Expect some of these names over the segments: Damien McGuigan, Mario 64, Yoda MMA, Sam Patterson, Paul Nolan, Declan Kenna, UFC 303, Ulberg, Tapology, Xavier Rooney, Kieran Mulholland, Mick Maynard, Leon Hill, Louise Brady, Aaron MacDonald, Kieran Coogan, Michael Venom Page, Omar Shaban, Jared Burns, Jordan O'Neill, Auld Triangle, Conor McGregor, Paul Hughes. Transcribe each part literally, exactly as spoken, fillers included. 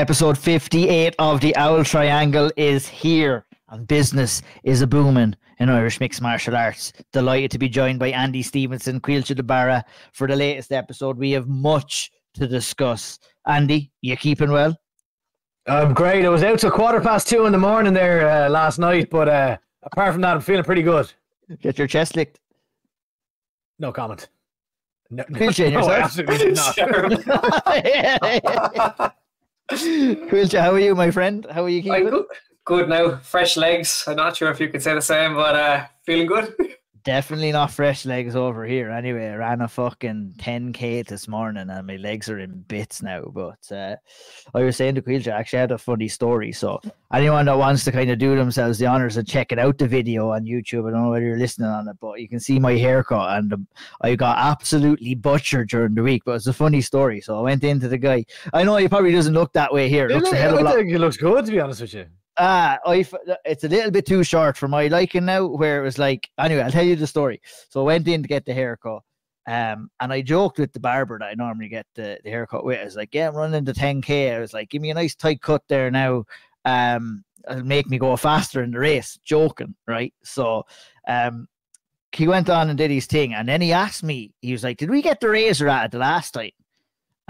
Episode fifty-eight of the Auld Triangle is here, and business is a booming in Irish mixed martial arts. Delighted to be joined by Andy Stevenson, Caoilte de Barra, for the latest episode. We have much to discuss. Andy, you keeping well? I'm great. I was out till quarter past two in the morning there uh, last night, but uh, apart from that, I'm feeling pretty good. Get your chest licked. No comment. No, no, no, absolutely not. Quilcha, how are you, my friend? How are you keeping? I'm good. Good now. Fresh legs. I'm not sure if you could say the same, but uh, feeling good. Definitely not fresh legs over here. Anyway, I ran a fucking ten K this morning and my legs are in bits now. But uh, I was saying to Quilcha, I actually had a funny story. So anyone that wants to kind of do themselves the honors of checking out the video on YouTube, I don't know whether you're listening on it, but you can see my haircut. And um, I got absolutely butchered during the week, but it's a funny story. So I went into the guy. I know he probably doesn't look that way here. It looks, look, a hell of a lot. It looks good, to be honest with you. Ah, I f it's a little bit too short for my liking now, where it was like, anyway, I'll tell you the story. So I went in to get the haircut, um, and I joked with the barber that I normally get the, the haircut with. I was like, yeah, I'm running the ten K. I was like, give me a nice tight cut there now. Um, it'll make me go faster in the race. Joking, right? So um, he went on and did his thing, and then he asked me, he was like, did we get the razor out of the last time?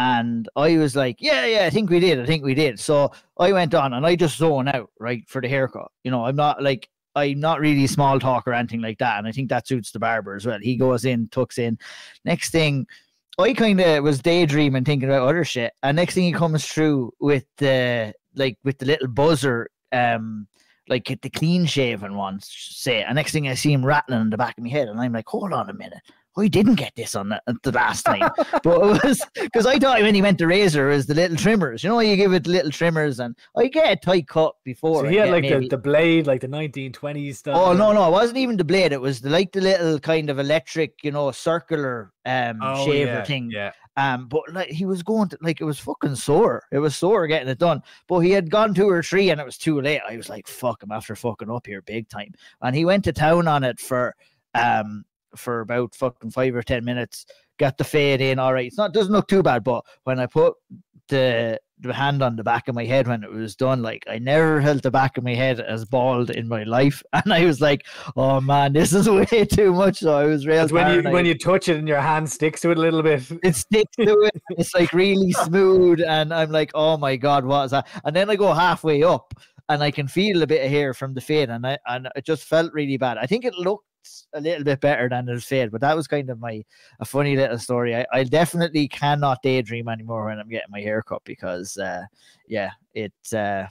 And I was like, yeah, yeah, I think we did. I think we did. So I went on and I just zone out, right, for the haircut. You know, I'm not like, I'm not really small talk or anything like that. And I think that suits the barber as well. He goes in, tucks in. Next thing, I kind of was daydreaming, thinking about other shit. And next thing he comes through with the, like, with the little buzzer, um, like the clean shaven ones, say. And next thing I see him rattling in the back of my head. And I'm like, hold on a minute. I didn't get this on the, the last time, but it was because I thought when he went to razor, it was the little trimmers. You know, you give it the little trimmers, and I get a tight cut before. So he I had like the, the blade, like the nineteen twenties stuff. Oh no, no, it wasn't even the blade. It was the, like the little kind of electric, you know, circular um oh, shaver yeah, thing. Yeah. Um, but like he was going to, like it was fucking sore. It was sore getting it done. But he had gone two or three, and it was too late. I was like, fuck, I'm after fucking up here big time. And he went to town on it for um. for about fucking five or ten minutes, got the fade in, all right. It's not, doesn't look too bad, but when I put the the hand on the back of my head when it was done, like I never held the back of my head as bald in my life, and I was like, oh man, this is way too much. So I was real when you when you touch it and your hand sticks to it a little bit, it sticks to it. It's like really smooth, and I'm like, oh my god, what is that? And then I go halfway up, and I can feel a bit of hair from the fade, and I and it just felt really bad. I think it looked a little bit better than it said, but that was kind of my a funny little story. I, I definitely cannot daydream anymore when I'm getting my haircut because uh yeah, it uh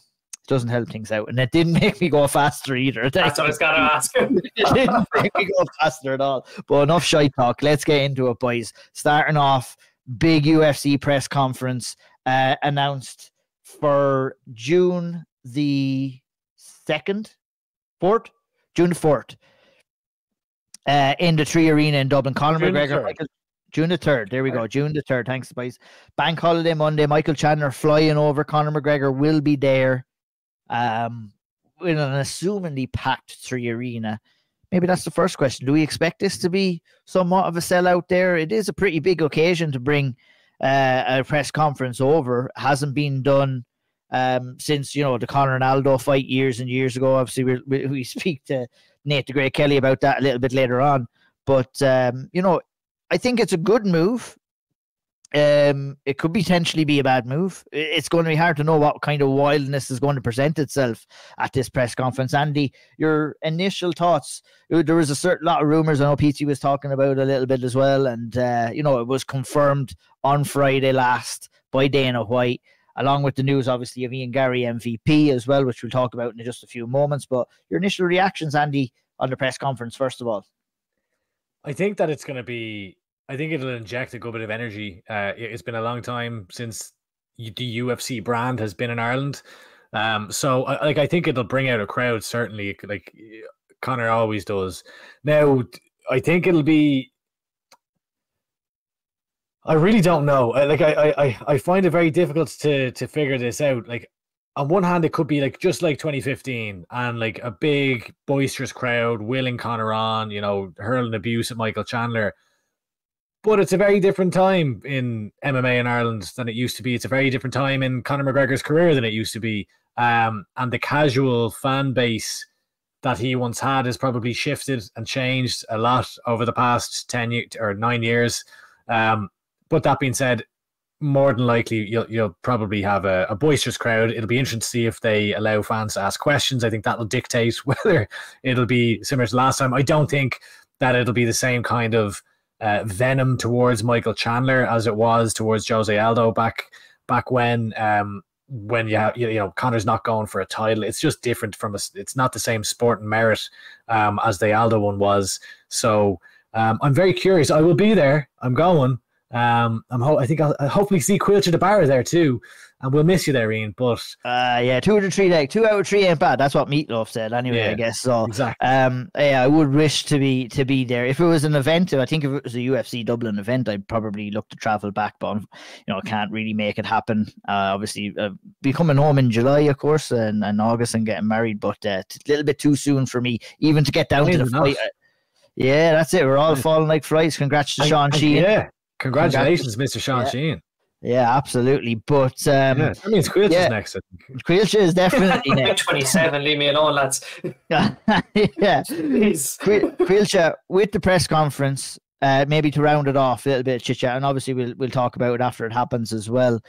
doesn't help things out, and it didn't make me go faster either. That's what I was gonna ask. It didn't make me go faster at all. But enough shy talk, let's get into it, boys. Starting off, big U F C press conference uh announced for June the second, fourth, June the fourth. Uh, in the Three Arena in Dublin. Conor McGregor, Michael, June the third. There we go. June the third. Thanks, boys. Bank holiday Monday. Michael Chandler flying over. Conor McGregor will be there. Um, in an assumingly packed Three Arena. Maybe that's the first question. Do we expect this to be somewhat of a sellout there? It is a pretty big occasion to bring uh, a press conference over. Hasn't been done um since, you know, the Conor and Aldo fight years and years ago. Obviously, we we, we speak to Nate the Great Kelly about that a little bit later on, but um, you know, I think it's a good move. Um, it could potentially be a bad move. It's going to be hard to know what kind of wildness is going to present itself at this press conference. Andy, your initial thoughts? There was a certain lot of rumors. I know P T was talking about a little bit as well, and uh, you know, it was confirmed on Friday last by Dana White, along with the news, obviously, of Ian Garry M V P as well, which we'll talk about in just a few moments. But your initial reactions, Andy, on the press conference, first of all? I think that it's going to be, I think it'll inject a good bit of energy. Uh, it's been a long time since the U F C brand has been in Ireland. Um, so, like, I think it'll bring out a crowd, certainly, like Conor always does. Now, I think it'll be, I really don't know. Like I, I, I find it very difficult to to figure this out. Like on one hand, it could be like just like twenty fifteen and like a big boisterous crowd, willing Conor on, you know, hurling abuse at Michael Chandler. But it's a very different time in M M A in Ireland than it used to be. It's a very different time in Conor McGregor's career than it used to be. Um, and the casual fan base that he once had has probably shifted and changed a lot over the past ten years or nine years. Um, but that being said, more than likely, you'll, you'll probably have a, a boisterous crowd. It'll be interesting to see if they allow fans to ask questions. I think that'll dictate whether it'll be similar to last time. I don't think that it'll be the same kind of uh, venom towards Michael Chandler as it was towards Jose Aldo back back when. Um, when you have, you know, Conor's not going for a title. It's just different from us. It's not the same sport and merit um, as the Aldo one was. So um, I'm very curious. I will be there. I'm going. Um, I'm ho I think I'll, I'll hopefully see Caoilte de Barra there too, and we'll miss you there, Ian. But uh, yeah, two out of three, like two out of three ain't bad. That's what Meatloaf said, anyway. Yeah, I guess so. Exactly. Um, yeah, I would wish to be to be there if it was an event. I think if it was a U F C Dublin event, I'd probably look to travel back, but I'm, you know, can't really make it happen. Uh, obviously, uh, be coming home in July, of course, and, and August, and getting married, but uh, it's a little bit too soon for me, even to get down to the fight. Uh, yeah, that's it. We're all falling like flies. Congrats to I, Sean I, Sheehan. Yeah. Congratulations, Congratulations, Mister Sean yeah. Sheehan. Yeah, absolutely. But um, yeah, that means Quilch yeah. is next. I think. Quilch is definitely next. twenty-seven, leave me alone, lads. yeah. Quilch, with the press conference, uh, maybe to round it off, a little bit of chit chat, and obviously we'll, we'll talk about it after it happens as well.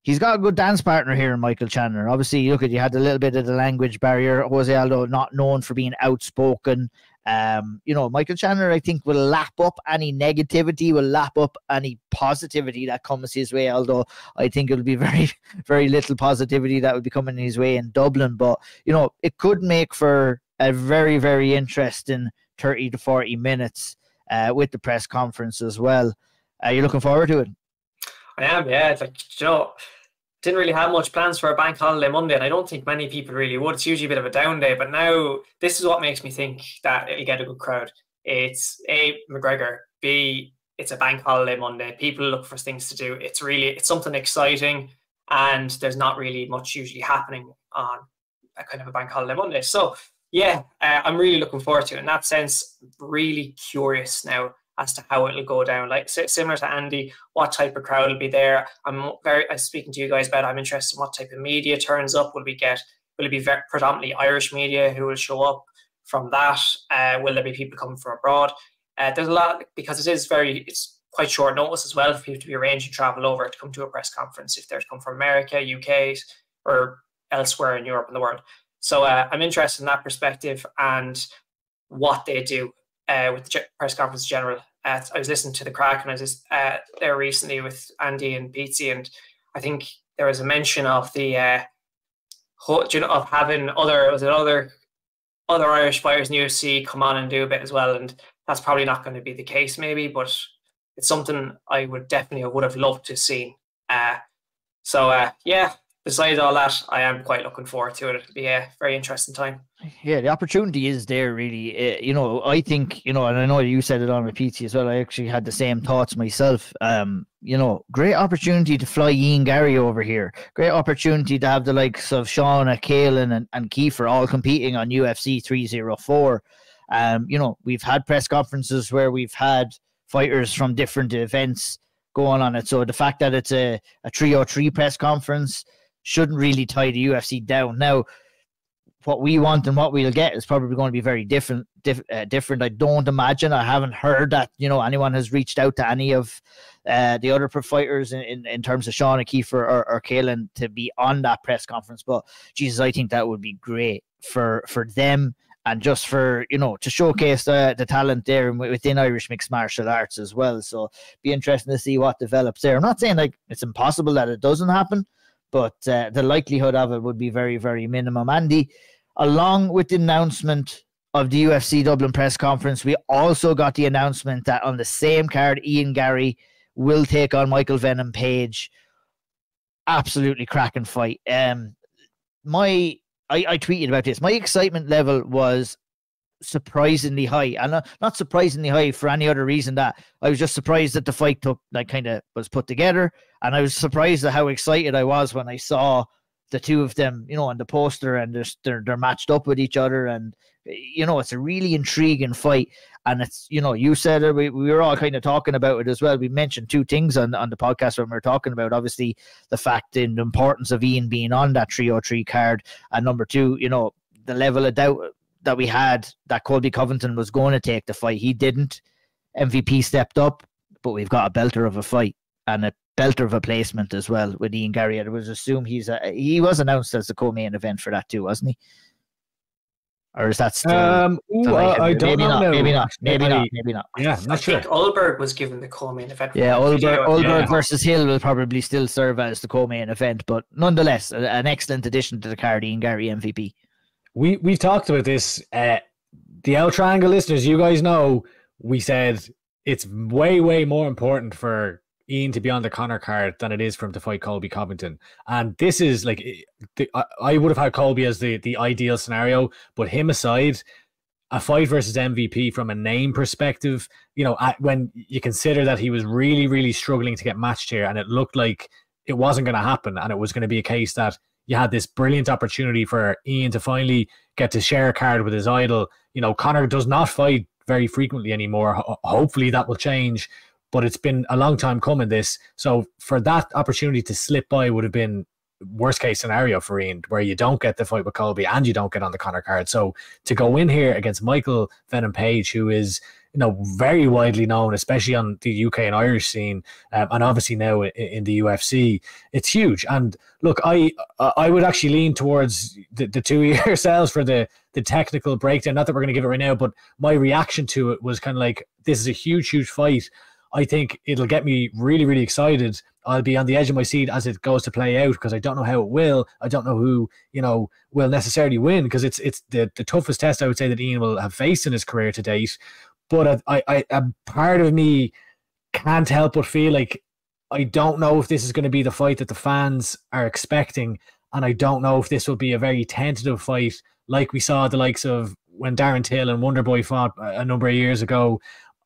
He's got a good dance partner here in Michael Chandler. Obviously, look at you had a little bit of the language barrier. Jose Aldo, not known for being outspoken. Um, you know, Michael Chandler, I think, will lap up any negativity, will lap up any positivity that comes his way, although I think it'll be very, very little positivity that would be coming his way in Dublin. But, you know, it could make for a very, very interesting thirty to forty minutes uh, with the press conference as well. Are you looking forward to it? I am, yeah. Like, you know, didn't really have much plans for a bank holiday Monday, and I don't think many people really would. It's usually a bit of a down day, but now this is what makes me think that it'll get a good crowd. It's A, McGregor, B, it's a bank holiday Monday. People look for things to do. It's really, it's something exciting, and there's not really much usually happening on a kind of a bank holiday Monday. So yeah, uh, I'm really looking forward to it. In that sense, really curious now as to how it'll go down, like similar to Andy, what type of crowd will be there. I'm very I'm speaking to you guys about. I'm interested in what type of media turns up. Will we get? Will it be very, predominantly Irish media who will show up from that? Uh, will there be people coming from abroad? Uh, there's a lot, because it is very. It's quite short notice as well for people to be arranging travel over to come to a press conference if they're come from America, U K, or elsewhere in Europe and the world. So uh, I'm interested in that perspective and what they do uh, with the press conference in general. Uh, I was listening to The Crack, and I was just, uh, there recently with Andy and Pizzi, and I think there was a mention of the uh, you know, of having other was it other other Irish fighters in U F C come on and do a bit as well, and that's probably not going to be the case maybe, but it's something I would definitely I would have loved to have seen. Uh, so uh, yeah. Besides all that, I am quite looking forward to it. It'll be a very interesting time. Yeah, the opportunity is there, really. Uh, you know, I think, you know, and I know you said it on P T as well. I actually had the same thoughts myself. Um, you know, great opportunity to fly Ian Garry over here. Great opportunity to have the likes of Shauna, Kaelin, and, and Kiefer all competing on U F C three oh four. Um, you know, we've had press conferences where we've had fighters from different events going on it. So the fact that it's a, a three oh three press conference shouldn't really tie the U F C down. Now, what we want and what we'll get is probably going to be very different. Diff, uh, different. I don't imagine. I haven't heard that, you know, anyone has reached out to any of uh, the other fighters in, in, in terms of Shauna, Kiefer, or, or Kaelin to be on that press conference. But Jesus, I think that would be great for for them, and just for, you know, to showcase the, the talent there within Irish mixed martial arts as well. So be interesting to see what develops there. I'm not saying like it's impossible that it doesn't happen, but uh, the likelihood of it would be very, very minimum. Andy, along with the announcement of the U F C Dublin press conference, we also got the announcement that on the same card, Ian Garry will take on Michael Venom Page. Absolutely cracking fight. Um, my I, I tweeted about this. My excitement level was surprisingly high, and uh, not surprisingly high for any other reason that I was just surprised that the fight took like kind of was put together, and I was surprised at how excited I was when I saw the two of them, you know, on the poster, and they're, they're they're matched up with each other, and you know, it's a really intriguing fight. And it's, you know, you said it, we, we were all kind of talking about it as well. We mentioned two things on, on the podcast when we were talking about, obviously, the fact and the importance of Ian being on that three oh three card, and number two, you know, the level of doubt that we had that Colby Covington was going to take the fight. He didn't. M V P stepped up, but we've got a belter of a fight and a belter of a placement as well with Ian Garry. I would assume he's a, he was announced as the co-main event for that too, wasn't he? Or is that still? Um, ooh, uh, I don't maybe know. Not, maybe not. Maybe I, not. Maybe not. Yeah, I'm not sure. I think Ulberg was given the co-main event. Yeah, Ulberg, Ulberg yeah. versus Hill will probably still serve as the co-main event, but nonetheless, an excellent addition to the card, Ian Garry, M V P. We we've talked about this. Uh, the Auld Triangle listeners, you guys know, we said it's way way more important for Ian to be on the Conor card than it is for him to fight Colby Covington. And this is like, the, I would have had Colby as the, the ideal scenario, but him aside, a fight versus M V P from a name perspective, you know, when you consider that he was really, really struggling to get matched here and it looked like it wasn't going to happen, and it was going to be a case that you had this brilliant opportunity for Ian to finally get to share a card with his idol. You know, Conor does not fight very frequently anymore. Hopefully that will change, but it's been a long time coming, this. So for that opportunity to slip by would have been worst case scenario for Ian, where you don't get the fight with Colby and you don't get on the Conor card. So to go in here against Michael Venom Page, who is, you know, very widely known, especially on the U K and Irish scene, um, and obviously now in, in the U F C, it's huge. And look, I I would actually lean towards the, the two of yourselves for the, the technical breakdown. Not that we're going to give it right now, but my reaction to it was kind of like, this is a huge, huge fight. I think it'll get me really, really excited. I'll be on the edge of my seat as it goes to play out, because I don't know how it will. I don't know who, you know, will necessarily win, because it's it's the, the toughest test I would say that Ian will have faced in his career to date. But I, I, a part of me can't help but feel like I don't know if this is going to be the fight that the fans are expecting, and I don't know if this will be a very tentative fight like we saw the likes of when Darren Till and Wonderboy fought a number of years ago.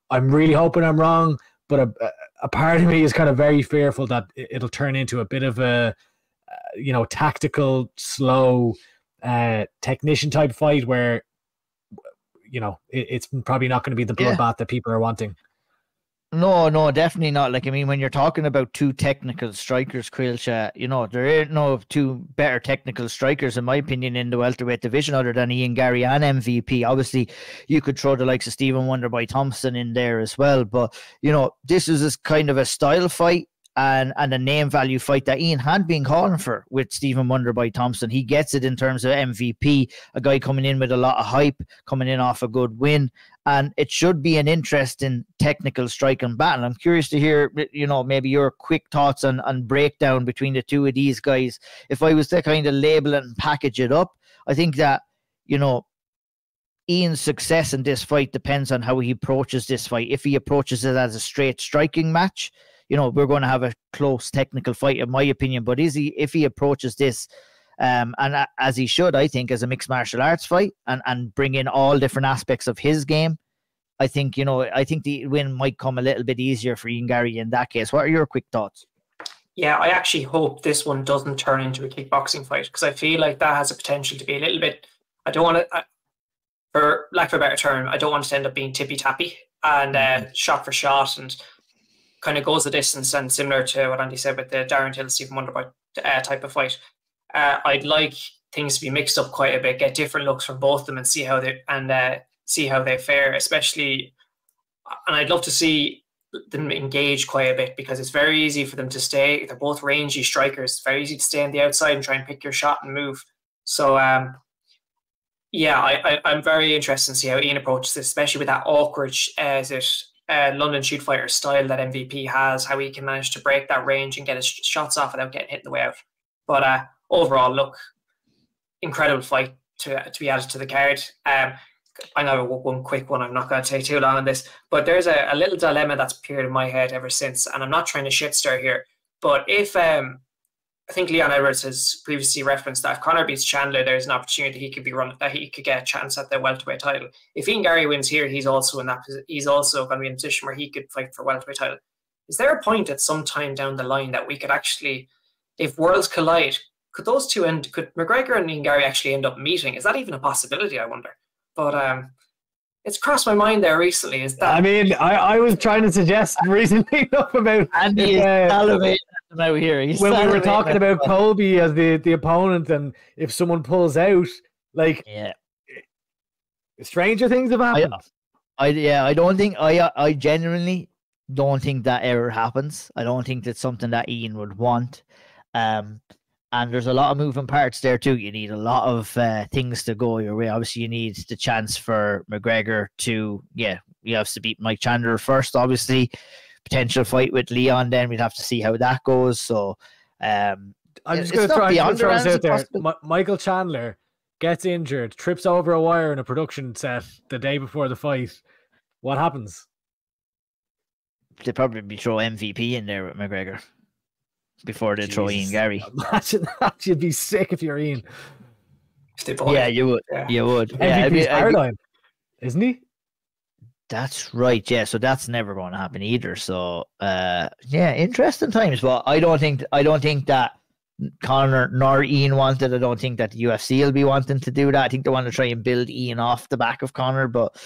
I'm really hoping I'm wrong, but a, a part of me is kind of very fearful that it'll turn into a bit of a, you know, tactical, slow, uh, technician type fight where, you know, it, it's probably not going to be the bloodbath yeah. that people are wanting. No, no, definitely not. Like, I mean, when you're talking about two technical strikers, Quilcha, you know, there ain't no two better technical strikers, in my opinion, in the welterweight division other than Ian Garry and M V P. Obviously, you could throw the likes of Stephen Wonderboy Thompson in there as well. But, you know, this is this kind of a style fight and, and a name value fight that Ian had been calling for with Stephen Wonderboy Thompson. He gets it in terms of M V P, a guy coming in with a lot of hype, coming in off a good win. And it should be an interesting technical striking battle. I'm curious to hear, you know, maybe your quick thoughts on, on breakdown between the two of these guys. If I was to kind of label it and package it up, I think that, you know, Ian's success in this fight depends on how he approaches this fight. If he approaches it as a straight striking match, you know, we're going to have a close technical fight, in my opinion. But is he, if he approaches this, Um, and uh, as he should, I think, as a mixed martial arts fight and, and bring in all different aspects of his game, I think, you know, I think the win might come a little bit easier for Ian Garry in that case. What are your quick thoughts? Yeah, I actually hope this one doesn't turn into a kickboxing fight, because I feel like that has a potential to be a little bit, I don't want to, for lack of a better term, I don't want to end up being tippy-tappy and uh, shot for shot, and kind of goes the distance, and similar to what Andy said with the Darren Till, Stephen Wonderboy uh, type of fight. Uh, I'd like things to be mixed up quite a bit, get different looks from both of them, and see how they and uh, see how they fare. Especially, and I'd love to see them engage quite a bit, because it's very easy for them to stay. They're both rangy strikers. It's very easy to stay on the outside and try and pick your shot and move. So, um, yeah, I, I, I'm very interested in see how Ian approaches this, especially with that awkward uh, is it uh, London shoot fighter style that M V P has. How he can manage to break that range and get his shots off without getting hit in the way out. But uh, overall, look, incredible fight to to be added to the card. Um, I know one quick one. I'm not going to take too long on this, but there's a, a little dilemma that's appeared in my head ever since, and I'm not trying to shit stir here. But if um, I think Leon Edwards has previously referenced that if Conor beats Chandler, there's an opportunity he could be run that he could get a chance at the welterweight title. If Ian Garry wins here, he's also in that he's also going to be in a position where he could fight for welterweight title. Is there a point at some time down the line that we could actually, if worlds collide, could those two end? Could McGregor and Ian Garry actually end up meeting? Is that even a possibility? I wonder. But um, it's crossed my mind there recently. Is that? I mean, I, I was trying to suggest recently enough about Andy uh, salivating out here. He's when we were talking about Colby as the the opponent, and if someone pulls out, like yeah, stranger things have happened. I, I yeah, I don't think I I genuinely don't think that ever happens. I don't think that's something that Ian would want. Um. And there's a lot of moving parts there too. You need a lot of uh, things to go your way. Obviously, you need the chance for McGregor to, yeah, he has to beat Mike Chandler first, obviously. Potential fight with Leon, then we'd have to see how that goes. So um, I'm just going to try and throw this out there. Ma Michael Chandler gets injured, trips over a wire in a production set the day before the fight. What happens? They'd probably throw M V P in there with McGregor. Before they Jeez. throw Ian Garry. Imagine that. You'd be sick if you're Ian. Yeah, you would. Yeah. You would. Yeah, M V P's paradigm, isn't he? That's right. Yeah, so that's never going to happen either. So, uh, yeah, interesting times. But I don't think I don't think that Conor nor Ian wanted. I don't think that the U F C will be wanting to do that. I think they want to try and build Ian off the back of Conor. But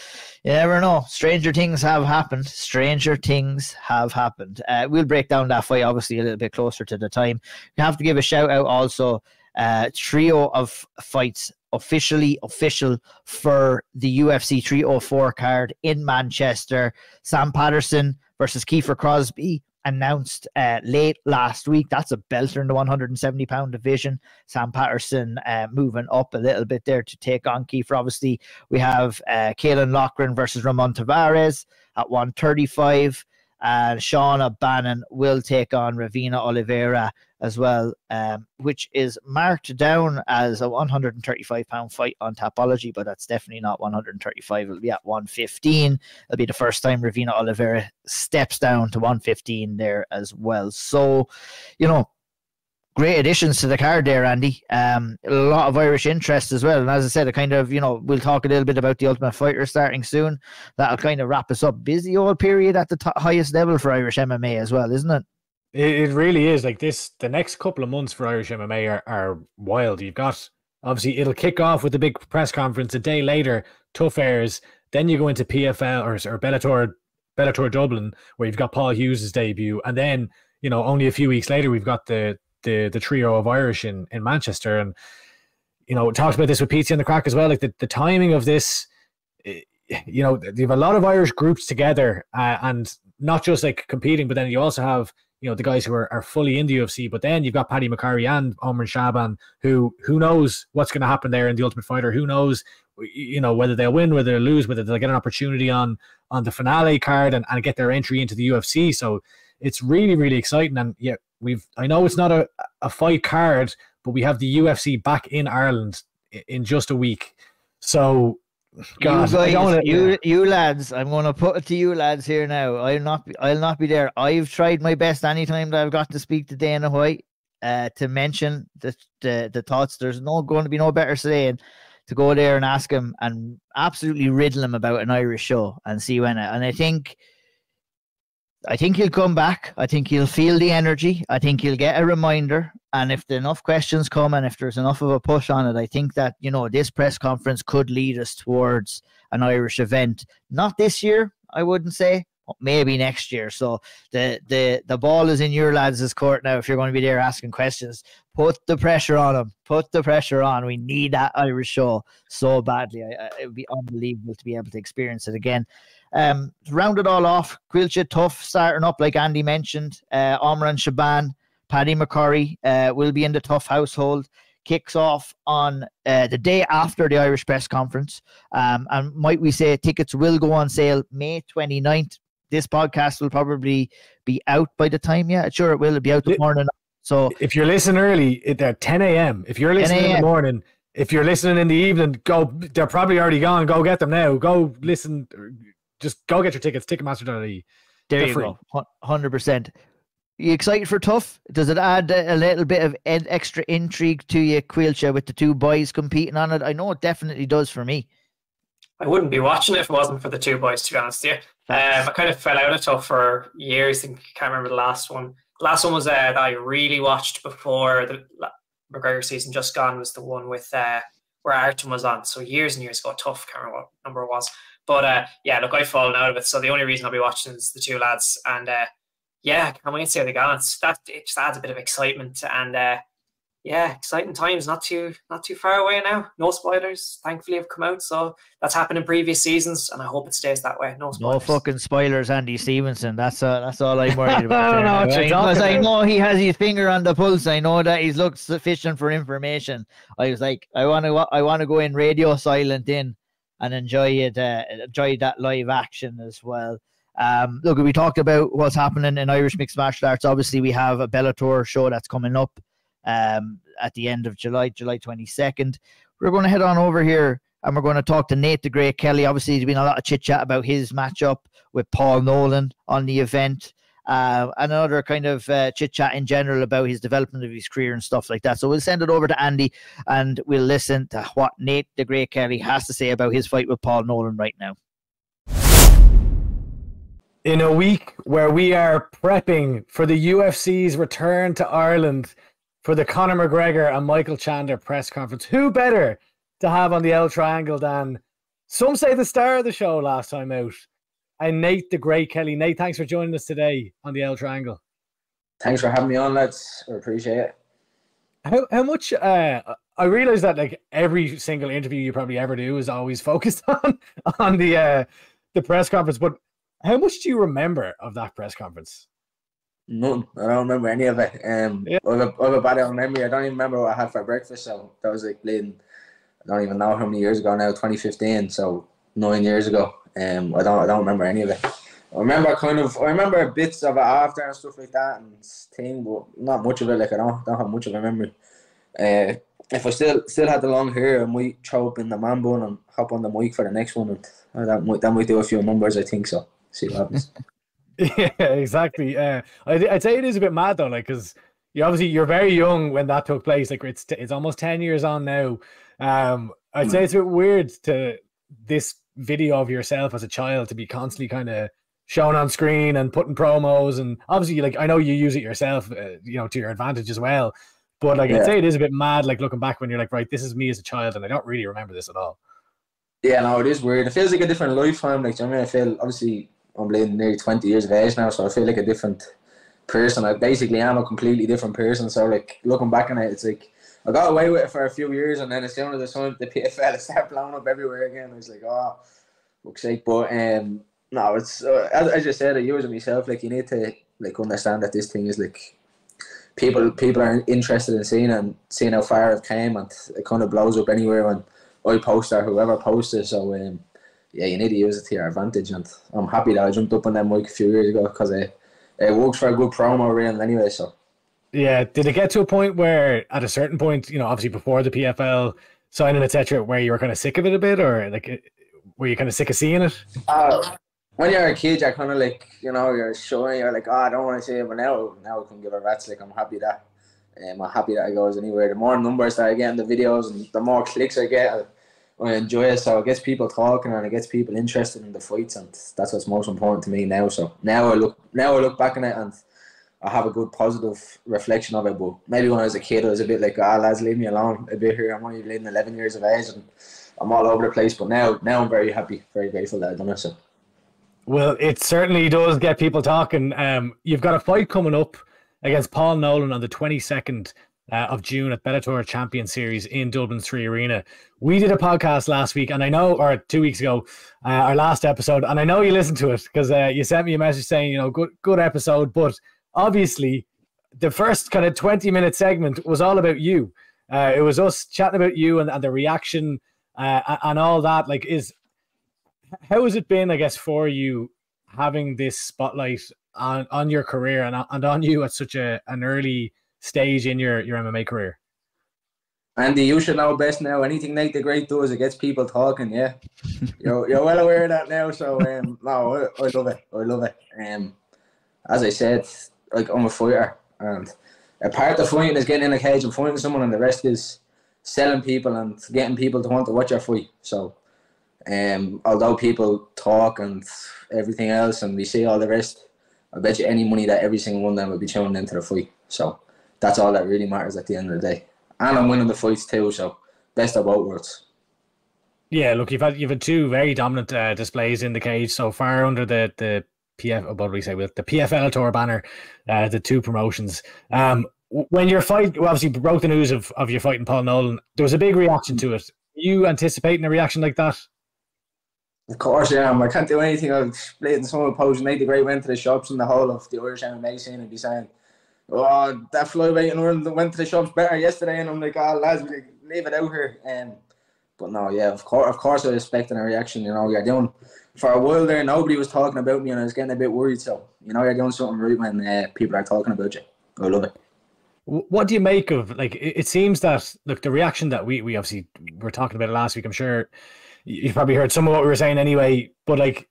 you never know. Stranger things have happened. Stranger things have happened. Uh, we'll break down that fight, obviously, a little bit closer to the time. We have to give a shout out also. Uh, trio of fights officially official for the U F C three oh four card in Manchester. Sam Patterson versus Kiefer Crosby. Announced uh, late last week. That's a belter in the one hundred seventy pound division. Sam Patterson uh, moving up a little bit there to take on Kiefer. Obviously, we have uh, Caelan Loughran versus Ramon Tavares at one thirty-five. And Shauna Bannon will take on Ravina Oliveira as well, um, which is marked down as a one hundred thirty-five pound fight on Tapology, but that's definitely not one hundred thirty-five. It'll be at one fifteen. It'll be the first time Ravina Oliveira steps down to one fifteen there as well. So, you know, great additions to the card there, Andy. Um, a lot of Irish interest as well. And as I said, I kind of, you know, we'll talk a little bit about the Ultimate Fighter starting soon. That'll kind of wrap us up. Busy old period at the t highest level for Irish M M A as well, isn't it? It, it really is. Like this, the next couple of months for Irish M M A are, are wild. You've got, obviously, it'll kick off with the big press conference a day later, Tough Airs. Then you go into P F L or, or Bellator, Bellator Dublin, where you've got Paul Hughes' debut. And then, you know, only a few weeks later, we've got the the the trio of Irish in, in Manchester. And, you know, talked about this with P T and the Crack as well, like the, the timing of this, you know, you have a lot of Irish groups together uh, and not just like competing, but then you also have, you know, the guys who are, are fully in the U F C, but then you've got Paddy McCorry and Omar Shaban, who who knows what's going to happen there in the Ultimate Fighter, who knows, you know, whether they'll win, whether they'll lose, whether they'll get an opportunity on, on the finale card and, and get their entry into the U F C. So it's really, really exciting. And yeah, We've I know it's not a, a fight card, but we have the U F C back in Ireland in just a week. So God, you, guys, wanna, you, you lads, I'm gonna put it to you lads here now. I'll not be I'll not be there. I've tried my best anytime that I've got to speak to Dana White uh to mention the the, the thoughts. There's no going to be no better saying to go there and ask him and absolutely riddle him about an Irish show and see when I, and I think I think he'll come back. I think he'll feel the energy. I think he'll get a reminder. And if enough questions come and if there's enough of a push on it, I think that, you know, this press conference could lead us towards an Irish event. Not this year, I wouldn't say. Maybe next year. So the the the ball is in your lads' court now. If you're going to be there asking questions, put the pressure on them. Put the pressure on. We need that Irish show so badly. I, it would be unbelievable to be able to experience it again. Um, to round it all off, Caoilte Tough starting up, like Andy mentioned. Uh, Omran Shaban, Paddy McCorry uh, will be in the Tough household. Kicks off on uh, the day after the Irish press conference. Um, and might we say tickets will go on sale May twenty-ninth. This podcast will probably be out by the time, yeah. Sure, it will. It'll be out this morning. So if you're listening early, it's at ten A M If you're listening in the morning, if you're listening in the evening, go. They're probably already gone. Go get them now. Go listen. Just go get your tickets. Ticketmaster dot I E. There you go. one hundred percent. You excited for Tough? Does it add a little bit of extra intrigue to you, Caoilte, with the two boys competing on it? I know it definitely does for me. I wouldn't be watching it if it wasn't for the two boys, to be honest with you. Um, I kind of fell out of Tough for years. I can't remember the last one. The last one was uh, that I really watched before the McGregor season just gone was the one with uh, where Ayrton was on. So years and years ago, tough, can't remember what number it was. But uh, yeah, look, I've fallen out of it. So the only reason I'll be watching is the two lads. And uh, yeah, can't wait to see how they go. It's, that, it just adds a bit of excitement. And uh, yeah, exciting times, not too not too far away now. No spoilers, thankfully, have come out. So that's happened in previous seasons, and I hope it stays that way. No spoilers. No fucking spoilers, Andy Stevenson. That's uh, that's all I'm worried about. I don't know what you're talking about. I know he has his finger on the pulse. I know that he's looked sufficient for information. I was like, I want to I want to go in radio silent in and enjoy it. Uh, enjoy that live action as well. Um, look, we talked about what's happening in Irish mixed martial arts. Obviously, we have a Bellator show that's coming up. Um, at the end of July, July twenty-second, we're going to head on over here and we're going to talk to Nate the Great Kelly. Obviously, there's been a lot of chit chat about his matchup with Paul Nolan on the event, uh, and another kind of uh, chit chat in general about his development of his career and stuff like that. So we'll send it over to Andy and we'll listen to what Nate the Great Kelly has to say about his fight with Paul Nolan right now. In a week where we are prepping for the U F C's return to Ireland, for the Conor McGregor and Michael Chandler press conference. Who better to have on the Auld Triangle than, some say, the star of the show last time out, and Nate the Great Kelly. Nate, thanks for joining us today on the Auld Triangle. Thanks for having me on, lads. I appreciate it. How, how much... Uh, I realise that like every single interview you probably ever do is always focused on, on the, uh, the press conference, but how much do you remember of that press conference? None. I don't remember any of it. Um, yeah. I, have a, I have a bad old memory. I don't even remember what I had for breakfast. So that was like bleeding. I don't even know how many years ago now. twenty fifteen. So nine years ago. Um, I don't. I don't remember any of it. I remember kind of. I remember bits of it after and stuff like that and thing, but not much of it. Like I don't. Don't have much of a memory. Uh, if I still still had the long hair, I might throw up in the man bun and hop on the mic for the next one. And uh, that might that might do a few numbers. I think so. See what happens. Yeah, exactly. Uh, I'd, I'd say it is a bit mad though, like, because you obviously you're very young when that took place. Like it's it's almost ten years on now. Um, I'd say it's a bit weird to this video of yourself as a child to be constantly kind of shown on screen and putting promos, and obviously, like I know you use it yourself, uh, you know, to your advantage as well. But like yeah. I'd say it is a bit mad, like looking back when you're like, right, this is me as a child, and I don't really remember this at all. Yeah, no, it is weird. It feels like a different lifetime. Like I mean, I feel obviously. I'm nearly twenty years of age now, so I feel like a different person. I basically am a completely different person. So, like, looking back on it, it's like, I got away with it for a few years, and then as soon as the time the P F L started blowing up everywhere again, I was like, oh, fuck's sake. But, um, no, it's, uh, as, as you said, I use it myself. Like, you need to, like, understand that this thing is, like, people people are interested in seeing and seeing how far it came, and it kind of blows up anywhere when I post or whoever posts it. So, um, yeah, you need to use it to your advantage, and I'm happy that I jumped up on that mic a few years ago because it, it works for a good promo reel anyway, so. Yeah, did it get to a point where, at a certain point, you know, obviously before the P F L signing, et cetera, where you were kind of sick of it a bit, or, like, were you kind of sick of seeing it? Uh, when you're a kid, you're kind of like, you know, you're showing, you're like, oh, I don't want to see it, but now, now I can give a rat's, like, I'm happy that, um, I'm happy that it goes anywhere. The more numbers that I get in the videos, and the more clicks I get, I, I enjoy it, so it gets people talking and it gets people interested in the fights, and that's what's most important to me now. So now I look now I look back on it and I have a good positive reflection of it. But maybe when I was a kid I was a bit like, ah oh, lads, leave me alone a bit here. I'm only living eleven years of age and I'm all over the place. But now now I'm very happy, very grateful that I've done it. So well, it certainly does get people talking. Um you've got a fight coming up against Paul Nolan on the twenty second Uh, of June at Bellator Champion Series in Dublin's Three Arena. We did a podcast last week, and I know, or two weeks ago, uh, our last episode, and I know you listened to it because uh, you sent me a message saying, you know, good, good episode. But obviously, the first kind of twenty minute segment was all about you. Uh, it was us chatting about you and, and the reaction uh, and all that. Like, is how has it been, I guess, for you having this spotlight on on your career and and on you at such a an early stage in your your M M A career? Andy, you should know best now. Anything Nate the Great does, it gets people talking. Yeah, you're you're well aware of that now. So um, no, I, I love it. I love it. Um, as I said, like I'm a fighter, and a part of fighting is getting in a cage and fighting someone, and the rest is selling people and getting people to want to watch your fight. So, um, although people talk and everything else, and we see all the rest, I bet you any money that every single one of them will be tuning into the fight. So that's all that really matters at the end of the day. and I'm winning the fights too, so best of both worlds. Yeah, look, you've had you've had two very dominant uh, displays in the cage so far under the the P F L. What do we say with the P F L Tour banner? Uh, the two promotions. Um, when your fight, well, obviously broke the news of of your fighting Paul Nolan, there was a big reaction to it. Are you anticipating a reaction like that? Of course, yeah. I can't do anything. I've split in some opposing. Nate the Great went to the shops and the whole of the Irish M M A scene and be saying, "Oh, that flyweight in Ireland went to the shops better yesterday," and I'm like, "Oh, lads, we leave it out here." And um, but no, yeah, of course, of course, I was expecting a reaction. You know, you're doing for a while there. Nobody was talking about me, and I was getting a bit worried. So, you know, you're doing something right when uh, people are talking about you. I love it. What do you make of, like, it seems that, look, the reaction that we we obviously were talking about it last week, I'm sure you've probably heard some of what we were saying anyway, but like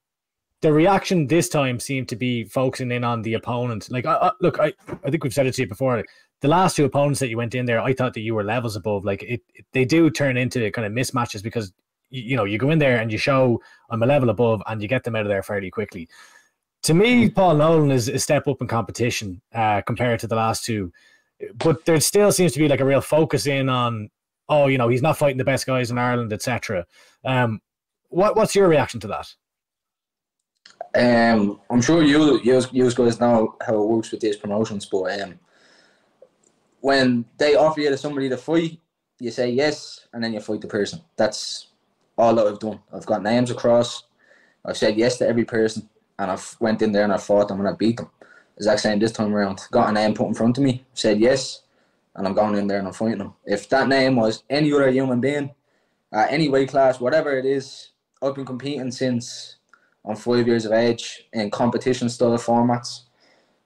the reaction this time seemed to be focusing in on the opponent. Like, I, I, look, I, I think we've said it to you before, like, the last two opponents that you went in there, I thought that you were levels above. Like, it, it they do turn into kind of mismatches because, you, you know, you go in there and you show I'm a level above and you get them out of there fairly quickly. To me, Paul Nolan is a step up in competition uh, compared to the last two. But there still seems to be like a real focus in on, oh, you know, he's not fighting the best guys in Ireland, et cetera. Um, what what's your reaction to that? Um, I'm sure you you you guys know how it works with these promotions, but um, when they offer you to somebody to fight, you say yes, and then you fight the person. That's all that I've done. I've got names across. I've said yes to every person, and I've went in there and I fought them and I beat them. Exact same this time around. Got a name put in front of me, said yes, and I'm going in there and I'm fighting him. If that name was any other human being, uh, any weight class, whatever it is, I've been competing since I'm five years of age in competition style formats,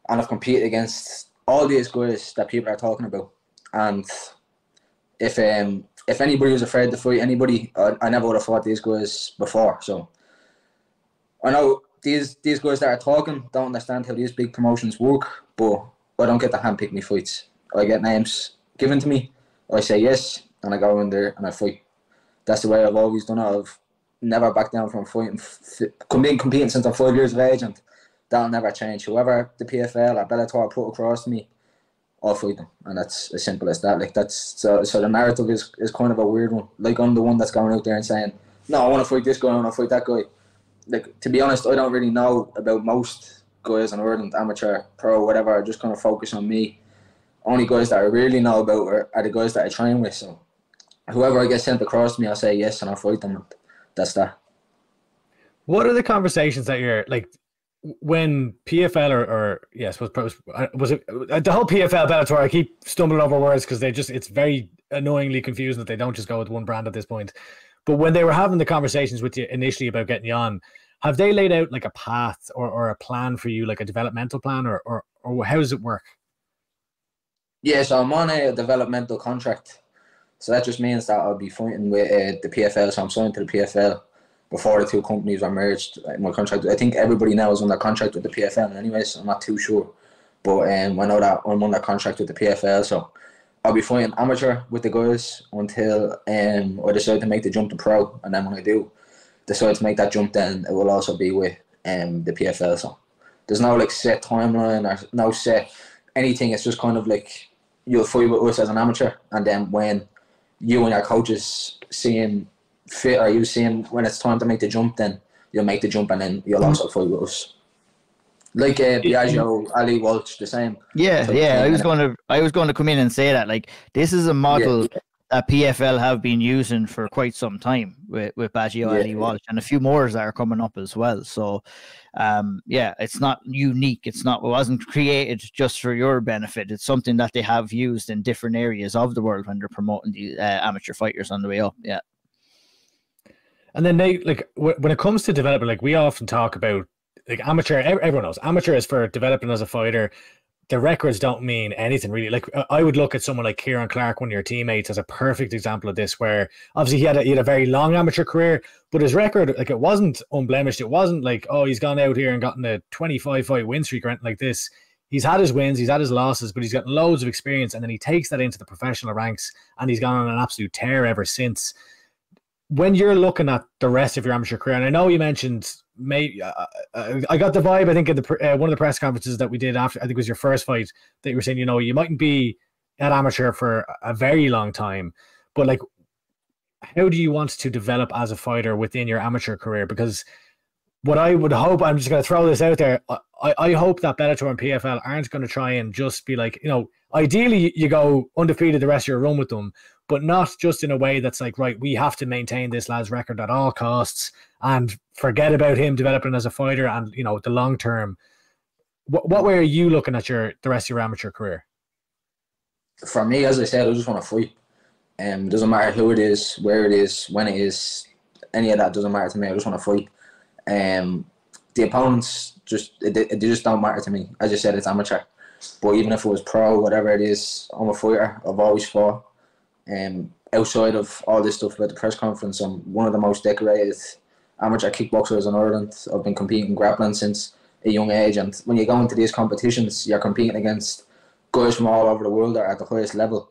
and I've competed against all these guys that people are talking about. And if um if anybody was afraid to fight anybody, I, I never would have fought these guys before. So I know These these guys that are talking don't understand how these big promotions work, but I don't get to handpick me fights. I get names given to me, I say yes, and I go in there and I fight. That's the way I've always done it. I've never backed down from fighting. I've been competing since I'm five years of age, and that'll never change. Whoever the P F L or Bellator put across to me, I'll fight them, and that's as simple as that. Like that's so. So the narrative is is kind of a weird one. Like I'm the one that's going out there and saying, no, I want to fight this guy, I want to fight that guy. Like, to be honest, I don't really know about most guys in Ireland, amateur, pro, whatever. I just kind of focus on me. Only guys that I really know about are, are the guys that I train with. So whoever I get sent across to me, I'll say yes and I'll fight them. That's that. What are the conversations that you're, like, when P F L or, or yes, was, was it the whole P F L Bellator? I keep stumbling over words because they just, it's very annoyingly confusing that they don't just go with one brand at this point. But when they were having the conversations with you initially about getting you on, have they laid out like a path or, or a plan for you, like a developmental plan, or, or, or how does it work? Yeah, so I'm on a developmental contract. So that just means that I'll be fighting with uh, the P F L. So I'm signed to the P F L before the two companies were merged. My contract, I think everybody now is under contract with the P F L anyway, so I'm not too sure. But um, I know that I'm under contract with the P F L, so I'll be fighting amateur with the guys until um, I decide to make the jump to pro. And then when I do decide to make that jump, then it will also be with um, the P F L. So there's no like set timeline or no set anything. It's just kind of like you'll fight with us as an amateur. And then when you and your coaches seeing fit or you seeing when it's time to make the jump, then you'll make the jump and then you'll also fight with us. Like uh, Biagio, Ali Walsh, the same. Yeah, so, yeah. I was going to, I was going to come in and say that. Like, this is a model yeah. that P F L have been using for quite some time with with Biagio, yeah, Ali Walsh, and a few more that are coming up as well. So, um, yeah, it's not unique. It's not. It wasn't created just for your benefit. It's something that they have used in different areas of the world when they're promoting the uh, amateur fighters on the way up. Yeah. And then they like when it comes to development, like we often talk about. Like amateur, everyone knows amateur is for developing as a fighter. The records don't mean anything really. Like I would look at someone like Kieran Clark, one of your teammates, as a perfect example of this, where obviously he had a, he had a very long amateur career, but his record, like it wasn't unblemished. It wasn't like, oh, he's gone out here and gotten a twenty-five fight win streak or anything like this. He's had his wins, he's had his losses, but he's got loads of experience. And then he takes that into the professional ranks and he's gone on an absolute tear ever since. When you're looking at the rest of your amateur career, and I know you mentioned, May, uh, I got the vibe, I think, at the, uh, one of the press conferences that we did after, I think it was your first fight, that you were saying, you know, you mightn't be at amateur for a very long time, but like, how do you want to develop as a fighter within your amateur career? Because what I would hope, I'm just going to throw this out there, I, I hope that Bellator and P F L aren't going to try and just be like, you know, ideally you go undefeated the rest of your run with them, but not just in a way that's like, right, we have to maintain this lad's record at all costs and forget about him developing as a fighter and, you know, the long term. What, what way are you looking at your the rest of your amateur career? For me, as I said, I just want to fight. Um, it doesn't matter who it is, where it is, when it is, any of that doesn't matter to me. I just want to fight. Um, the opponents, just they, they just don't matter to me. As I said, it's amateur. But even if it was pro, whatever it is, I'm a fighter. I've always fought. Um, outside of all this stuff about the press conference, I'm one of the most decorated amateur kickboxers in Ireland. I've been competing grappling since a young age. And when you go into these competitions, you're competing against guys from all over the world that are at the highest level.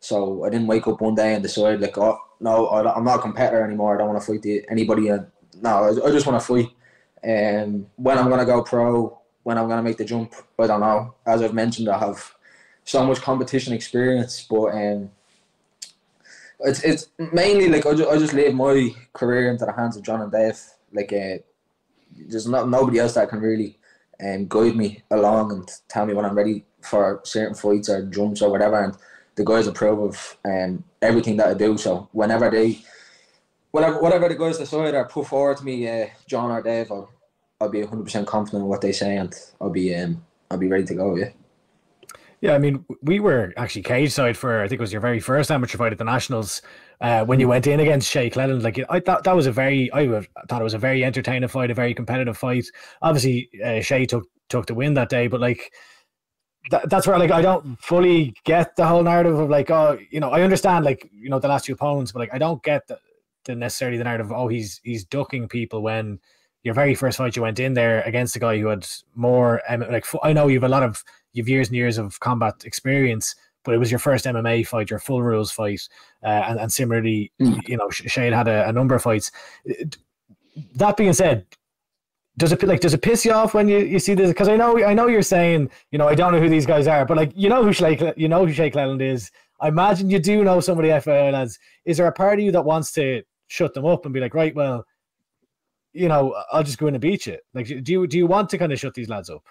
So I didn't wake up one day and decide, like, oh, no, I'm not a competitor anymore. I don't want to fight anybody. No, I just want to fight. Um, when I'm going to go pro, when I'm going to make the jump, I don't know. As I've mentioned, I have so much competition experience. But um, it's, it's mainly, like, I just, I just leave my career into the hands of John and Dave. Like, uh, there's not, nobody else that can really um, guide me along and tell me when I'm ready for certain fights or jumps or whatever, and the guys approve of um, everything that I do. So whenever they, whatever, whatever the guys decide or put forward to me, uh, John or Dave, I'll, I'll be one hundred percent confident in what they say, and I'll be, um, I'll be ready to go, yeah. Yeah, I mean, we were actually cage side for, I think it was your very first amateur fight at the Nationals, uh, when you went in against Shea Cleland. Like, I thought that was a very, I thought it was a very entertaining fight, a very competitive fight. Obviously, uh, Shea took took the win that day, but like, that, that's where like I don't fully get the whole narrative of like, oh, you know, I understand, like, you know, the last two opponents, but like I don't get the, the necessarily the narrative of, oh, he's he's ducking people when your very first fight you went in there against a guy who had more, um, like, I know you've a lot of. You've years and years of combat experience, but it was your first M M A fight, your full rules fight, uh, and, and similarly, mm. you know, Shane had a, a number of fights. That being said, does it like does it piss you off when you, you see this? Because I know I know you're saying, you know, I don't know who these guys are, but like, you know who Shea, you know who Shea Cleland is. I imagine you do know some of the F A I lads. Is there a part of you that wants to shut them up and be like, right, well, you know, I'll just go in and beat you? Like, do you do you want to kind of shut these lads up?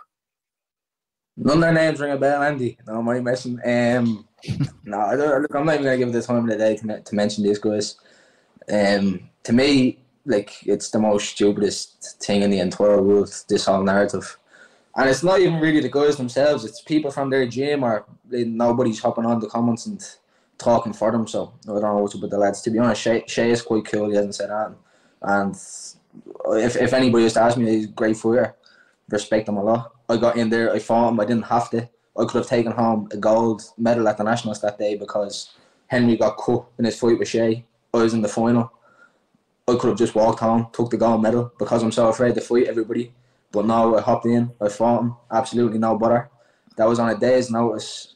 None of their names ring a bell, Andy. No, I'm only messing. Um, no, I don't, look, I'm not even going to give it the time of the day to, to mention these guys. Um, to me, like, it's the most stupidest thing in the entire world, this whole narrative. And it's not even really the guys themselves. It's people from their gym, or they, nobody's hopping on the comments and talking for them. So I don't know what's up with the lads. To be honest, Shea, Shea is quite cool. He hasn't said that. And if, if anybody was to ask me, he's a great fighter. Respect him a lot. I got in there, I fought him, I didn't have to. I could have taken home a gold medal at the Nationals that day because Henry got cut in his fight with Shea. I was in the final. I could have just walked home, took the gold medal, because I'm so afraid to fight everybody. But no, I hopped in, I fought him, absolutely no bother. That was on a day's notice.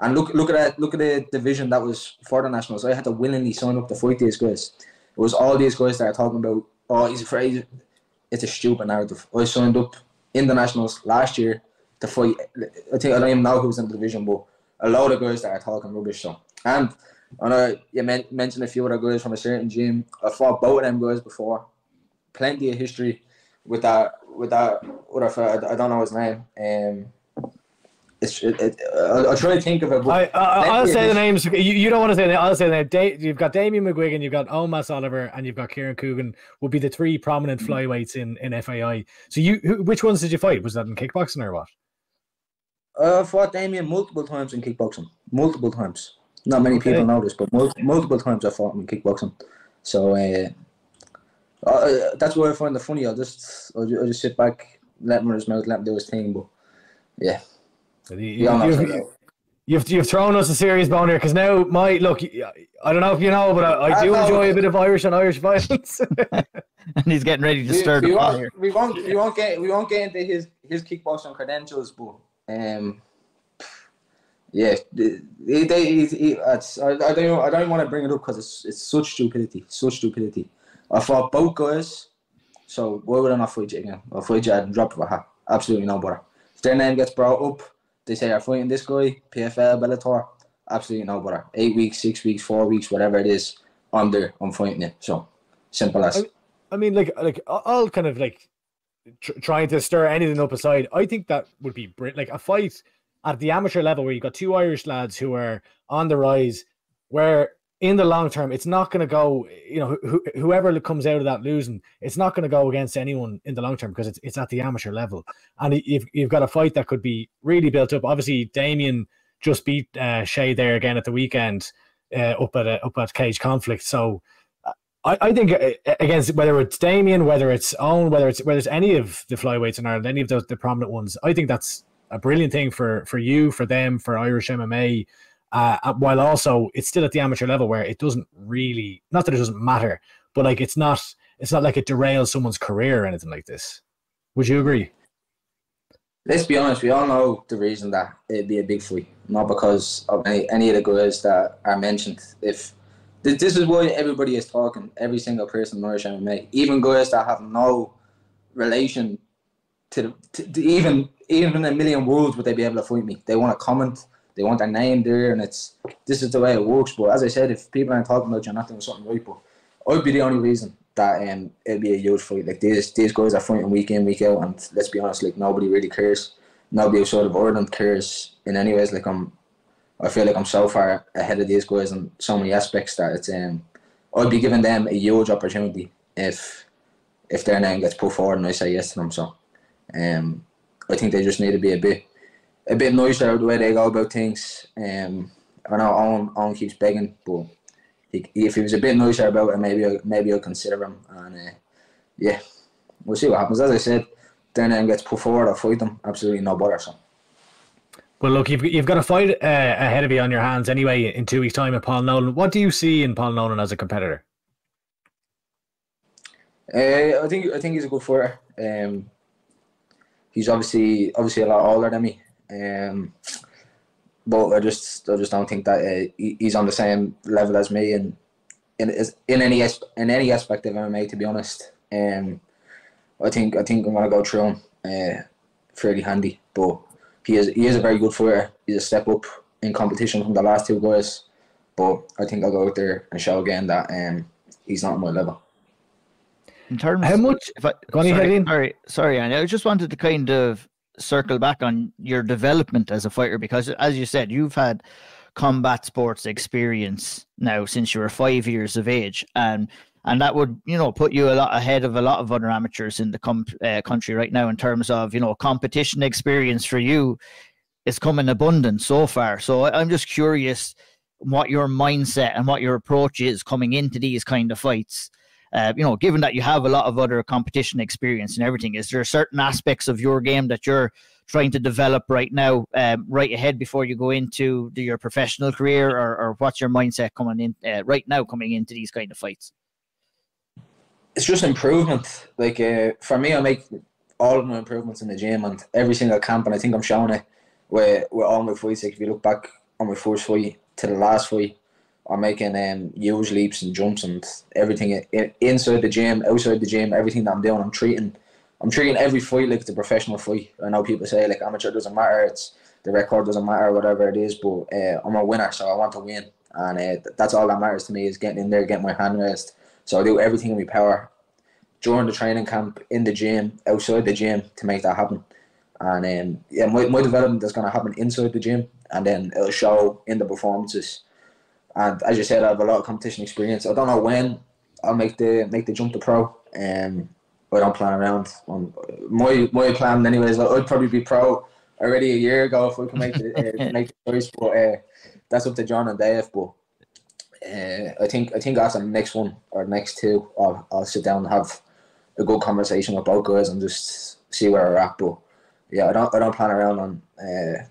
And look look at that, look at the division that was for the Nationals. I had to willingly sign up to fight these guys. It was all these guys that are talking about, oh, he's afraid. It's a stupid narrative. I signed up in the Nationals last year to fight. I think I don't even know who was in the division, but a lot of guys that are talking rubbish. So, and I know you men mentioned a few other guys from a certain gym. I fought both of them guys before. Plenty of history with that. With that, other, I don't know his name. Um, it's. It, it, I'll, I'll try to think of it. I, I, I'll say the names. You, you don't want to say the. I'll say the name. You've got Damien McGuigan, you've got Omas Oliver, and you've got Kieran Coogan. Would be the three prominent flyweights in in F A I. So you, who, which ones did you fight? Was that in kickboxing or what? Uh, I fought Damien multiple times in kickboxing. Multiple times. Not many okay. people know this, but multiple, multiple times I fought in kickboxing. So uh, uh, that's where I find it funny. I just, I just sit back, let him run his mouth, let him do his thing. But yeah. You, you, you've, you've thrown us a serious bone here, because now my look, I don't know if you know, but I, I do I enjoy a bit of Irish and Irish violence. And he's getting ready to we, stir we the pot here. We won't, we won't get, we won't get into his his kickboxing credentials, but um, yeah, they, they, they, I, I don't, even, I don't even want to bring it up because it's it's such stupidity, such stupidity. I fought both guys, so why would I not fight you again? I'll fight you at the drop of a hat. Absolutely no bother. If their name gets brought up, they say, are fighting this guy, P F L, Bellator. absolutely no bother. Eight weeks, six weeks, four weeks, whatever it is, I'm there. I'm fighting it. So simple as. I, I mean, like, like I'll kind of like tr trying to stir anything up aside. I think that would be brilliant. Like a fight at the amateur level where you've got two Irish lads who are on the rise, where in the long term, it's not going to go, you know, who, whoever comes out of that losing, it's not going to go against anyone in the long term because it's, it's at the amateur level. And you've, you've got a fight that could be really built up. Obviously, Damien just beat uh, Shea there again at the weekend uh, up at a, up at Cage Conflict. So I, I think against whether it's Damien, whether it's Owen, whether it's whether it's any of the flyweights in Ireland, any of those the prominent ones, I think that's a brilliant thing for for you, for them, for Irish M M A. Uh, while also it's still at the amateur level where it doesn't really, not that it doesn't matter, but like it's not, it's not like it derails someone's career or anything like this. Would you agree? Let's be honest. We all know the reason that it'd be a big fight, not because of any, any of the guys that are mentioned. If this is why everybody is talking, every single person in Irish M M A, even guys that have no relation to, the, to, to even even a million words, would they be able to fight me? They want to comment. They want their name there, and it's this is the way it works. But as I said, if people aren't talking about you, you're not doing something right. But I'd be the only reason that um, it'd be a huge fight. Like these, these guys are fighting week in, week out, and let's be honest, like nobody really cares. Nobody outside of Ireland cares in any ways. Like I'm, I feel like I'm so far ahead of these guys in so many aspects that it's um, I'd be giving them a huge opportunity if if their name gets put forward and I say yes to them. So, um, I think they just need to be a bit. A bit nicer the way they go about things. Um, I know Owen, Owen keeps begging, but he, if he was a bit nicer about it, maybe I, maybe I'll consider him. And uh, yeah, we'll see what happens. As I said, their name gets put forward, I fight them. Absolutely no bother. So. Well, look, you've you've got a fight uh, ahead of you on your hands anyway in two weeks' time at Paul Nolan. What do you see in Paul Nolan as a competitor? Uh, I think I think he's a good fighter. Um, he's obviously obviously a lot older than me. Um, but I just I just don't think that uh, he, he's on the same level as me, and in in any in any aspect of M M A, to be honest. Um, I think I think I'm gonna go through him uh, fairly handy. But he is he is a very good fighter. He's a step up in competition from the last two guys. But I think I'll go out there and show again that um, he's not on my level. In terms, how much? If I, sorry, in? sorry, sorry, Andy, I just wanted to kind of circle back on your development as a fighter, because as you said, you've had combat sports experience now since you were five years of age, and and that would, you know, put you a lot ahead of a lot of other amateurs in the com uh, country right now in terms of, you know, competition experience. For you, it's come in abundance so far, so I'm just curious what your mindset and what your approach is coming into these kind of fights. Uh, you know, given that you have a lot of other competition experience and everything, is there certain aspects of your game that you're trying to develop right now, um, right ahead before you go into the, your professional career, or, or what's your mindset coming in uh, right now coming into these kind of fights? It's just improvement. Like uh, for me, I make all of my improvements in the gym and every single camp, and I think I'm showing it with, with all my fights. Like if you look back on my first fight to the last fight, I'm making um, huge leaps and jumps and everything inside the gym, outside the gym, everything that I'm doing. I'm treating, I'm treating every fight like it's a professional fight. I know people say like amateur doesn't matter, it's the record doesn't matter, whatever it is. But uh, I'm a winner, so I want to win, and uh, that's all that matters to me is getting in there, getting my hand raised. So I do everything in my power during the training camp, in the gym, outside the gym to make that happen. And um, yeah, my my development is going to happen inside the gym, and then it'll show in the performances. And as you said, I have a lot of competition experience. I don't know when I'll make the make the jump to pro. Um, I don't plan around. Um, my my plan, anyways, like, I'd probably be pro already a year ago if we can make the uh, make the choice. But uh, that's up to John and Dave. But uh, I think I think after the next one or next two, I'll I'll sit down and have a good conversation with both guys and just see where we're at. But yeah, I don't I don't plan around on uh,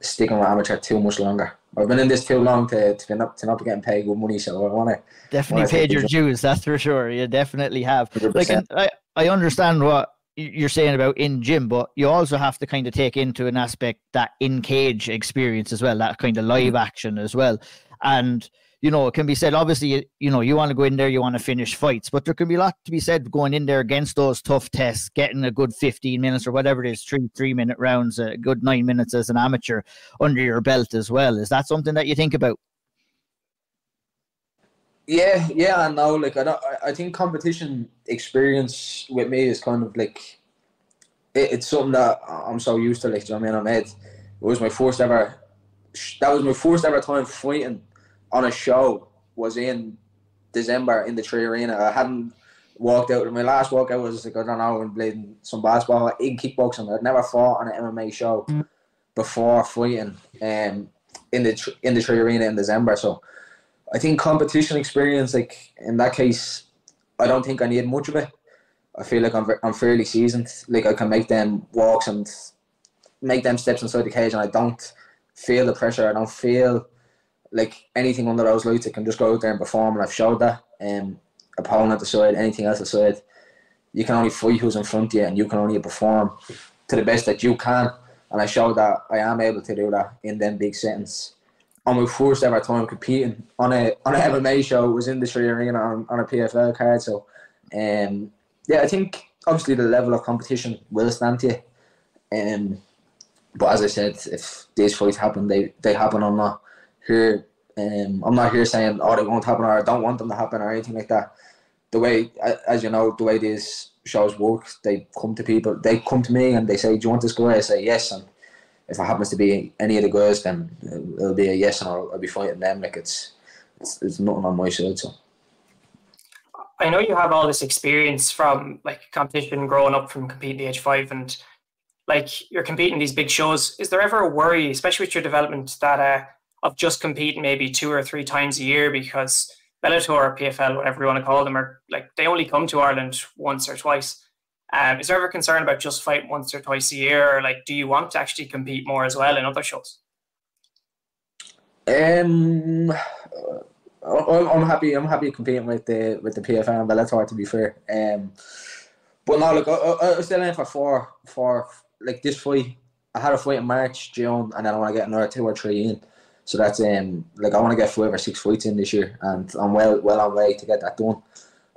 sticking with amateur too much longer. I've been in this too long to, to not to not be getting paid good money, so I want to definitely paid your dues. That's for sure. You definitely have. one hundred percent. Like, I I understand what you're saying about in gym, but you also have to kind of take into an aspect that in cage experience as well, that kind of live action as well, and you know, it can be said, obviously, you know, you want to go in there, you want to finish fights, but there can be a lot to be said going in there against those tough tests, getting a good fifteen minutes or whatever it is, three three-minute rounds, a good nine minutes as an amateur under your belt as well. Is that something that you think about? Yeah, yeah, and now, like, I don't, I think competition experience with me is kind of like, it, it's something that I'm so used to, like, do you know what I mean? I'm Ed. It was my first ever, that was my first ever time fighting on a show, was in December in the Three Arena. I hadn't walked out, my last walkout was, like, I don't know, and playing some basketball, in kickboxing. I'd never fought on an M M A show before fighting um, in the in the Three Arena in December, so. I think competition experience, like in that case, I don't think I need much of it. I feel like I'm I'm fairly seasoned. Like I can make them walks and make them steps inside the cage, and I don't feel the pressure. I don't feel like anything under those lights. I can just go out there and perform, and I've showed that. Um, opponent aside, anything else aside, you can only fight who's in front of you, and you can only perform to the best that you can. And I showed that I am able to do that in them big settings. On my first ever time competing on a on an M M A show, was in the Three Arena on, on a P F L card. So, um, yeah, I think obviously the level of competition will stand to you. Um, but as I said, if these fights happen, they they happen. I'm not here. Um, I'm not here saying oh they won't happen or I don't want them to happen or anything like that. The way, as you know, the way these shows work, they come to people. They come to me and they say, "Do you want this guy?" I say yes. And if it happens to be any of the girls, then it'll be a yes, and I'll, I'll be fighting them. Like it's, it's, it's nothing on my side. So I know you have all this experience from like competition, growing up from competing the age five, and like you're competing these big shows. Is there ever a worry, especially with your development, that uh, of just competing maybe two or three times a year, because Bellator or P F L, whatever you want to call them, are like they only come to Ireland once or twice. Um, is there ever concern about just fight once or twice a year, or like, do you want to actually compete more as well in other shows? Um, I'm happy. I'm happy competing with the with the P F L and Bellator, to be fair. Um, but no, look, I, I was still in for four, four like this fight. I had a fight in March, June, and then I want to get another two or three in. So that's um, like I want to get five or six fights in this year, and I'm well well on way to get that done.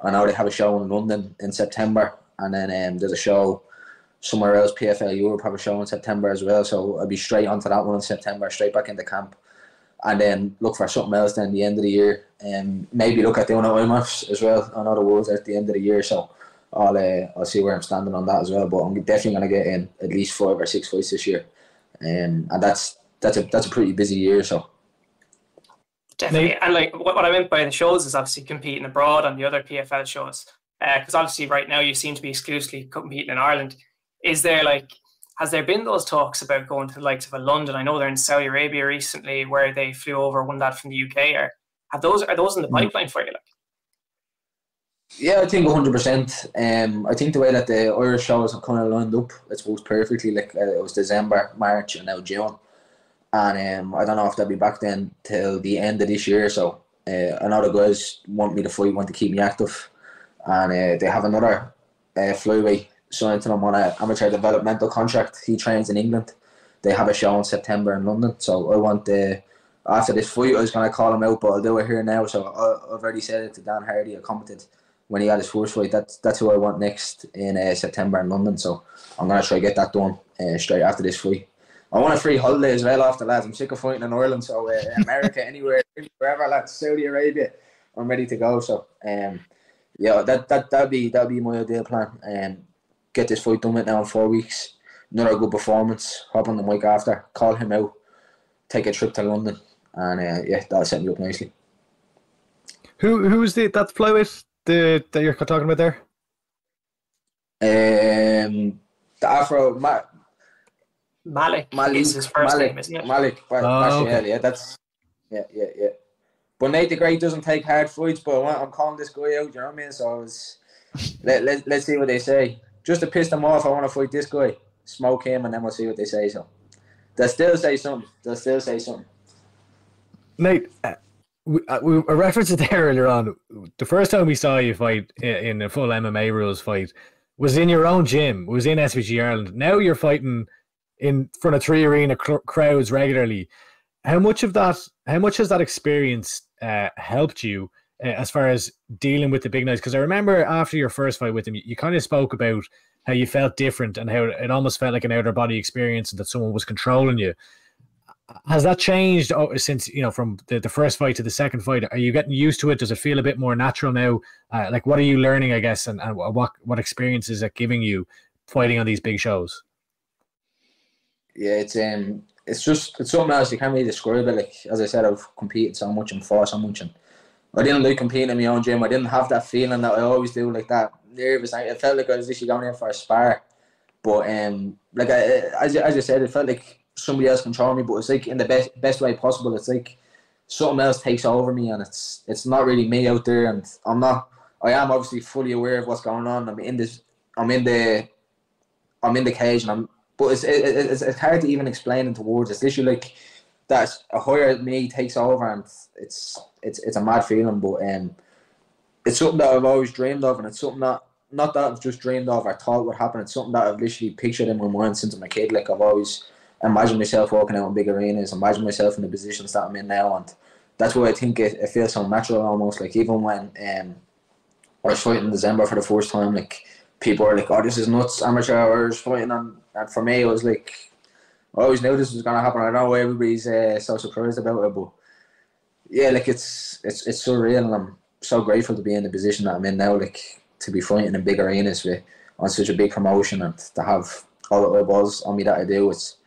I know they have a show in London in September. And then um, there's a show somewhere else, P F L Europe have a show in September as well. So I'll be straight onto that one in September, straight back into camp. And then look for something else then at the end of the year. Um, maybe look at doing I M Fs as well on other worlds at the end of the year. So I'll, uh, I'll see where I'm standing on that as well. But I'm definitely going to get in at least five or six fights this year. Um, and that's that's a, that's a pretty busy year. So definitely. And like what, what I meant by the shows is obviously competing abroad on the other P F L shows. Because uh, obviously right now you seem to be exclusively competing in Ireland. Is there like, has there been those talks about going to the likes of a London? I know they're in Saudi Arabia recently where they flew over one lad from the U K. Or have those, are those in the pipeline for you? Like? Yeah, I think one hundred percent. Um, I think the way that the Irish shows have kind of lined up, it's worked perfectly. Like uh, it was December, March and now June. And um, I don't know if they'll be back then till the end of this year. So uh, I know the guys want me to fight, want to keep me active. And uh, they have another uh, flyweight signed to him on an amateur developmental contract. He trains in England. They have a show in September in London. So I want the, after this fight, I was going to call him out, but I'll do it here now. So I, I've already said it to Dan Hardy. I commented when he had his first fight. That's, that's who I want next in uh, September in London. So I'm going to try to get that done uh, straight after this fight. I want a free holiday as well after, lads. I'm sick of fighting in Ireland. So uh, America, anywhere, wherever, lads, Saudi Arabia, I'm ready to go. So... Um, Yeah, that that that'd be that'd be my ideal plan. And um, get this fight done with now in four weeks. Another good performance. Hop on the mic after. Call him out. Take a trip to London, and uh, yeah, that'll set me up nicely. Who who's the that flyweight the that you're talking about there? Um, the Afro Ma Malik. Malik is his first Malik, name, isn't it? Malik. Oh, Marshall, okay. Yeah, that's yeah, yeah, yeah. But Nate the Great doesn't take hard fights, but I'm calling this guy out, you know what I mean? So I was, let, let, let's see what they say. Just to piss them off, I want to fight this guy. Smoke him, and then we'll see what they say. So they'll still say something. They'll still say something. Nate, uh, we, uh, we referenced it there earlier on. The first time we saw you fight in a full M M A rules fight was in your own gym. It was in S V G Ireland. Now you're fighting in front of three arena crowds regularly. How much of that, how much has that experience uh, helped you uh, as far as dealing with the big nights? Because I remember after your first fight with him, you, you kind of spoke about how you felt different and how it almost felt like an outer body experience and that someone was controlling you. Has that changed since, you know, from the, the first fight to the second fight? Are you getting used to it? Does it feel a bit more natural now? Uh, like, what are you learning, I guess, and, and what what experience is it giving you fighting on these big shows? Yeah, it's um, it's just it's something else. You can't really describe it. Like, as I said, I've competed so much and fought so much, and I didn't like competing in my own gym. I didn't have that feeling that I always do, like that nervous. It felt like I was literally going in for a spar. But um, like I, as as I said, it felt like somebody else controlling me, but it's like in the best best way possible. It's like something else takes over me, and it's it's not really me out there. And I'm not. I am obviously fully aware of what's going on. I'm in this. I'm in the. I'm in the cage, and I'm. But it's it, it's it's hard to even explain into words. It's literally like that a higher me takes over, and it's it's it's a mad feeling. But um, it's something that I've always dreamed of, and it's something that not that I've just dreamed of. I thought would happen. It's something that I've literally pictured in my mind since I'm a kid. Like, I've always. Imagine myself walking out in big arenas, imagine myself in the positions that I'm in now, and that's why I think it, it feels so natural almost. Like, even when um, I was fighting in December for the first time, like, people are like, oh, this is nuts, amateur hours fighting, and, and for me, it was like, I always knew this was going to happen. I know everybody's uh, so surprised about it, but yeah, like, it's, it's, it's surreal, and I'm so grateful to be in the position that I'm in now, like, to be fighting in big arenas with, on such a big promotion, and to have all the eyeballs on me that I do. It's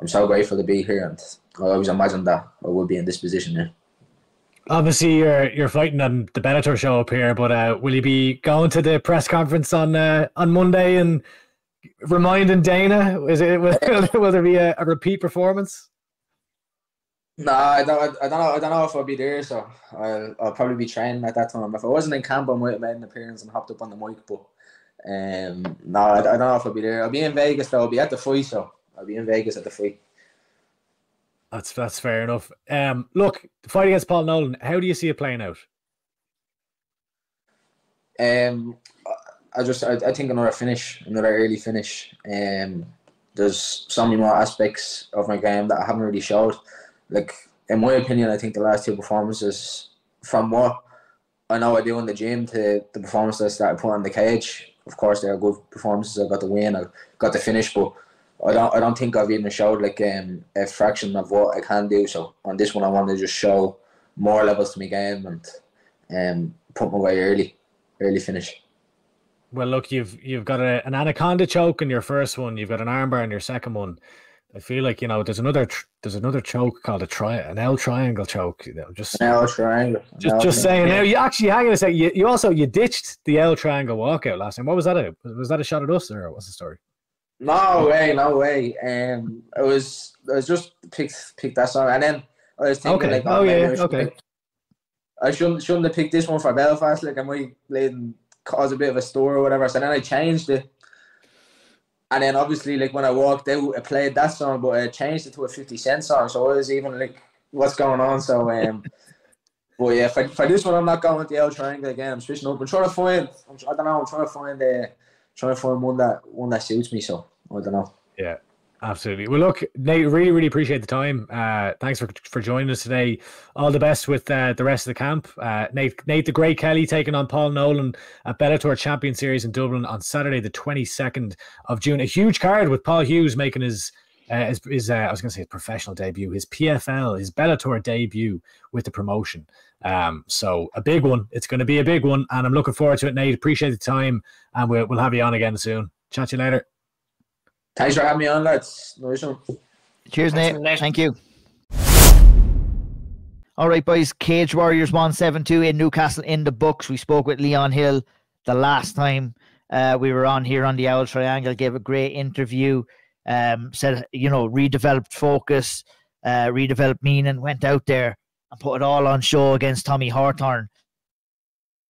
I'm so grateful to be here, and I always imagined that I would be in this position now. Obviously, you're you're fighting on the Bellator show up here, but uh, will you be going to the press conference on uh, on Monday and reminding Dana? Is it will, will there be a, a repeat performance? No, nah, I don't. I don't know. I don't know if I'll be there, so I'll I'll probably be training at that time. If I wasn't in camp, I might have made an appearance and hopped up on the mic. But um, no, I, I don't know if I'll be there. I'll be in Vegas though. I'll be at the fight, so. I'll be in Vegas at the fight. That's that's fair enough. Um, look, the fight against Paul Nolan, how do you see it playing out? Um, I just I, I think another finish, another early finish. Um, there's so many more aspects of my game that I haven't really showed. Like, in my opinion, I think the last two performances, from what I know I do in the gym to the performances that I put on the cage, of course they are good performances. I got the win, I got the finish, but I don't. I don't think I've even showed like um, a fraction of what I can do. So on this one, I want to just show more levels to my game and um, put my way early, early finish. Well, look, you've you've got a, an anaconda choke in your first one. You've got an armbar in your second one. I feel like, you know, there's another tr there's another choke called a tri an Auld Triangle choke. You know, just an Auld Triangle. An just Auld just triangle. saying. Now you actually, hang on a second. You you also you ditched the Auld Triangle walkout last time. What was that? A, was that a shot at us, or what's the story? No way, no way. Um, I was, I was just picked, picked that song, and then I was thinking, okay. like, oh, oh yeah, I should okay. Pick, I shouldn't, shouldn't have picked this one for Belfast. Like, I might play and cause a bit of a stir or whatever. So then I changed it, and then obviously, like, when I walked out, I played that song, but I changed it to a fifty cent song. So I was even like, what's going on? So um, but yeah, for, for this one, I'm not going with the Auld Triangle again. I'm switching up. I'm trying to find. I'm, I don't know. I'm trying to find the. Uh, Trying to find one that one that suits me, so I don't know. Yeah, absolutely. Well, look, Nate, really, really appreciate the time. Uh, thanks for for joining us today. All the best with uh, the rest of the camp. Uh, Nate, Nate the Great Kelly taking on Paul Nolan at Bellator Champion Series in Dublin on Saturday, the twenty second of June. A huge card with Paul Hughes making his uh, his, his uh, I was going to say his professional debut, his P F L, his Bellator debut with the promotion. Um, so a big one. It's going to be a big one, and I'm looking forward to it, Nate. Appreciate the time, and we'll, we'll have you on again soon. Chat to you later. Thanks for having me on, lads. Nice one. Cheers, Nate. Nice. Thank you. All right, boys. Cage Warriors one seventy-two in Newcastle in the books. We spoke with Leon Hill the last time uh, we were on here on the Auld Triangle. Gave a great interview. Um, said, you know, redeveloped focus, uh, redeveloped meaning, went out there and put it all on show against Tommy Hawthorne.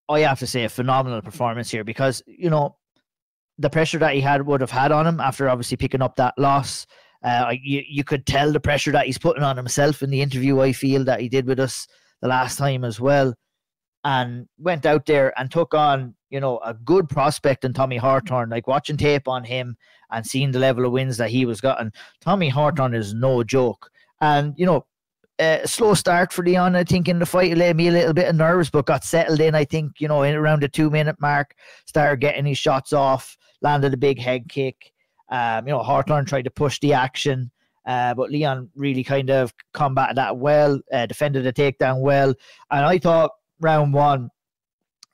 I have to say, a phenomenal performance here, because, you know, the pressure that he had would have had on him after obviously picking up that loss. Uh, you, you could tell the pressure that he's putting on himself in the interview, I feel, that he did with us the last time as well. And went out there and took on, you know, a good prospect in Tommy Hawthorne. Like, watching tape on him and seeing the level of wins that he was gotten, Tommy Hawthorne is no joke. And, you know, Uh, a slow start for Leon, I think, in the fight. It made me a little bit nervous, but got settled in, I think, you know, in around the two-minute mark. Started getting his shots off, landed a big head kick. Um, you know, Hawthorne tried to push the action, uh, but Leon really kind of combated that well, uh, defended the takedown well. And I thought round one,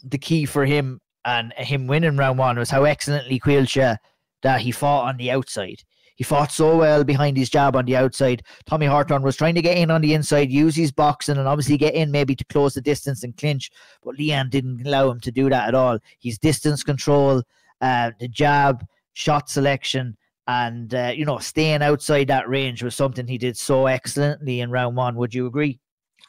the key for him and him winning round one was how excellently Caoilte that he fought on the outside. He fought so well behind his jab on the outside. Tommy Hawthorne was trying to get in on the inside, use his boxing, and obviously get in maybe to close the distance and clinch. But Leon didn't allow him to do that at all. His distance control, uh, the jab, shot selection, and, uh, you know, staying outside that range was something he did so excellently in round one. Would you agree?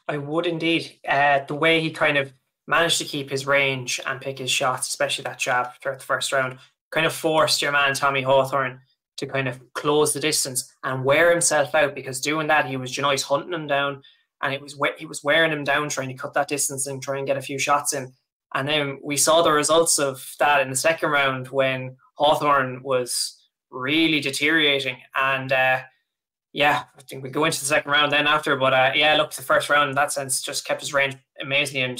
I would indeed. Uh, the way he kind of managed to keep his range and pick his shots, especially that jab throughout the first round, kind of forced your man Tommy Hawthorne to kind of close the distance and wear himself out, because doing that, he was Janois hunting him down, and it was he was wearing him down, trying to cut that distance and try and get a few shots in. And then we saw the results of that in the second round when Hawthorne was really deteriorating. And uh, yeah, I think we go into the second round then after, but uh, yeah, look, the first round in that sense just kept his range amazingly and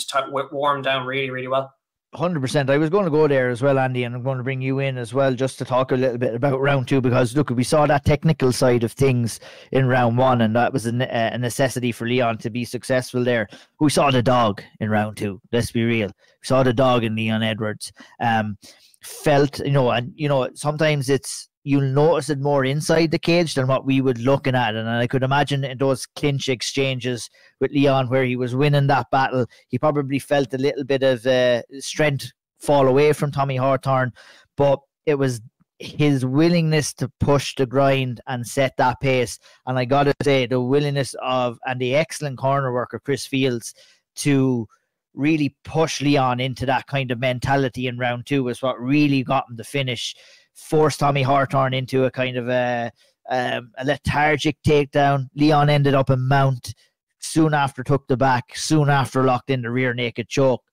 wore him down really, really well. one hundred percent. I was going to go there as well, Andy, and I'm going to bring you in as well just to talk a little bit about round two, because look, we saw that technical side of things in round one, and that was a, a necessity for Leon to be successful there. We saw the dog in round two, let's be real. We saw the dog in Leon Edwards. Um, felt, you know, and you know, sometimes it's, you'll notice it more inside the cage than what we were looking at. And I could imagine in those clinch exchanges with Leon where he was winning that battle, he probably felt a little bit of uh, strength fall away from Tommy Hawthorne. But it was his willingness to push the grind and set that pace. And I got to say, the willingness of and the excellent corner work of Chris Fields to really push Leon into that kind of mentality in round two was what really got him to finish. Forced Tommy Hawthorne into a kind of a, um, a lethargic takedown. Leon ended up in mount, soon after took the back, soon after locked in the rear naked choke.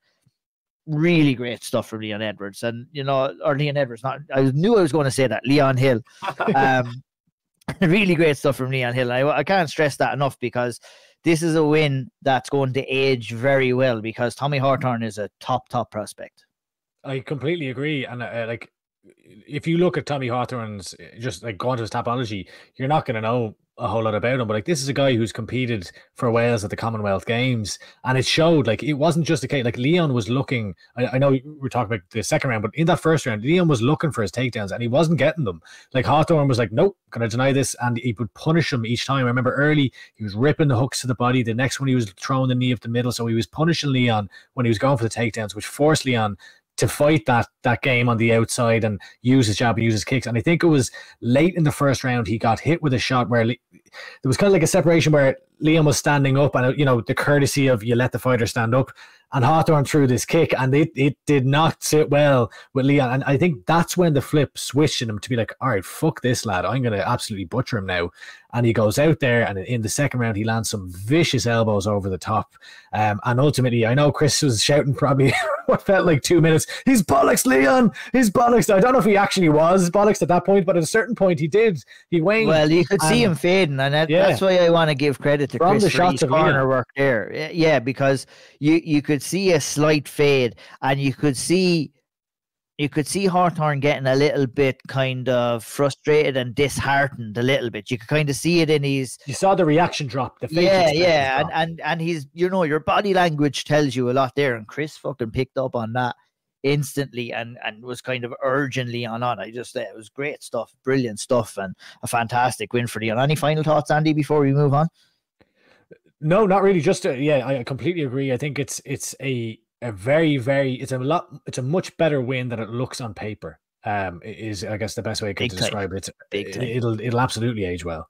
Really great stuff from Leon Edwards. And, you know, or Leon Edwards, not, I knew I was going to say that, Leon Hill. Um, really great stuff from Leon Hill. I, I can't stress that enough, because this is a win that's going to age very well, because Tommy Hawthorne is a top, top prospect. I completely agree. And uh, like, if you look at Tommy Hawthorne's, just like going to his topology, you're not going to know a whole lot about him. But like, this is a guy who's competed for Wales at the Commonwealth Games, and it showed. Like, it wasn't just a case. Like, Leon was looking. I, I know we're talking about the second round, but in that first round, Leon was looking for his takedowns, and he wasn't getting them. Like, Hawthorne was like, "Nope, gonna deny this," and he would punish him each time. I remember early he was ripping the hooks to the body. The next one he was throwing the knee up the middle, so he was punishing Leon when he was going for the takedowns, which forced Leon to fight that that game on the outside and use his jab and use his kicks. And I think it was late in the first round he got hit with a shot where Le there was kind of like a separation where Leon was standing up, and you know, the courtesy of you let the fighter stand up, and Hawthorne threw this kick, and it, it did not sit well with Leon. And I think that's when the flip switched in him to be like, all right, fuck this lad, I'm going to absolutely butcher him now. And he goes out there, and in the second round he lands some vicious elbows over the top, um, and ultimately, I know Chris was shouting probably what felt like two minutes, he's bollocks Leon, he's bollocks. I don't know if he actually was bollocks at that point, but at a certain point he did, he waned. Well, you could see him fading, and that, yeah. that's why I want to give credit to From Chris the shots of corner work there, yeah, because you you could see a slight fade, and you could see you could see Hawthorne getting a little bit kind of frustrated and disheartened a little bit. You could kind of see it in his. You saw the reaction drop. The face yeah, yeah, and and and he's, you know, your body language tells you a lot there, and Chris fucking picked up on that instantly and and was kind of urgently on on. I just uh, it was great stuff, brilliant stuff, and a fantastic win for Leon. Any final thoughts, Andy, before we move on? No, not really. Just to, yeah, I completely agree. I think it's it's a a very very it's a lot it's a much better win than it looks on paper. Um, is I guess the best way I could describe it. It's, it'll it'll absolutely age well.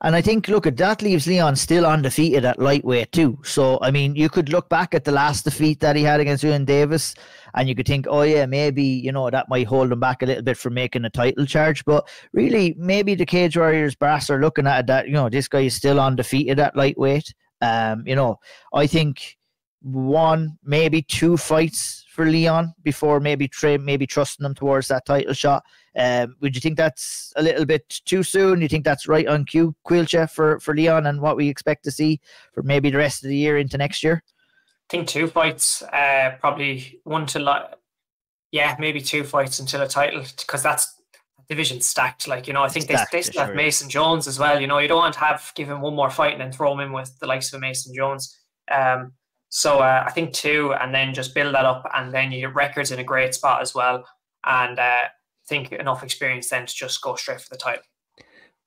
And I think, look, that leaves Leon still undefeated at lightweight too. So, I mean, you could look back at the last defeat that he had against Ewan Davis, and you could think, oh yeah, maybe, you know, that might hold him back a little bit from making a title charge. But really, maybe the Cage Warriors brass are looking at it that, you know, this guy is still undefeated at lightweight. Um, you know, I think one, maybe two fights for Leon before maybe tra- maybe trusting him towards that title shot. Um, would you think that's a little bit too soon? You think that's right on cue, Coilche, for, for Leon and what we expect to see for maybe the rest of the year into next year? I think two fights, uh, probably one to... Li- yeah, maybe two fights until a title, because that's division stacked. Like, you know, I think stacked, they, they still have sure. Mason Jones as well. You know, you don't want to have give him one more fight and then throw him in with the likes of Mason Jones. Um, so uh, I think two, and then just build that up, and then your record's in a great spot as well. And uh, I think enough experience then to just go straight for the title.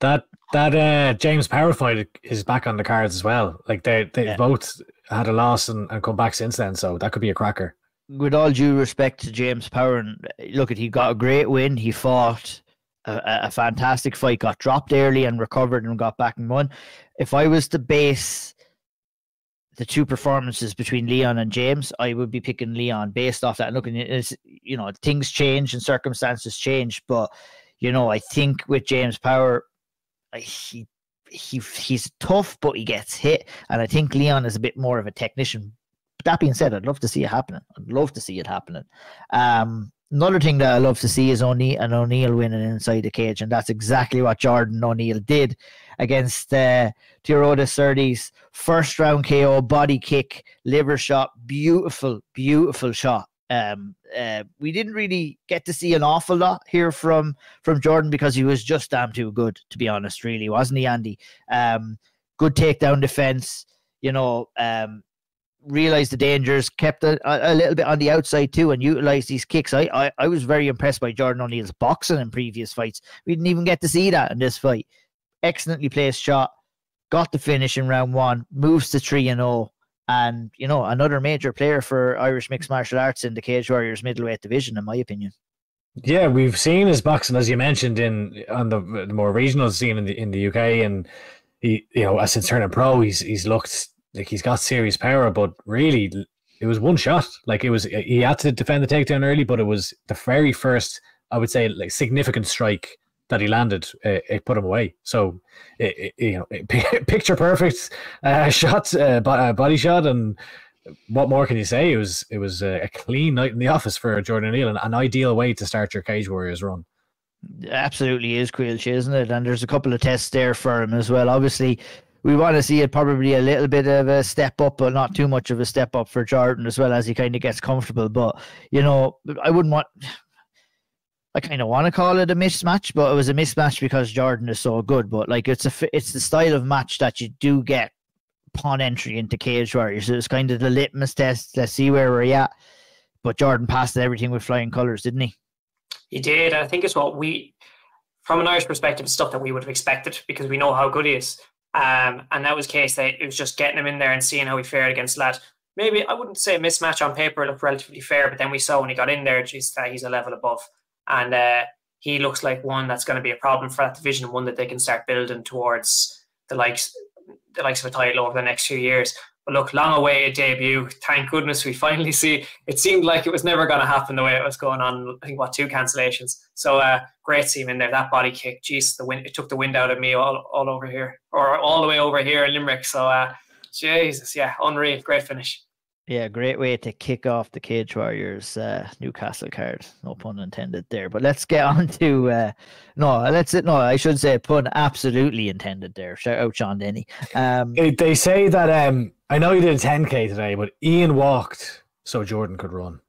That that uh, James Power fight is back on the cards as well. Like they they yeah. both had a loss and, and come back since then. So that could be a cracker. With all due respect to James Power, and look, at he got a great win. He fought a, a fantastic fight, got dropped early and recovered and got back and won. If I was to base the two performances between Leon and James, I would be picking Leon based off that. Look, you know, things change and circumstances change, but, you know, I think with James Power, he, he he's tough, but he gets hit. And I think Leon is a bit more of a technician. That being said, I'd love to see it happening. I'd love to see it happening. Um, another thing that I love to see is O'Neill and O'Neill winning inside the cage, and that's exactly what Jordan O'Neill did against uh, Teodoro Surtees. First round K O, body kick, liver shot, beautiful, beautiful shot. Um, uh, we didn't really get to see an awful lot here from from Jordan because he was just damn too good, to be honest. Really, wasn't he, Andy? Um, good takedown defense. You know. Um, realized the dangers, kept a, a little bit on the outside too, and utilized these kicks. I, I, I was very impressed by Jordan O'Neill's boxing in previous fights. We didn't even get to see that in this fight. Excellently placed shot, got the finish in round one, moves to three and oh, and, you know, another major player for Irish mixed martial arts in the Cage Warriors middleweight division, in my opinion. Yeah, we've seen his boxing, as you mentioned, in on the, the more regional scene in the in the U K, and he, you know, as in turning pro, he's he's looked. Like, he's got serious power, but really it was one shot. Like, it was, he had to defend the takedown early, but it was the very first, I would say, like, significant strike that he landed. Uh, it put him away. So, it, it, you know, it, picture perfect uh, shot, uh, body shot, and what more can you say? It was it was a clean night in the office for Jordan O'Neill, and an ideal way to start your Cage Warriors run. Absolutely is, Coilche, isn't it? And there's a couple of tests there for him as well. Obviously, we want to see it probably a little bit of a step up, but not too much of a step up for Jordan as well, as he kind of gets comfortable. But, you know, I wouldn't want... I kind of want to call it a mismatch, but it was a mismatch because Jordan is so good. But, like, it's a, it's the style of match that you do get upon entry into Cage Warriors. So it's kind of the litmus test. Let's see where we're at. But Jordan passed everything with flying colours, didn't he? He did. I think it's what we... From an Irish perspective, it's stuff that we would have expected because we know how good he is. Um, and that was the case that it was just getting him in there and seeing how he fared against that. Maybe I wouldn't say mismatch on paper, it looked relatively fair, but then we saw when he got in there, geez, that he's a level above, and uh, he looks like one that's going to be a problem for that division, one that they can start building towards the likes, the likes of a title over the next few years. But look, long awaited debut. Thank goodness we finally see. It seemed like it was never going to happen the way it was going on. I think what two cancellations. So uh, great team in there. That body kick, jeez, the wind. It took the wind out of me all, all over here, or all the way over here in Limerick. So uh, Jesus, yeah, unreal, great finish. Yeah, great way to kick off the Cage Warriors uh, Newcastle card. No pun intended there. But let's get on to uh, no, let's no, I should say pun absolutely intended there. Shout out Sean Denny. Um, they say that um, I know you did a ten K today, but Ian walked so Jordan could run.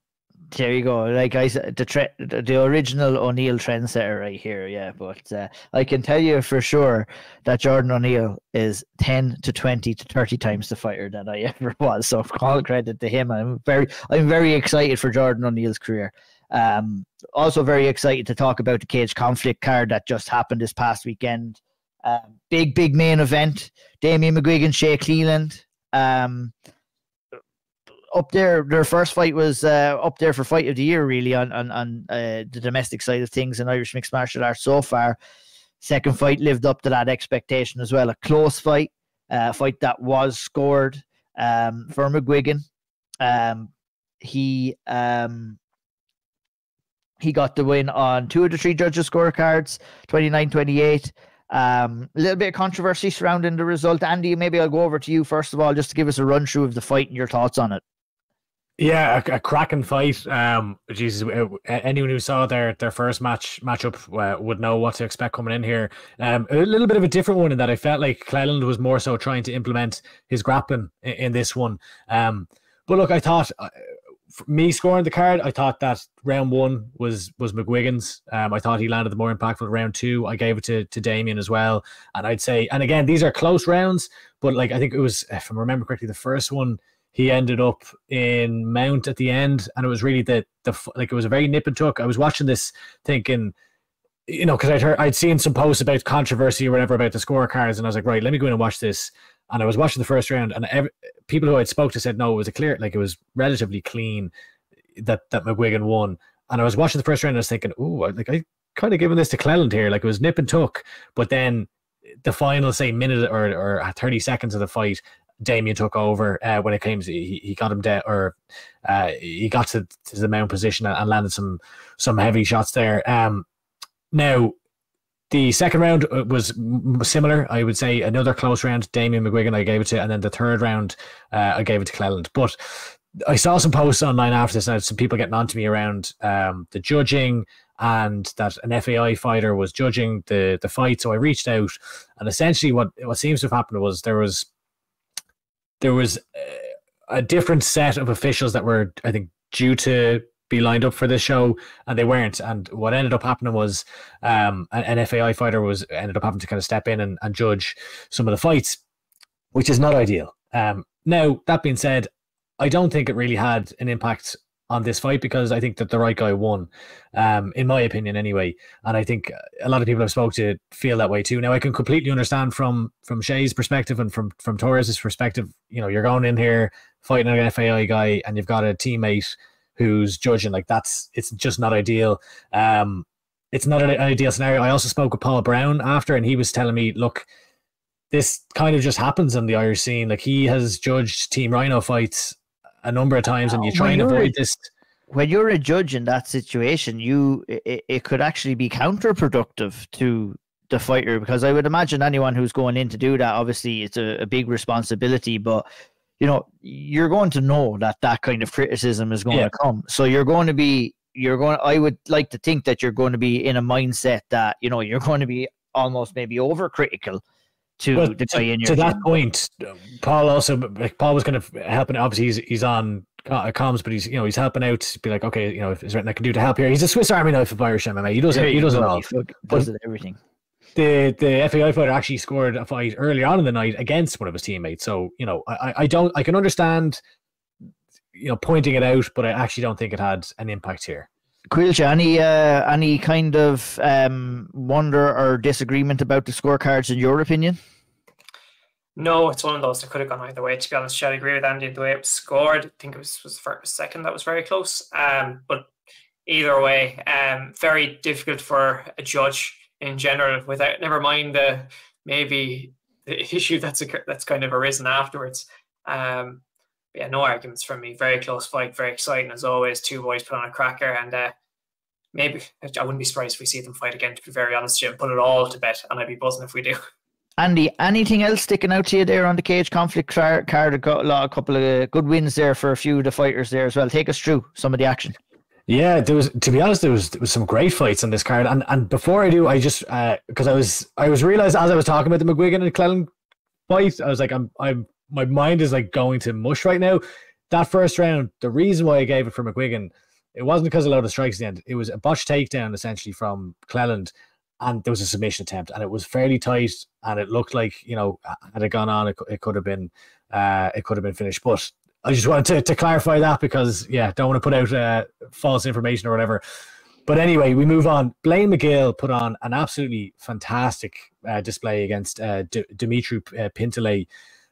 There you go. Like I said, the tre- the original O'Neill trendsetter right here. Yeah, but uh, I can tell you for sure that Jordan O'Neill is ten to twenty to thirty times the fighter than I ever was. So all credit to him. I'm very, I'm very excited for Jordan O'Neill's career. Um, also very excited to talk about the Cage Conflict card that just happened this past weekend. Um, big, big main event. Damien McGuigan, Shea Cleland. Um. Up there, their first fight was uh, up there for fight of the year, really, on on, on uh, the domestic side of things in Irish mixed martial arts so far. Second fight lived up to that expectation as well. A close fight, uh, a fight that was scored um, for McGuigan. Um, he um, he got the win on two of the three judges' scorecards, twenty-nine twenty-eight. Um, a little bit of controversy surrounding the result. Andy, maybe I'll go over to you first of all, just to give us a run through of the fight and your thoughts on it. Yeah, a, a cracking fight. Um, Jesus, anyone who saw their their first match matchup uh, would know what to expect coming in here. Um, a little bit of a different one in that I felt like Cleland was more so trying to implement his grappling in, in this one. Um, but look, I thought uh, for me scoring the card, I thought that round one was was McGuigan's. Um, I thought he landed the more impactful round two. I gave it to to Damien as well, and I'd say, and again, these are close rounds, but like I think it was, if I remember correctly, the first one, he ended up in mount at the end, and it was really the the like it was a very nip and tuck. I was watching this thinking, you know, because I'd heard I'd seen some posts about controversy or whatever about the scorecards, and I was like, right, let me go in and watch this. And I was watching the first round, and every, people who I'd spoke to said no, it was a clear, like it was relatively clean that that McGuigan won. And I was watching the first round, and I was thinking, ooh, like I kind of given this to Cleland here, like it was nip and tuck. But then the final say minute or or thirty seconds of the fight, Damien took over uh, when it came to, he, he got him down, or uh, he got to, to the mount position and, and landed some some heavy shots there. Um, now, the second round was similar. I would say another close round, Damien McGuigan I gave it to, and then the third round uh, I gave it to Cleland. But I saw some posts online after this, and I had some people getting on to me around um, the judging, and that an F A I fighter was judging the, the fight. So I reached out, and essentially what, what seems to have happened was there was There was a different set of officials that were, I think, due to be lined up for this show, and they weren't. And what ended up happening was um, an F A I fighter was ended up having to kind of step in and, and judge some of the fights, which is not ideal. Um, now, that being said, I don't think it really had an impact on this fight, because I think that the right guy won, um, in my opinion anyway. And I think a lot of people I've spoke to feel that way too. Now, I can completely understand from from Shea's perspective and from from Torres's perspective, you know, you're going in here fighting an F A I guy and you've got a teammate who's judging, like that's, it's just not ideal. Um, it's not an ideal scenario. I also spoke with Paul Brown after, and he was telling me, look, this kind of just happens in the Irish scene. Like he has judged Team Rhino fights a number of times, and you try and avoid this. When you're a judge in that situation, you it, it could actually be counterproductive to the fighter, because I would imagine anyone who's going in to do that, obviously it's a, a big responsibility, but you know, you're going to know that that kind of criticism is going yeah. to come. So you're going to be, you're going, I would like to think that you're going to be in a mindset that, you know, you're going to be almost maybe overcritical. To, well, to, to, in your to that point, Paul also like Paul was kind of helping. Obviously, he's he's on comms, but he's you know he's helping out to be like, okay, you know, if there's anything I can do to help here. He's a Swiss Army knife of Irish M M A. He does it. He does it all. He does it everything. The the F A I fighter actually scored a fight earlier on in the night against one of his teammates. So you know, I I don't I can understand, you know, pointing it out, but I actually don't think it had an impact here. Caoilte, any uh, any kind of um, wonder or disagreement about the scorecards in your opinion? No, it's one of those that could have gone either way, to be honest. I agree with Andy the way it was scored. I think it was, was the first second that was very close. Um, but either way, um, very difficult for a judge in general, without never mind the maybe the issue that's occur that's kind of arisen afterwards. Um, Yeah, no arguments from me. Very close fight, very exciting as always. Two boys put on a cracker, and uh, maybe I wouldn't be surprised if we see them fight again, to be very honest, Jim. Put it all to bet, and I'd be buzzing if we do. Andy, anything else sticking out to you there on the cage conflict card? A couple of good wins there for a few of the fighters there as well. Take us through some of the action. Yeah, there was. To be honest, there was there was some great fights on this card. And and before I do, I just because uh, I was I was realized as I was talking about the McGuigan and Cleland fight, I was like, I'm I'm. my mind is like going to mush right now. That first round, the reason why I gave it for McGuigan, it wasn't because of a load of strikes at the end. It was a botched takedown essentially from Cleland, and there was a submission attempt, and it was fairly tight, and it looked like, you know, had it gone on, it, it could have been, uh, it could have been finished. But I just wanted to, to clarify that, because yeah, don't want to put out uh, false information or whatever. But anyway, we move on. Blaine McGill put on an absolutely fantastic uh, display against uh, D Dimitri uh, Pintelet.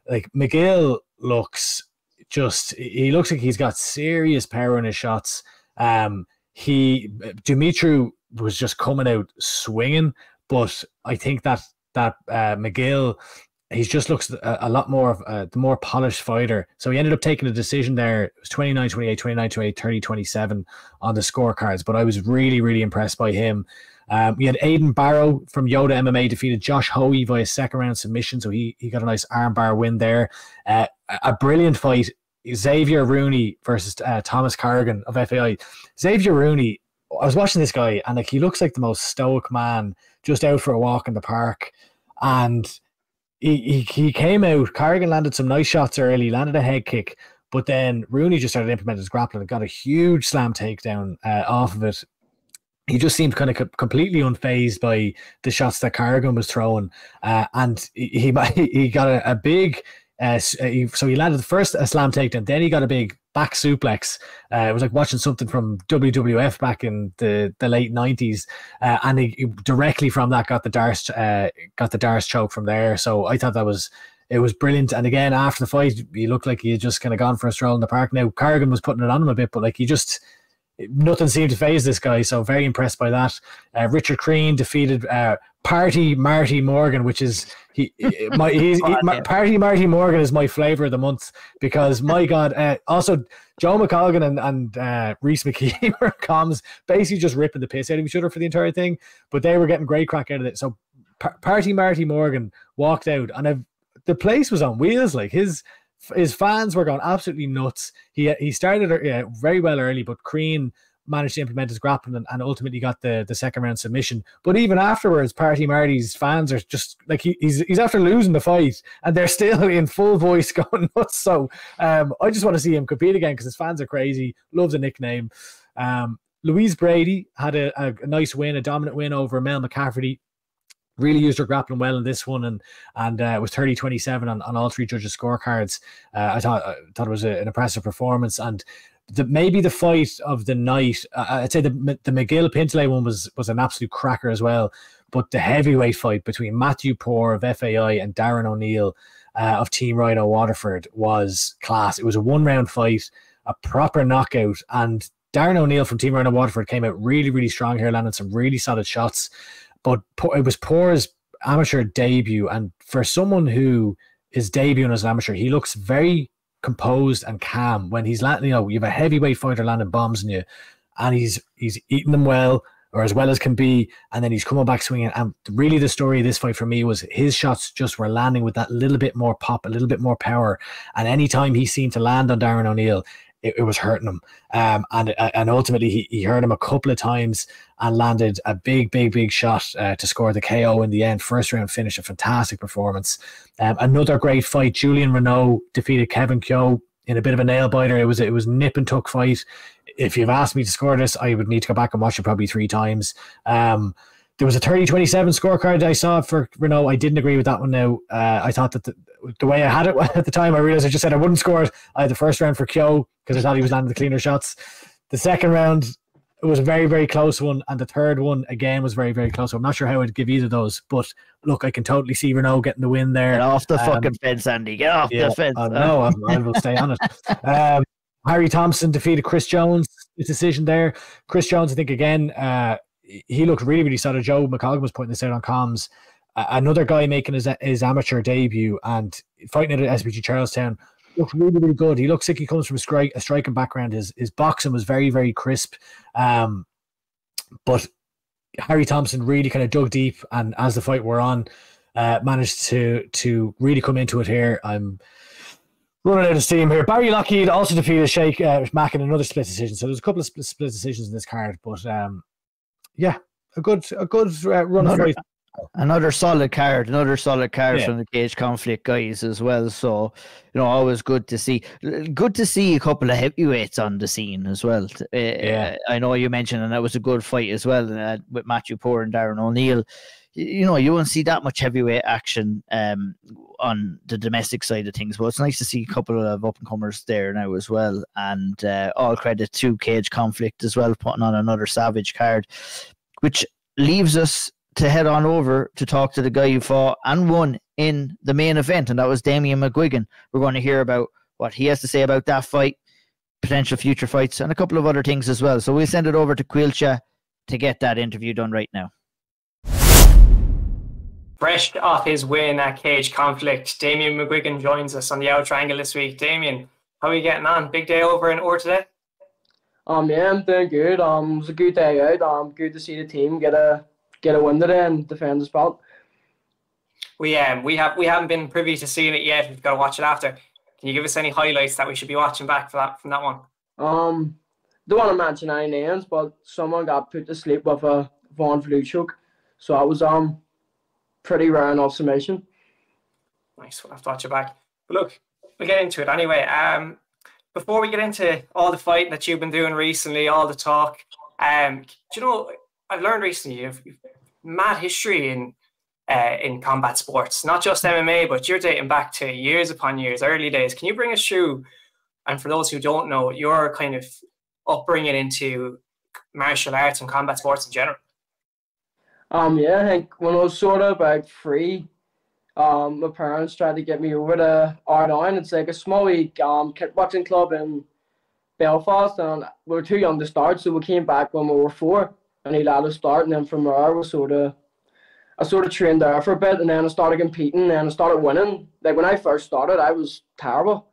Like McGill looks just, he looks like he's got serious power in his shots. Um, he, Dimitri was just coming out swinging, but I think that, that uh, McGill, he's just looks a, a lot more of a, the more polished fighter. So he ended up taking a decision there. It was twenty-nine twenty-eight, twenty-nine twenty-eight, thirty twenty-seven on the scorecards, but I was really, really impressed by him. Um, we had Aidan Barrow from Yoda M M A defeated Josh Hoey via second round submission, so he he got a nice armbar win there. Uh, a brilliant fight. Xavier Rooney versus uh, Thomas Cargan of F A I. Xavier Rooney, I was watching this guy, and like he looks like the most stoic man, just out for a walk in the park. And he he, he came out. Cargan landed some nice shots early, landed a head kick, but then Rooney just started implementing his grappling and got a huge slam takedown uh, off of it. He just seemed kind of co completely unfazed by the shots that Cargan was throwing, uh, and he he, he got a, a big. Uh, so he landed the first a slam takedown, then he got a big back suplex. Uh, it was like watching something from W W F back in the, the late nineties, uh, and he, he directly from that got the Darce uh, got the Darce choke from there. So I thought that was it was brilliant. And again, after the fight, he looked like he had just kind of gone for a stroll in the park. Now Cargan was putting it on him a bit, but like he just. Nothing seemed to faze this guy, so very impressed by that. Uh, Richard Crean defeated uh, Party Marty Morgan, which is he. My he's, he, my, Party Marty Morgan is my flavor of the month because my God. Uh, also, Joe McColgan and and uh, Reese McKee were comms basically just ripping the piss out of each other for the entire thing, but they were getting great crack out of it. So Par Party Marty Morgan walked out, and I've, the place was on wheels. Like his. His fans were going absolutely nuts. He he started yeah, very well early, but Crean managed to implement his grappling and, and ultimately got the, the second round submission. But even afterwards, Party Marty's fans are just like he, he's he's after losing the fight and they're still in full voice going nuts. So um, I just want to see him compete again because his fans are crazy. Love the nickname. Um, Louise Brady had a, a, a nice win, a dominant win over Mel McCafferty. Really used her grappling well in this one, and and uh, it was thirty twenty-seven on, on all three judges' scorecards. Uh, I thought I thought it was a, an impressive performance, and the, maybe the fight of the night. Uh, I'd say the the McGill Pintley one was was an absolute cracker as well. But the heavyweight fight between Matthew Poore of F A I and Darren O'Neill uh, of Team Rhino Waterford was class. It was a one round fight, a proper knockout, and Darren O'Neill from Team Rhino Waterford came out really really strong here, landing some really solid shots. But it was Poore's amateur debut, and for someone who is debuting as an amateur, he looks very composed and calm when he's landing. You know, you have a heavyweight fighter landing bombs on you, and he's he's eating them well, or as well as can be, and then he's coming back swinging. And really, the story of this fight for me was his shots just were landing with that little bit more pop, a little bit more power, and any time he seemed to land on Darren O'Neill, It, it was hurting him, um, and and ultimately he, he hurt him a couple of times and landed a big, big, big shot uh, to score the K O in the end. First round finish, a fantastic performance. Um, another great fight. Julian Renault defeated Kevin Keogh in a bit of a nail biter. It was it was nip and tuck fight. If you've asked me to score this, I would need to go back and watch it probably three times. Um, there was a thirty twenty-seven scorecard I saw for Renault. I didn't agree with that one. Now uh, I thought that. The, The way I had it at the time, I realized I just said I wouldn't score it. I had the first round for Keogh because I thought he was landing the cleaner shots. The second round, it was a very, very close one. And the third one, again, was very, very close. So I'm not sure how I'd give either of those. But look, I can totally see Renault getting the win there. Get off the um, fucking fence, Andy. Get off yeah, the fence. Uh, no, I'm, I will stay on it. Um, Harry Thompson defeated Chris Jones. His decision there. Chris Jones, I think, again, uh, he looked really, really solid. Joe McColgan was pointing this out on comms. Another guy making his, his amateur debut and fighting at S B G Charlestown looks really, really good. He looks like he comes from a, strike, a striking background. His, his boxing was very, very crisp. Um, but Harry Thompson really kind of dug deep, and as the fight wore on, uh, managed to to really come into it here. I'm running out of steam here. Barry Lockheed also defeated Shea uh, Mack in another split decision. So there's a couple of split, split decisions in this card. But um, yeah, a good, a good uh, run of fight. Another solid card, another solid card yeah. from the Cage Conflict guys as well. So, you know, always good to see. Good to see a couple of heavyweights on the scene as well. Uh, yeah. I know you mentioned, and that was a good fight as well uh, with Matthew Poore and Darren O'Neill. You know, you won't see that much heavyweight action um, on the domestic side of things, but it's nice to see a couple of up-and-comers there now as well. And uh, all credit to Cage Conflict as well, putting on another savage card, which leaves us to head on over to talk to the guy who fought and won in the main event, and that was Damien McGuigan. We're going to hear about what he has to say about that fight, potential future fights, and a couple of other things as well. So we'll send it over to Caoilte to get that interview done right now. Fresh off his win at Cage Conflict, Damien McGuigan joins us on the Auld Triangle this week. Damien, how are you getting on? Big day over in Orr today? Um, yeah, I'm doing good. Um, it was a good day out. Um, good to see the team get a get a win today and defend his belt. We um we have we haven't been privy to seeing it yet. We've got to watch it after. Can you give us any highlights that we should be watching back for that from that one? Um, don't want to mention any names, but someone got put to sleep with a Von Vluchuk, so that was um pretty round off submission. Nice, we'll have to watch it back. But look, we'll get into it anyway. Um, before we get into all the fighting that you've been doing recently, all the talk, um, do you know, I've learned recently you've, you've mad history in uh, in combat sports, not just M M A, but you're dating back to years upon years, early days. Can you bring us through, and for those who don't know, your kind of upbringing into martial arts and combat sports in general? Um, yeah, I think when I was sort of about three, um, my parents tried to get me over to Ardoyne. It's like a small league um, kickboxing club in Belfast, and we were too young to start, so we came back when we were four, and he allowed us to start, and then from there, we sort of, I sort of trained there for a bit, and then I started competing, and I started winning. Like, when I first started, I was terrible.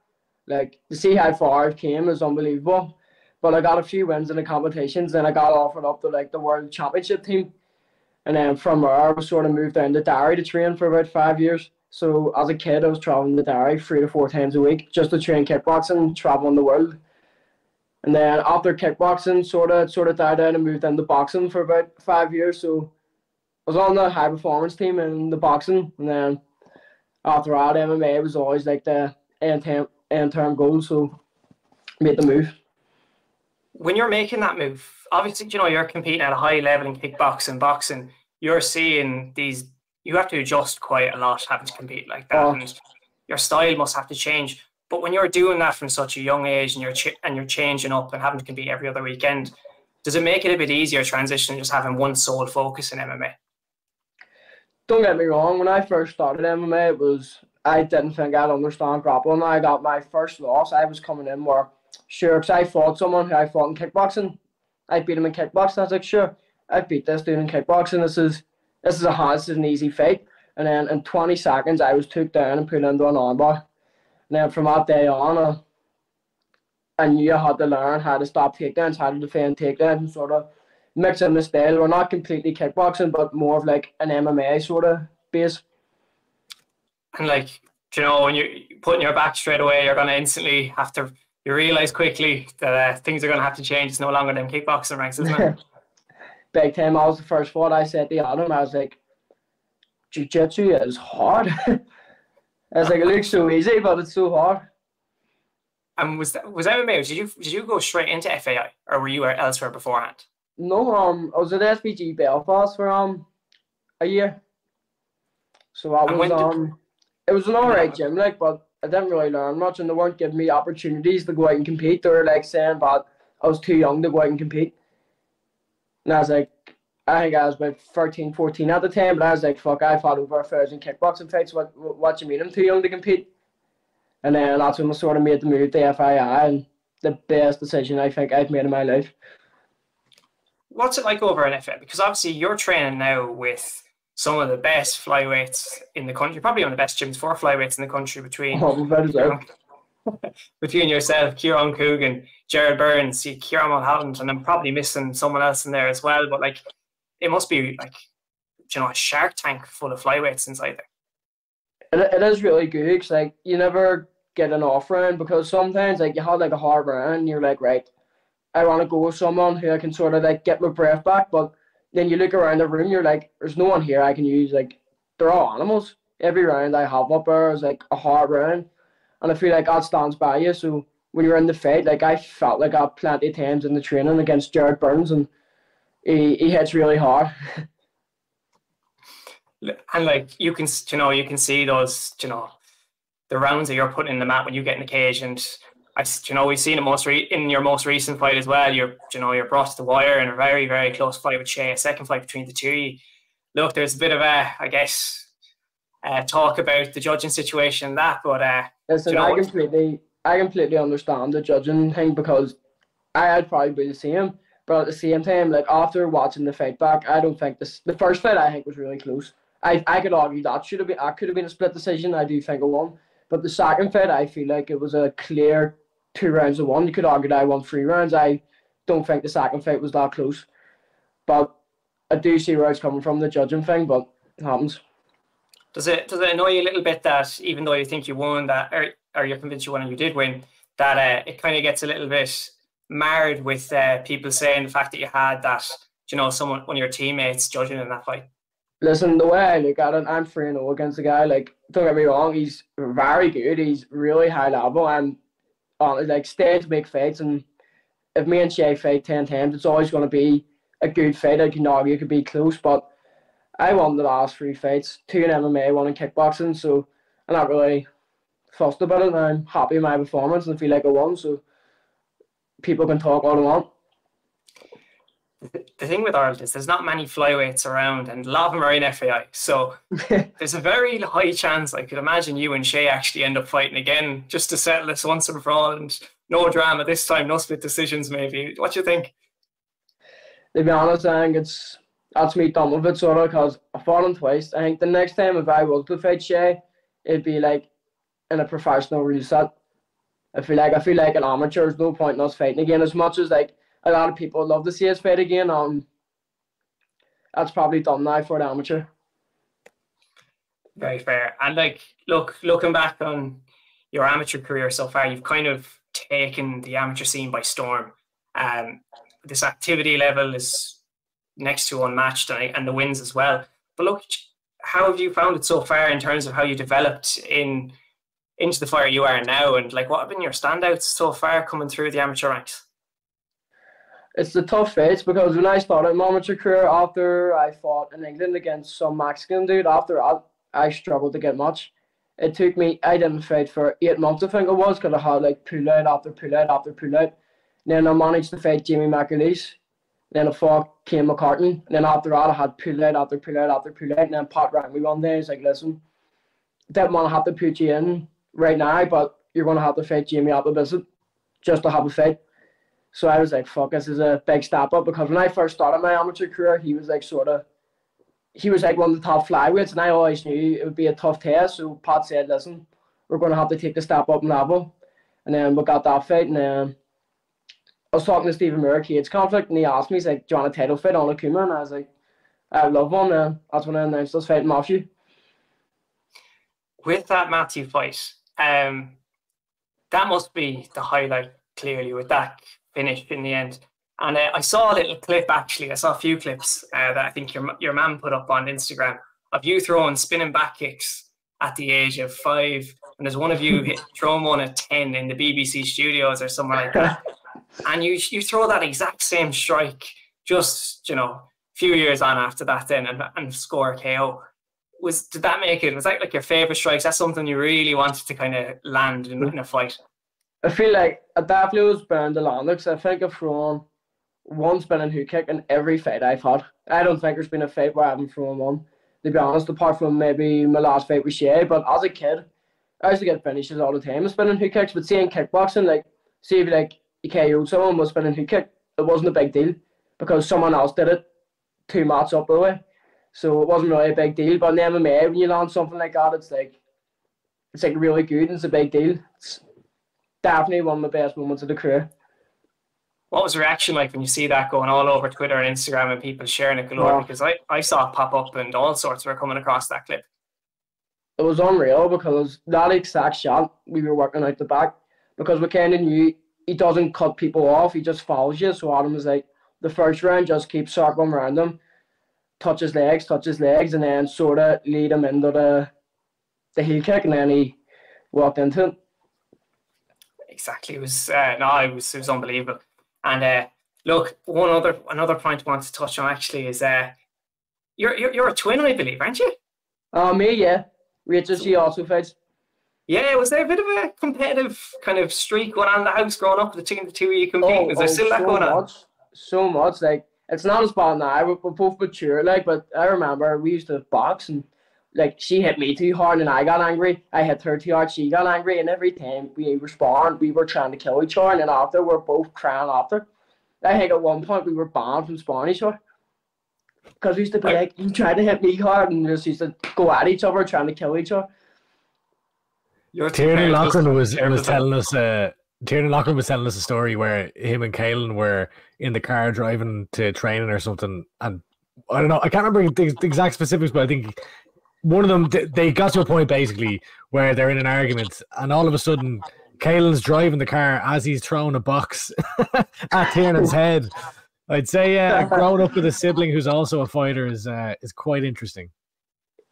Like, to see how far I came is unbelievable, but I got a few wins in the competitions, and I got offered up to, like, the World Championship team. And then from there, I was sort of moved down to Derry to train for about five years. So as a kid, I was traveling to Derry three to four times a week just to train kickboxing, traveling the world. And then after kickboxing, sort of sort of died down and moved into boxing for about five years. So I was on the high performance team in the boxing. And then after that, M M A was always like the end-term end term goal. So I made the move. When you're making that move, obviously, you know, you're competing at a high level in kickboxing, boxing. You're seeing these, you have to adjust quite a lot having to compete like that. Oh. And your style must have to change. But when you're doing that from such a young age and you're ch and you're changing up and having to compete every other weekend, does it make it a bit easier transitioning just having one sole focus in M M A? Don't get me wrong. When I first started M M A, it was, I didn't think I'd understand grappling. I got my first loss. I was coming in where, sure, because I fought someone who I fought in kickboxing. I beat him in kickboxing. I was like, sure, I beat this dude in kickboxing. This is this is a hard, this is an easy fight. And then in twenty seconds, I was took down and put into an armbar. And then from that day on, uh, I knew I had to learn how to stop takedowns, how to defend takedowns, and sort of mix in the style. We're not completely kickboxing, but more of like an M M A sort of base. And like, you know, when you're putting your back straight away, you're going to instantly have to... You realise quickly that uh, things are going to have to change. It's no longer them kickboxing ranks, isn't it? Big time. I was the first one. I said to Adam, I was like, jiu-jitsu is hard. I was like, it looks so easy, but it's so hard. And was that, was M M A, did you, did you go straight into F A I, or were you elsewhere beforehand? No, um, I was at S B G Belfast for um a year. So that was, um, did... it was an alright gym, like, but I didn't really learn much, and they weren't giving me opportunities to go out and compete. They were like saying but I was too young to go out and compete. And I was like, I think I was about thirteen, fourteen at the time, but I was like, fuck, I fought over a thousand kickboxing fights. What, what do you mean I'm too young to compete? And then that's when I sort of made the move to F I I, and the best decision I think I've made in my life. What's it like over in F I I? Because obviously you're training now with some of the best flyweights in the country, probably one of the best gyms for flyweights in the country, between oh, Kieran, between yourself, Kieran Coogan, Jared Burns, Kieran Mulholland, and I'm probably missing someone else in there as well. But like, it must be like, you know, a shark tank full of flyweights inside there. It, it is really good because like you never get an off round, because sometimes like you have like a hard round and you're like, right, I want to go with someone who I can sort of like get my breath back, but then you look around the room, you're like, there's no one here I can use. Like, they're all animals. Every round I have up there is like a hard round. And I feel like that stands by you. So when you're in the fight, like I felt like I had plenty of times in the training against Jared Burns, and he, he hits really hard. And like, you can, you know, you can see those, you know, the rounds that you're putting in the mat when you get in the cage. And I, you know, we've seen it most re in your most recent fight as well. You're, you know, you're brought to the wire in a very, very close fight with Shea, a second fight between the two. Look, there's a bit of a, I guess, uh, talk about the judging situation and that, but uh, listen, I completely, I completely understand the judging thing, because I'd probably be the same. But at the same time, like after watching the fight back, I don't think this. The first fight I think was really close. I, I could argue that should have been, I could have been a split decision. I do think I won, but the second fight, I feel like it was a clear two rounds of one. You could argue that I won three rounds. I don't think the second fight was that close. But I do see where it's coming from, the judging thing, but it happens. Does it, does it annoy you a little bit that even though you think you won, that, or or you're convinced you won and you did win, that uh, it kind of gets a little bit marred with uh, people saying the fact that you had that, you know, someone, one of your teammates judging in that fight. Listen, the way I look at it, I'm three and oh against the guy. Like, don't get me wrong, he's very good. He's really high level, and honestly, like, stage big fights. And if me and Shea fight ten times, it's always going to be a good fight. I can argue it could be close, but I won the last three fights, two in M M A, one in kickboxing. So I'm not really fussed about it, and I'm happy with my performance and feel like I won. So people can talk all they want. The thing with Ireland is there's not many flyweights around, and a lot of them are in F A I. So there's a very high chance I could imagine you and Shea actually end up fighting again just to settle this once and for all, and no drama this time, no split decisions maybe. What do you think? To be honest, I think it's, that's me done with it, sort of, because I've fallen twice. I think the next time if I was to fight Shea, it'd be like in a professional reset. I feel like I feel like an amateur, there's no point in us fighting again, as much as like a lot of people love to see us fight again. Um, that's probably done now for the amateur. Very fair. And like, look, looking back on your amateur career so far, you've kind of taken the amateur scene by storm. Um, this activity level is next to unmatched, and the wins as well. But look, how have you found it so far in terms of how you developed in into the fighter you are now? And like, what have been your standouts so far coming through the amateur ranks? It's the tough fights, because when I started my amateur career, after I fought in England against some Mexican dude, after that, I struggled to get much. It took me, I didn't fight for eight months, I think it was, because I had like pull out after pull out after pull out. Then I managed to fight Jimmy McAleese. Then I fought Kane McCartan. Then after that, I had pull out after pull out after pull out. And then Pat rang me one day, he's like, listen, that man have to put you in right now, but you're going to have to fight Jimmy Applebisset just to have a fight. So I was like, fuck, this is a big step up, because when I first started my amateur career, he was like sort of, he was like one of the top flyweights, and I always knew it would be a tough test. So Pat said, listen, we're going to have to take the step up in level. And then we got that fight, and then I was talking to Stephen Murray, Cade's conflict, and he asked me, he's like, do you want a title fight on Akuma? And I was like, I love one. And that's when I announced I was fighting Matthew. With that Matthew fight, um, that must be the highlight, clearly, with that finish in the end. And uh, I saw a little clip, actually. I saw a few clips uh, that I think your your man put up on Instagram of you throwing spinning back kicks at the age of five, and there's one of you hit, throwing one at ten in the B B C studios or somewhere like that. And you you throw that exact same strike just, you know, a few years on after that then, and, and score a K O. Was did that make it? Was that like your favorite strikes? That's something you really wanted to kind of land in, in a fight. I feel like I definitely was bound to land it, because I think I've thrown one spinning hook kick in every fight I've had. I don't think there's been a fight where I haven't thrown one, to be honest, apart from maybe my last fight with Shea. But as a kid, I used to get finishes all the time with spinning hook kicks. But seeing kickboxing, like, see if like you K O'd someone with spinning hook kick, it wasn't a big deal because someone else did it two mats up the way. So it wasn't really a big deal. But in the M M A, when you land something like that, it's like, it's like really good, and it's a big deal. It's definitely one of the best moments of the career. What was the reaction like when you see that going all over Twitter and Instagram and people sharing it galore? Yeah. Because I, I saw it pop up and all sorts were coming across that clip. It was unreal, because that exact shot we were working out the back, because we kind of knew he doesn't cut people off, he just follows you. So Adam was like, the first round, just keep circling around him, touch his legs, touch his legs, and then sort of lead him into the, the heel kick, and then he walked into it. Exactly. It was uh, no, it was it was unbelievable. And uh, look, one other another point I want to touch on actually is uh, you're, you're you're a twin, I believe, aren't you? Oh, uh, me, yeah. Rachel, she also fights. Yeah, was there a bit of a competitive kind of streak going on in the house growing up between the two of you competing? Was oh, there oh, still that so going much, on? So much, like it's not as bad now. We're, we're both mature, like. But I remember we used to box, and like she hit me too hard and I got angry. I hit her too hard, she got angry, and every time we were sparring, we were trying to kill each other, and then after we were both crying after. I think at one point we were banned from sparring each other, because we used to be like, you tried to hit me hard, and just used to go at each other trying to kill each other. Tierney Loughlin was was telling us uh Tierney Loughlin was telling us a story where him and Caelan were in the car driving to training or something, and I don't know, I can't remember the exact specifics, but I think one of them, they got to a point basically where they're in an argument, and all of a sudden, Caelan's driving the car as he's throwing a box at Tiernan's head. I'd say uh, growing up with a sibling who's also a fighter is uh, is quite interesting.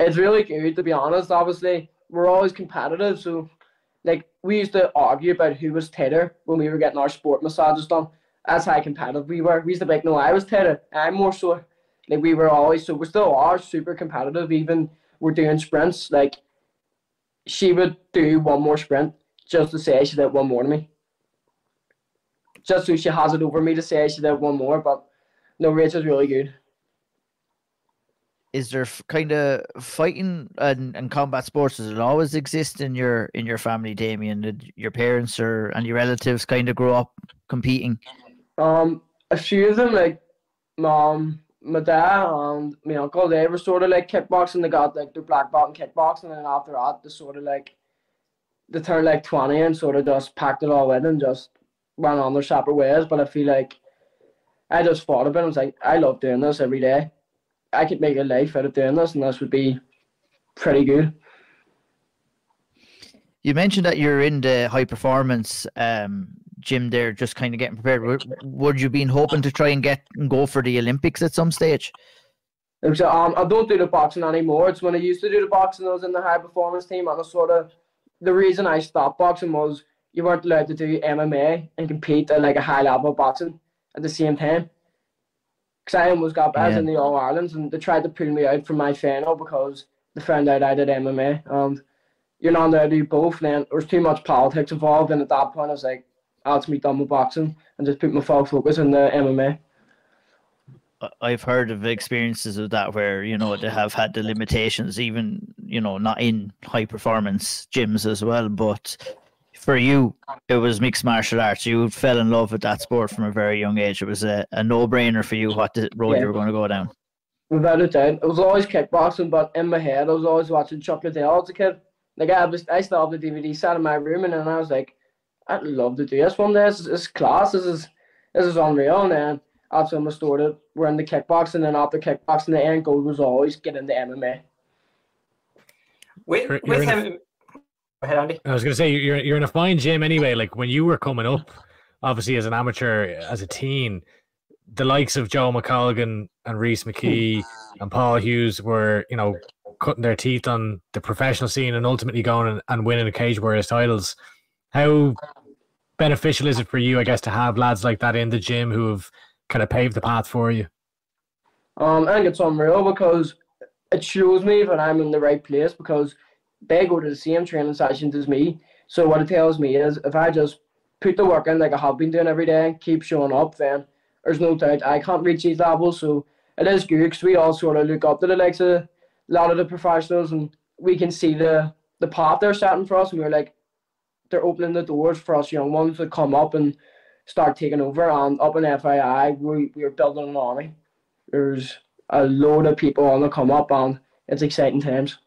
It's really good, to be honest. Obviously, we're always competitive, so like we used to argue about who was tighter when we were getting our sport massages done. That's how competitive we were. We used to be like, no, I was tighter, I'm more sore. Like we were always, so we still are super competitive. Even we're doing sprints. Like she would do one more sprint just to say she did one more to me. Just so she has it over me to say she did one more, but no, Rachel's really good. Is there kind of fighting and, and combat sports, does it always exist in your in your family, Damien? Did your parents or and your relatives kind of grow up competing? Um, a few of them, like mom, my dad, and my uncle, they were sort of like kickboxing. They got like their black belt in kickboxing, and then after that, they sort of like they turned like twenty and sort of just packed it all in and just went on their separate ways. But I feel like I just thought about it. I was like, I love doing this every day. I could make a life out of doing this, and this would be pretty good. You mentioned that you're in the high performance um, gym there, just kind of getting prepared. Would, would you been hoping to try and get and go for the Olympics at some stage? So, um, I don't do the boxing anymore. It's when I used to do the boxing, I was in the high performance team, and I sort of the reason I stopped boxing was you weren't allowed to do M M A and compete at like a high level of boxing at the same time. Because I almost got banned yeah. in the All-Irelands, and they tried to pull me out from my final because they found out I did M M A. Um, you're not allowed to do both. Then there's too much politics involved, and at that point I was like, I'll just be done with boxing and just put my full focus on the M M A. I've heard of experiences of that where, you know, they have had the limitations, even, you know, not in high-performance gyms as well, but... For you, it was mixed martial arts. You fell in love with that sport from a very young age. It was a, a no-brainer for you what the road yeah. you were going to go down. Without a doubt. It was always kickboxing, but in my head, I was always watching Chocolate Dale as a kid. Like, I, was, I still have the D V D set in my room, and then I was like, I'd love to do this one day. This is, this is class. This is, this is unreal. And then after I started, we're in the kickboxing, and then after kickboxing, the end goal was always get into M M A. Wait, wait, wait. Have... Ahead, Andy. I was going to say, you're, you're in a fine gym anyway. Like when you were coming up, obviously as an amateur, as a teen, the likes of Joe McColgan and Rhys McKee and Paul Hughes were, you know, cutting their teeth on the professional scene and ultimately going and, and winning the Cage Warriors titles. How beneficial is it for you, I guess, to have lads like that in the gym who have kind of paved the path for you? Um, I think it's unreal because it shows me that I'm in the right place because they go to the same training sessions as me. So what it tells me is if I just put the work in like I have been doing every day and keep showing up, then there's no doubt I can't reach these levels. So it is good because we all sort of look up to the likes of a lot of the professionals, and we can see the, the path they're setting for us. And we're like, they're opening the doors for us young ones to come up and start taking over. And up in F A I, we, we're building an army. There's a load of people on the come up, and it's exciting times.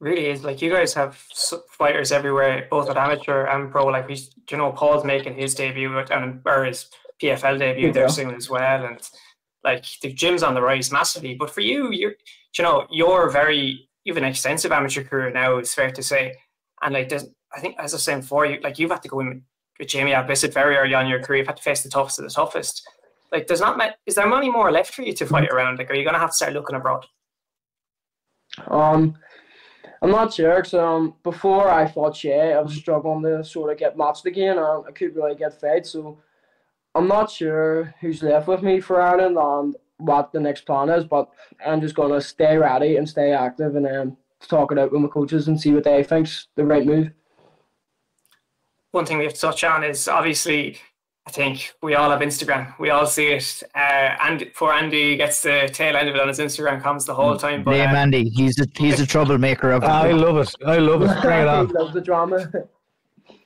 Really is. Like, you guys have fighters everywhere, both at amateur and pro. Like, we, you know, Paul's making his debut and or his P F L debut yeah. there soon as well, and like the gym's on the rise massively. But for you, you're, you know, you're very you've an extensive amateur career now. It's fair to say, and like I think as I was saying before, you like you've had to go in with Jamie Albisset very early on in your career. You've had to face the toughest of the toughest. Like, there's not is there money more left for you to fight around? Like, are you going to have to start looking abroad? Um. I'm not sure, because um, before I fought Shea, I was struggling to sort of get matched again, and I couldn't really get fights. So I'm not sure who's left with me for Ireland and what the next plan is, but I'm just going to stay ready and stay active and um, talk it out with my coaches and see what they think's the right move. One thing we have to touch on is, obviously, I think we all have Instagram. We all see it. Uh, and poor Andy gets the tail end of it on his Instagram comments the whole time. But, Name um, Andy. He's a he's a troublemaker. Of I love it. I love it. Bring it on. He loves the drama.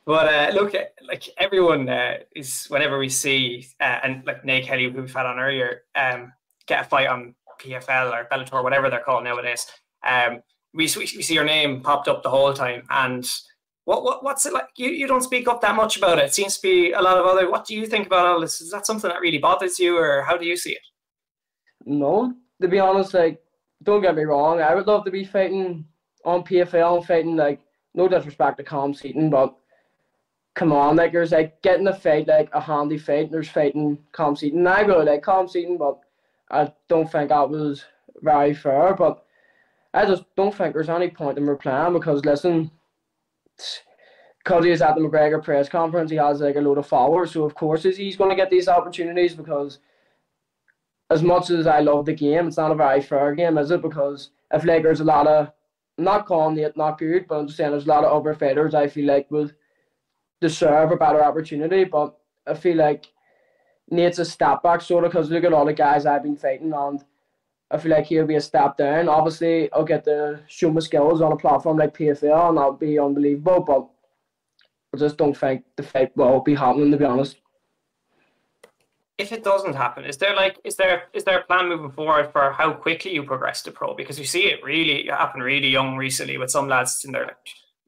But uh, look, like everyone uh, is. Whenever we see uh, and like Nate Kelly, who we've had on earlier, um, get a fight on P F L or Bellator, whatever they're called nowadays. Um, we we see your name popped up the whole time, and. What, what what's it like? You you don't speak up that much about it. It seems to be a lot of other. What do you think about all this? Is that something that really bothers you, or how do you see it? No, to be honest, like don't get me wrong, I would love to be fighting on P F L and fighting, like, no disrespect to Calm Seaton, but come on, like, there's, like, getting a fight, like, a handy fight, and there's fighting Calm Seaton. I really like Calm Seaton, but I don't think that was very fair, but I just don't think there's any point in replying because, listen, because he's at the McGregor press conference, he has, like, a load of followers, so, of course, he's going to get these opportunities because as much as I love the game, it's not a very fair game, is it? Because I feel like there's a lot of, not calling it not good, but I'm just saying there's a lot of other fighters I feel like would deserve a better opportunity, but I feel like Nate's a step back sort of because look at all the guys I've been fighting and I feel like he'll be a step down. Obviously, I'll get to show my skills on a platform like P F L and that'll be unbelievable, but I just don't think the fight will be happening, to be honest. If it doesn't happen, is there like is there is there a plan moving forward for how quickly you progress to pro? Because we see it really happen really young recently with some lads in their like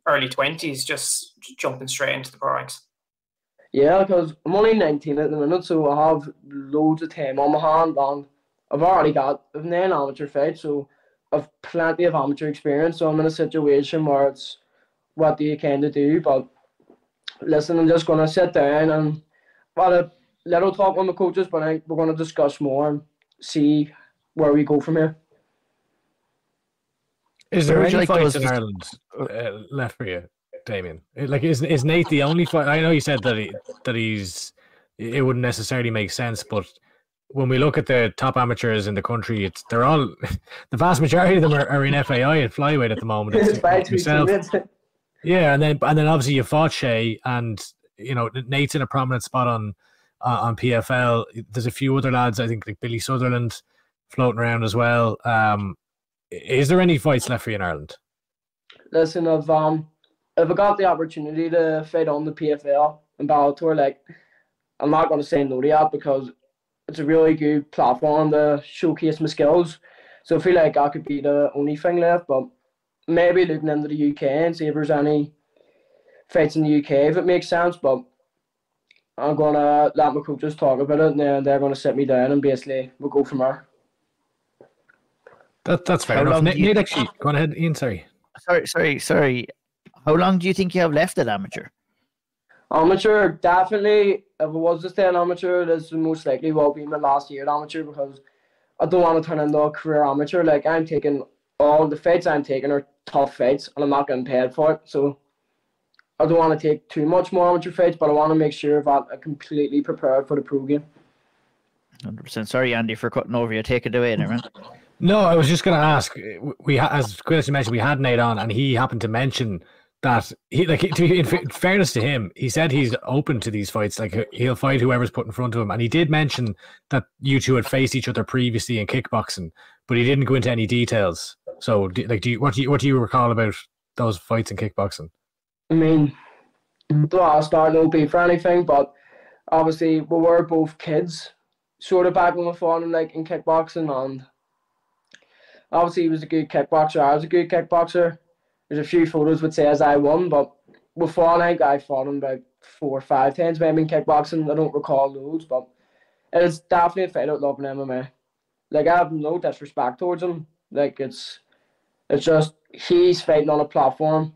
early twenties just jumping straight into the pro ranks. Yeah, because I'm only nineteen at the minute, so I have loads of time on my hand, and I've already got I've nine amateur fights, so I've plenty of amateur experience. So I'm in a situation where it's what do you kind of do? But listen, I'm just gonna sit down and what a little talk on the coaches, but I, we're going to discuss more and see where we go from here. Is there any like fights in Ireland uh, left for you, Damien? Like, is is Nate the only fight? I know you said that he that he's it wouldn't necessarily make sense, but when we look at the top amateurs in the country, it's they're all the vast majority of them are, are in F A I and flyweight at the moment. It's it's yourself. Yeah, and then and then obviously you fought Shea, and you know Nate's in a prominent spot on. Uh, on P F L, there's a few other lads. I think like Billy Sutherland floating around as well. Um, is there any fights left for you in Ireland? Listen, if um, if I got the opportunity to fight on the P F L and Bellator, like I'm not going to say no to that because it's a really good platform to showcase my skills. So I feel like that could be the only thing left. But maybe looking into the U K and see if there's any fights in the U K if it makes sense. But I'm going to let my coaches talk about it and then they're going to sit me down and basically we'll go from there. That, that's fair enough. Nate, you... Nate, actually, go on ahead, Ian, sorry. Sorry, sorry, sorry. How long do you think you have left at amateur? Amateur, definitely, if I was to stay an amateur, this most likely will be my last year at amateur because I don't want to turn into a career amateur. Like, I'm taking all the fights I'm taking are tough fights and I'm not getting paid for it, so I don't want to take too much more amateur fights, but I want to make sure that I'm completely prepared for the pro game. one hundred percent. Sorry, Andy, for cutting over you. Take it away, man. No, I was just going to ask. We, as Quincy mentioned, we had Nate on, and he happened to mention that, he, like, to be in fairness to him, he said he's open to these fights. Like, he'll fight whoever's put in front of him. And he did mention that you two had faced each other previously in kickboxing, but he didn't go into any details. So, like, do you what do you what do you recall about those fights in kickboxing? I mean, don't ask that, no beef or anything, but obviously we were both kids, sort of back when we fought him, like in kickboxing, and obviously he was a good kickboxer, I was a good kickboxer. There's a few photos would say as I won, but we fought, like, I fought him about four or five times maybe in kickboxing, I don't recall loads, but it's definitely a fight out loving M M A. Like, I have no disrespect towards him, like it's, it's just he's fighting on a platform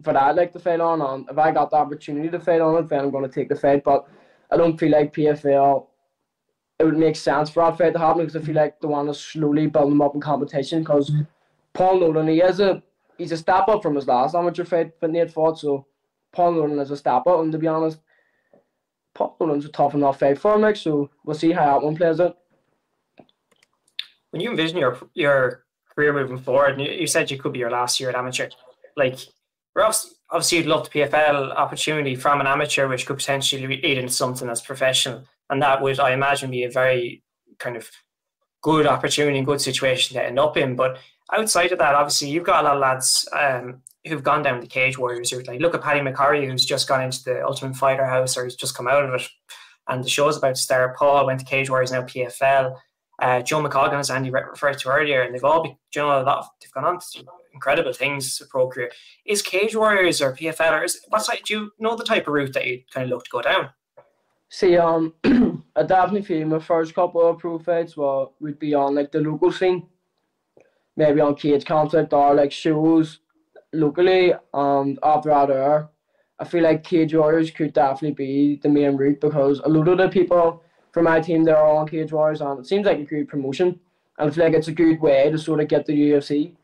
but I'd like to fight on, and if I got the opportunity to fight on it, then I'm going to take the fight, but I don't feel like P F L, it would make sense for that fight to happen, because I feel like they want to slowly build him up in competition, because Paul Nolan, he is a, he's a step up from his last amateur fight that Nate fought, so Paul Nolan is a step up, and to be honest, Paul Nolan's a tough enough fight for him, like, so we'll see how that one plays out. When you envision your, your career moving forward, and you, you said you could be your last year at amateur, like, Obviously, obviously, you'd love the P F L opportunity from an amateur, which could potentially lead into something that's professional. And that would, I imagine, be a very kind of good opportunity and good situation to end up in. But outside of that, obviously, you've got a lot of lads um, who've gone down the cage warriors. Like, look at Paddy McCorry, who's just gone into the Ultimate Fighter house, or he's just come out of it. And the show's about to start. Paul went to cage warriors, now P F L. Uh, Joe McColgan, as Andy referred to earlier, and they've all been, you know, a lot of, they've gone on to incredible things to pro career. Is cage warriors or P F L, or is, what's like, do you know the type of route that you kind of look to go down? See, um, I definitely feel my first couple of pro fights well, would be on like the local scene. maybe on cage concept or like shows locally and after that hour. I feel like cage warriors could definitely be the main route, because a lot of the people from my team, they're all on cage warriors, and it seems like a good promotion. And I feel like it's a good way to sort of get the U F C.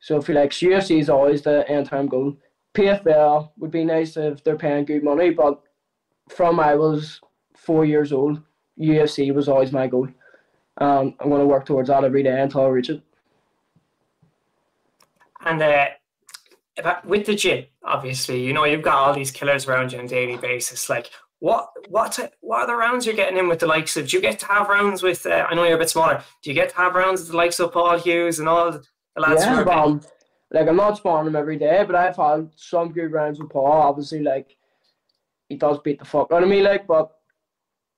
So I feel like U F C is always the end time goal. P F L would be nice if they're paying good money, but from I was four years old, U F C was always my goal. Um, I'm going to work towards that every day until I reach it. And uh, about, with the gym, obviously, you know, you've got all these killers around you on a daily basis. Like, what what, what are the rounds you're getting in with the likes of? Do you get to have rounds with, uh, I know you're a bit smaller, do you get to have rounds with the likes of Paul Hughes and all the lads? Yeah, um, like, I'm not sparring him every day, but I've had some good rounds with Paul. Obviously, like, he does beat the fuck out of me, like, but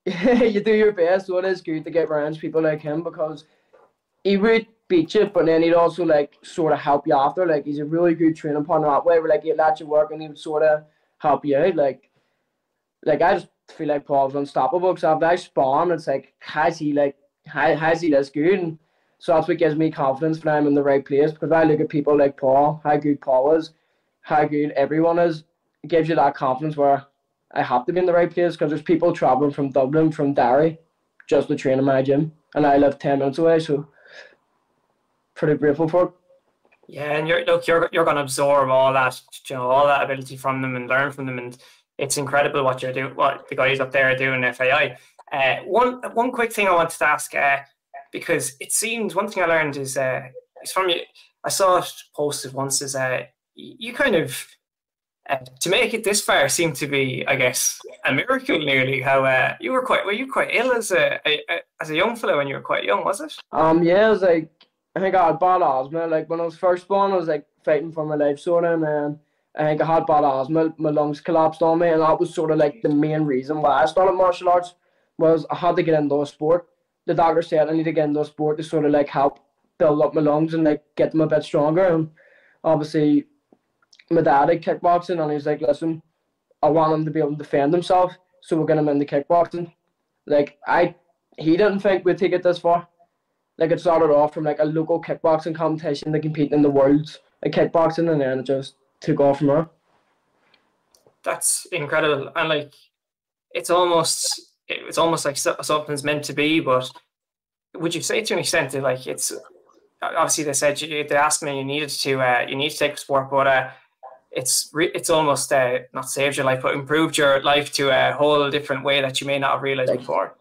you do your best. So it is good to get rounds with people like him, because he would beat you, but then he'd also like sort of help you after. Like, he's a really good training partner that way, where like he'd let you work and he would sort of help you out. Like, like I just feel like Paul's unstoppable, because after I spawn, it's like, has he like, has, has he this good? And so that's what gives me confidence that I'm in the right place, because I look at people like Paul, how good Paul is, how good everyone is. It gives you that confidence where I have to be in the right place, because there's people traveling from Dublin, from Derry, just to train in my gym, and I live ten minutes away, so pretty grateful for it. Yeah, and you're look, you're you're gonna absorb all that, you know, all that ability from them and learn from them, and it's incredible what you're doing, what the guys up there are doing. F A I. Uh, one one quick thing I wanted to ask, uh, because it seems one thing I learned is uh, it's from you. I saw it posted once is uh, you kind of. Uh, to make it this far seemed to be, I guess, a miracle nearly. How uh, you were quite, were you quite ill as a, a, a as a young fellow when you were quite young, was it? Um, yeah, it was like, I think I had bad asthma. Like, when I was first born, I was like fighting for my life, sort of, and I think I had bad asthma. My lungs collapsed on me, and that was sort of like the main reason why I started martial arts, was I had to get into a sport. The doctor said I need to get into a sport to sort of like help build up my lungs and like get them a bit stronger. And obviously, my dad had kickboxing, and he was like, listen, I want him to be able to defend himself, so we'll get him into kickboxing. Like, I, he didn't think we'd take it this far. Like, it started off from like a local kickboxing competition to compete in the worlds of kickboxing, and then it just took off from there. That's incredible. And like, it's almost, it's almost like something's meant to be. But would you say to an extent that like, it's, obviously they said, you, they asked me, you needed to, uh, you need to take a sport, but uh, it's re it's almost uh, not saved your life, but improved your life to a whole different way that you may not have realized like, before.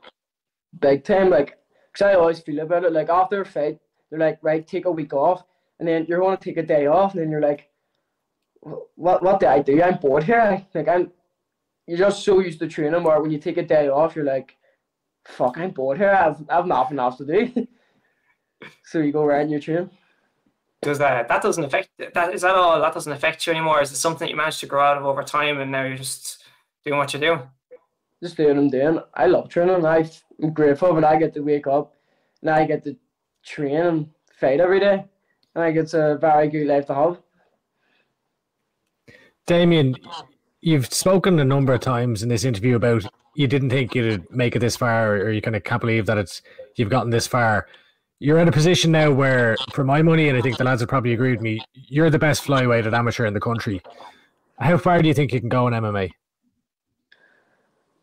Big time, like, because I always feel about it, like, after a fight, they're like, right, take a week off, and then you're going to take a day off, and then you're like, what what did I do? I'm bored here. Like, I'm, you're just so used to training, where when you take a day off, you're like, fuck, I'm bored here. I've, I've nothing else to do. So you go right in your train. Does that that doesn't affect that? Is that all? That doesn't affect you anymore. Is it something that you managed to grow out of over time, and now you're just doing what you're doing? Just doing and doing. I love training. I'm grateful when I get to wake up and I get to train and fight every day. I think it's a very good life to have. Damien, you've spoken a number of times in this interview about you didn't think you'd make it this far, or you kind of can't believe that it's you've gotten this far. You're in a position now where, for my money, and I think the lads would probably agree with me, you're the best flyweight at amateur in the country. How far do you think you can go in M M A?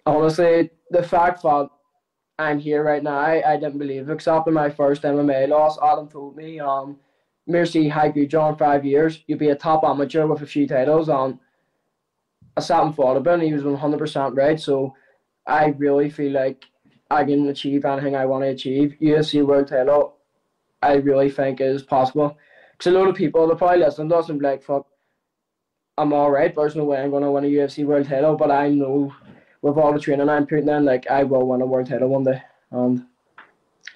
Honestly, the fact that I'm here right now, I, I didn't believe it. Except in my first M M A loss, Adam told me, um, Mercy Haiku, in five years, you'll be a top amateur with a few titles. Um, I sat and thought about it, and he was one hundred percent right. So I really feel like I can achieve anything I want to achieve. U F C world title, I really think is possible. Because a lot of people, they'll probably listen to us and be like, fuck, I'm all right, but there's no way I'm going to win a U F C world title. But I know with all the training I'm putting in, like, I will win a world title one day. And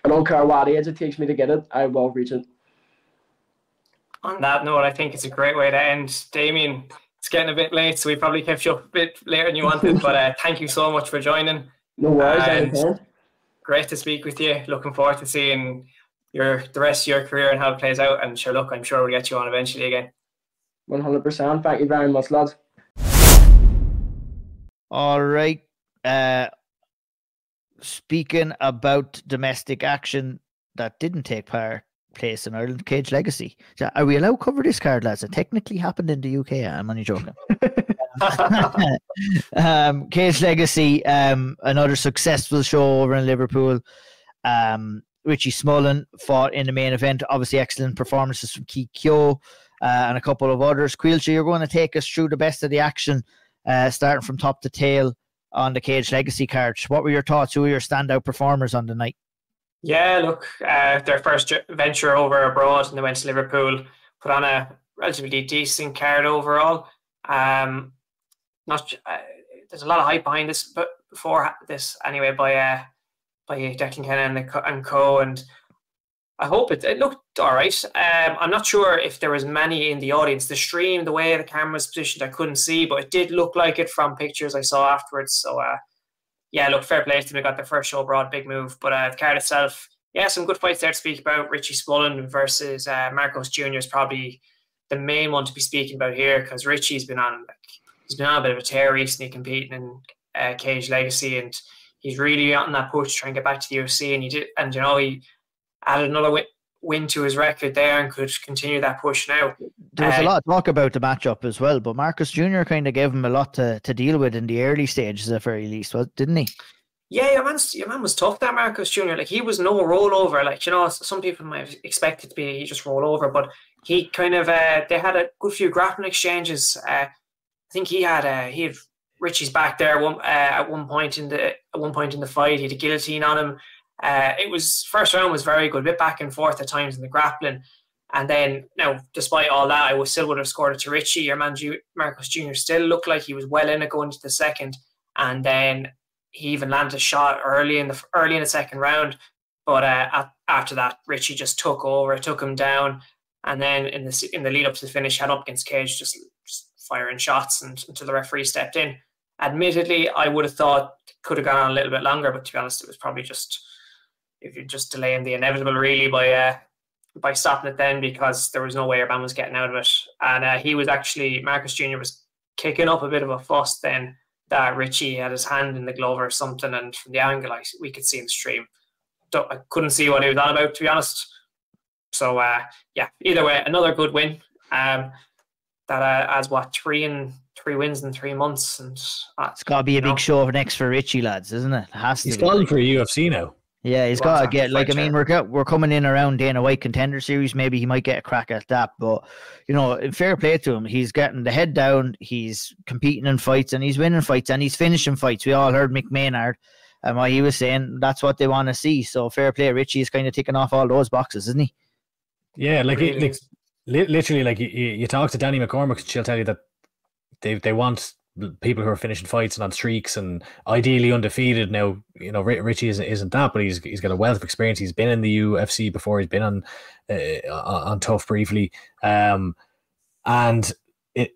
I don't care what age it takes me to get it, I will reach it. On that note, I think it's a great way to end. Damien, it's getting a bit late, so we probably kept you up a bit later than you wanted. But uh, thank you so much for joining. No worries. Great to speak with you. Looking forward to seeing your the rest of your career and how it plays out. And sure, look, I'm sure we'll get you on eventually again. one hundred percent. Thank you very much, lads. All right. Uh, speaking about domestic action that didn't take part place in Ireland, Cage Legacy. Are we allowed to cover this card, lads? It technically happened in the U K. I'm only joking. um, Cage Legacy, um, another successful show over in Liverpool. Um, Richie Smullen fought in the main event. Obviously, excellent performances from Kikyo uh, and a couple of others. Caoilte, you're going to take us through the best of the action, uh, starting from top to tail on the Cage Legacy card. What were your thoughts? Who were your standout performers on the night? Yeah, look, uh, their first venture over abroad, and they went to Liverpool, put on a relatively decent card overall. Um, not uh, there's a lot of hype behind this, but before this anyway, by uh, by Declan Kenna and, and co. And I hope it, it looked all right. Um, I'm not sure if there was many in the audience. The stream, the way the camera was positioned, I couldn't see, but it did look like it from pictures I saw afterwards. So. Uh, Yeah, look, fair play to them. They got their first show abroad, big move. But uh, the card itself, yeah, some good fights there to speak about. Richie Smullen versus uh, Marcos Junior is probably the main one to be speaking about here, because Richie's been on like he's been on a bit of a tear recently, competing in uh, Cage Legacy, and he's really gotten that push to try and get back to the U F C. And he did, and you know, he added another win, win to his record there, and could continue that push now. There was uh, a lot of talk about the matchup as well, but Marcus Junior kind of gave him a lot to, to deal with in the early stages, at the very least, didn't he? Yeah, your man, your man was tough, that Marcus Junior Like, he was no rollover. Like, you know, some people might expect it to be he just roll over, but he kind of, uh, they had a good few grappling exchanges. Uh, I think he had, uh, he had Richie's back there one, uh, at one point in the at one point in the fight. He had a guillotine on him. Uh, it was first round was very good, a bit back and forth at times in the grappling, and then now despite all that, I was still would have scored it to Richie. Your man Ju Marcus Junior still looked like he was well in it going into the second, and then he even landed a shot early in the early in the second round. But uh, at, after that, Richie just took over, took him down, and then in the in the lead up to the finish, had up against Cage, just, just firing shots and, until the referee stepped in. Admittedly, I would have thought it could have gone on a little bit longer, but to be honest, it was probably just. If you're just delaying the inevitable, really, by uh, by stopping it then, because there was no way your man was getting out of it. And uh, he was actually, Marcus Junior was kicking up a bit of a fuss then that Richie had his hand in the glove or something, and from the angle I, we could see in the stream. Don't, I couldn't see what he was on about, to be honest. So, uh, yeah, either way, another good win. Um, that uh, adds, what, three and... Three wins in three months. And uh, it's got to be a big know. show next for Richie, lads, isn't it? It has to He's be. calling for a U F C now. Yeah, he's got to get, like, I mean, we're, we're coming in around Dana White Contender Series. Maybe he might get a crack at that. But, you know, fair play to him. He's getting the head down. He's competing in fights, and he's winning fights, and he's finishing fights. We all heard Mick Maynard and what he was saying. That's what they want to see. So fair play. Richie is kind of ticking off all those boxes, isn't he? Yeah, like, really? Like literally, like, you, you talk to Danny McCormick, and she'll tell you that they, they want... people who are finishing fights and on streaks and ideally undefeated. Now, you know, Richie isn't, isn't that, but he's he's got a wealth of experience. He's been in the U F C before. He's been on uh, on Tough briefly, um, and it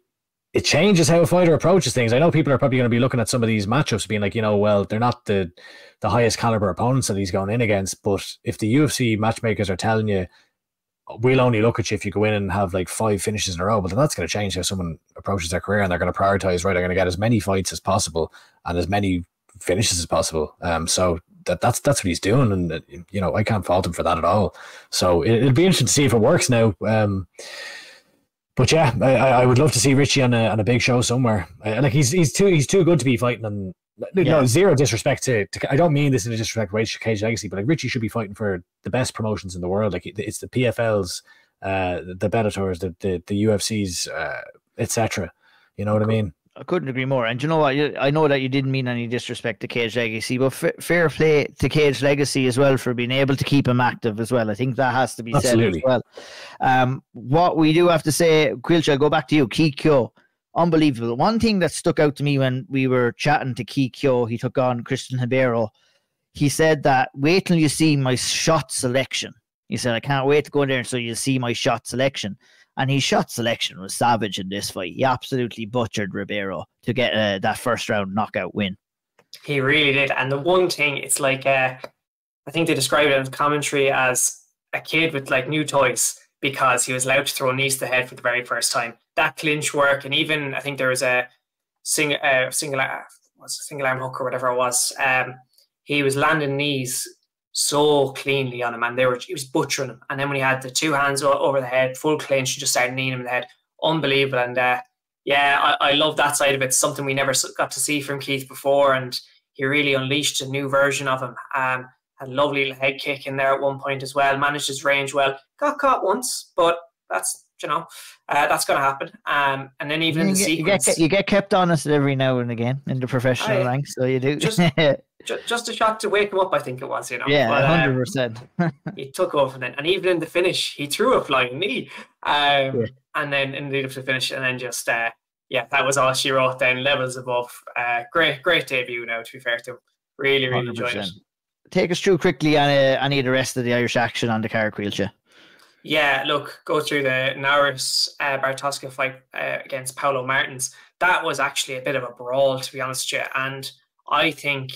it changes how a fighter approaches things. I know people are probably going to be looking at some of these matchups, being like, you know, well, they're not the the highest caliber opponents that he's going in against. But if the U F C matchmakers are telling you, we'll only look at you if you go in and have like five finishes in a row, but then that's going to change how someone approaches their career, and they're going to prioritize, right, I'm going to get as many fights as possible and as many finishes as possible. Um, so that that's that's what he's doing, and uh, you know, I can't fault him for that at all. So it, it'll be interesting to see if it works now. Um, but yeah, I, I would love to see Richie on a on a big show somewhere. Uh, like he's he's too he's too good to be fighting on. No, yeah. Zero disrespect to, to. I don't mean this in a disrespect way to Cage Legacy, but like Richie should be fighting for the best promotions in the world. Like it's the P F Ls, uh, the Bellators, the the, the U F Cs, uh, et cetera. You know what I mean? I couldn't agree more. And you know what? I know that you didn't mean any disrespect to Cage Legacy, but f fair play to Cage Legacy as well for being able to keep him active as well. I think that has to be Absolutely. said as well. Um, what we do have to say, Quilch, I'll go back to you, Kikyo. Unbelievable. One thing that stuck out to me when we were chatting to Kikyo, he took on Christian Ribeiro. He said that, wait till you see my shot selection. He said, I can't wait to go in there until you see my shot selection. And his shot selection was savage in this fight. He absolutely butchered Ribeiro to get uh, that first round knockout win. He really did. And the one thing, it's like, uh, I think they described it in commentary as a kid with like new toys, because he was allowed to throw knees to the head for the very first time. That clinch work, and even I think there was a sing, uh, single, uh, was a single arm hook or whatever it was. Um, he was landing knees so cleanly on him, and they were, he was butchering him. And then when he had the two hands over the head, full clinch, just started kneeing him in the head. Unbelievable. And uh, yeah, I, I love that side of it. Something we never got to see from Keith before, and he really unleashed a new version of him. Um, a lovely leg kick in there at one point as well. Managed his range well. Got caught once, but that's, you know, uh, that's going to happen. Um, and then even you in the get, sequence... You get, you get kept honest every now and again in the professional I, ranks, so you do. Just, ju just a shot to wake him up, I think it was, you know. Yeah, but, one hundred percent. Um, he took off, and then, and even in the finish, he threw a flying knee. Um, yeah. And then in the lead up to the finish, and then just, uh, yeah, that was all she wrote then, levels above. Uh, great, great debut now, to be fair to him. Really, really enjoyed it. Take us through quickly on uh, any of the rest of the Irish action on the card, Caoilte. Yeah, look, go through the Norris uh, Bartoszka fight uh, against Paolo Martins. That was actually a bit of a brawl, to be honest with you. And I think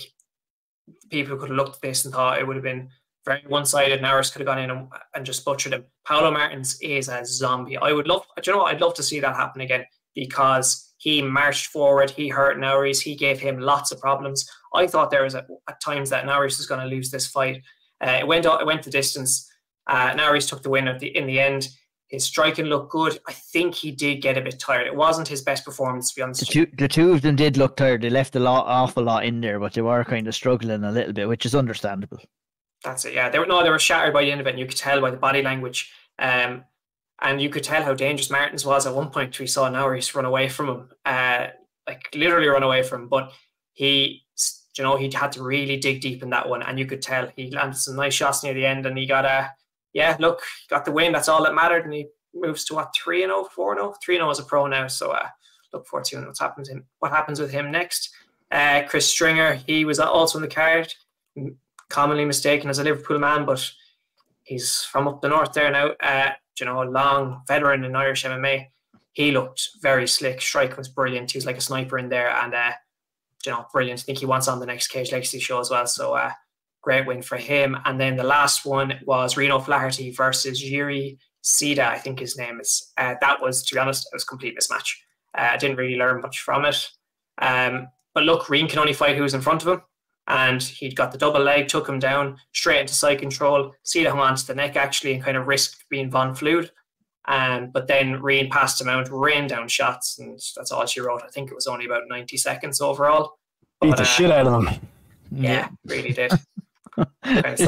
people could have looked at this and thought it would have been very one-sided. Norris could have gone in and, and just butchered him. Paolo Martins is a zombie. I would love, do you know what? I'd love to see that happen again, because he marched forward, he hurt Norris, he gave him lots of problems. I thought there was a, at times that Norris was going to lose this fight. Uh, it went it went the distance. Uh, Norris took the win at the, in the end. His striking looked good. I think he did get a bit tired. It wasn't his best performance, to be honest. The two, the two of them did look tired. They left a lot, awful lot in there, but they were kind of struggling a little bit, which is understandable. That's it, yeah. They were, no, they were shattered by the end of it, and you could tell by the body language. Um, and you could tell how dangerous Martins was at one point. We saw Norris run away from him, uh, like literally run away from him. But he, you know, he had to really dig deep in that one, and you could tell he landed some nice shots near the end, and he got a... Yeah, look, got the win. That's all that mattered. And he moves to what, three and oh, four and oh, three and oh as a pro now. So uh, look forward to what's happened to him. What happens with him next? Uh, Chris Stringer, he was also in the card, commonly mistaken as a Liverpool man, but he's from up the north there now. Uh, you know, a long veteran in Irish M M A. He looked very slick. Strike was brilliant. He was like a sniper in there, and uh, you know, brilliant. I think he wants on the next Cage Legacy show as well. So. Uh, Great win for him. And then the last one was Reno Flaherty versus Yuri Seda, I think his name is. Uh, that was, to be honest, it was a complete mismatch. Uh, I didn't really learn much from it. Um, but look, Reen can only fight who's in front of him. And he'd got the double leg, took him down, straight into side control. Seda hung on to the neck, actually, and kind of risked being Von Flewed. Um, but then Reen passed him out, rained down shots, and that's all she wrote. I think it was only about ninety seconds overall. But, Beat the uh, shit out of him. Yeah, really did. it. That's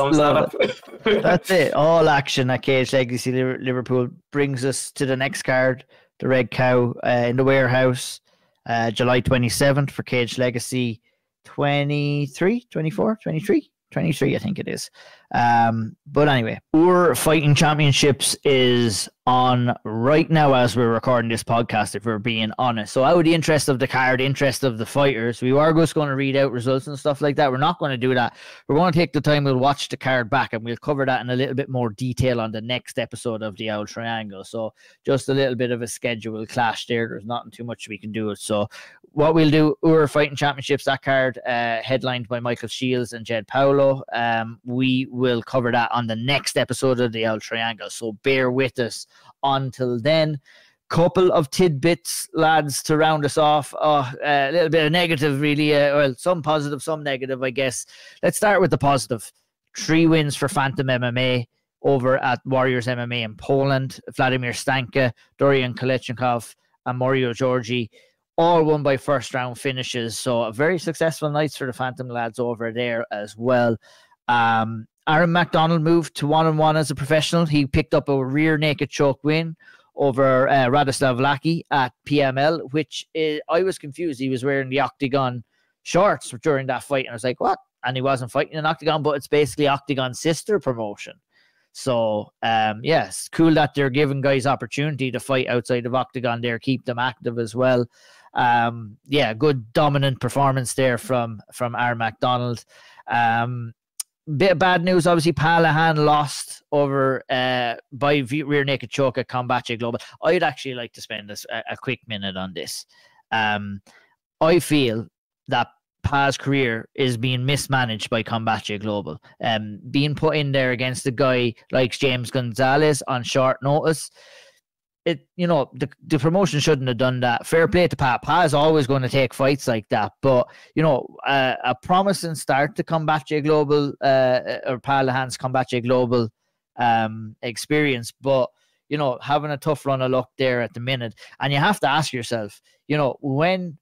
it. All action at Cage Legacy Liverpool brings us to the next card, the Red Cow uh, in the warehouse, uh, July twenty-seventh for Cage Legacy twenty-three, twenty-four, twenty-three, twenty-three, I think it is. Um, but anyway, Ur Fighting Championships is on right now as we're recording this podcast, if we're being honest. So out of the interest of the card, interest of the fighters, we are just going to read out results and stuff like that. We're not going to do that. We're going to take the time, we'll watch the card back, and we'll cover that in a little bit more detail on the next episode of the Auld Triangle. So just a little bit of a schedule clash there. There's nothing too much we can do it. So what we'll do, Ur Fighting Championships, that card uh, headlined by Michael Shields and Jed Paolo. Um, we will cover that on the next episode of the Auld Triangle. So bear with us. Until then, couple of tidbits, lads, to round us off. Oh, a little bit of negative, really. Uh, well, some positive, some negative, I guess. Let's start with the positive. Three wins for Phantom M M A over at Warriors M M A in Poland. Vladimir Stanka, Dorian Kolechnikov, and Mario Giorgi, all won by first-round finishes. So a very successful night for the Phantom lads over there as well. Um... Aaron MacDonald moved to one-on-one as a professional. He picked up a rear naked choke win over uh, Radoslav Lacki at P M L, which is, I was confused. He was wearing the Octagon shorts during that fight, and I was like, what? And he wasn't fighting an Octagon, but it's basically Octagon's sister promotion. So, um, yes, cool that they're giving guys opportunity to fight outside of Octagon there, keep them active as well. Um, yeah, good dominant performance there from, from Aaron MacDonald. Um, Bit of bad news, obviously. Palahan lost over uh, by rear naked choke at Combatje Global. I'd actually like to spend this, a, a quick minute on this. Um, I feel that Pa's career is being mismanaged by Combatje Global. Um, being put in there against a guy like James Gonzalez on short notice, it, you know, the, the promotion shouldn't have done that. Fair play to Pat. Pat's always going to take fights like that. But, you know, uh, a promising start to Combate Global, uh, or Pat Lahan's Combate Global um, experience. But, you know, having a tough run of luck there at the minute. And you have to ask yourself, you know, when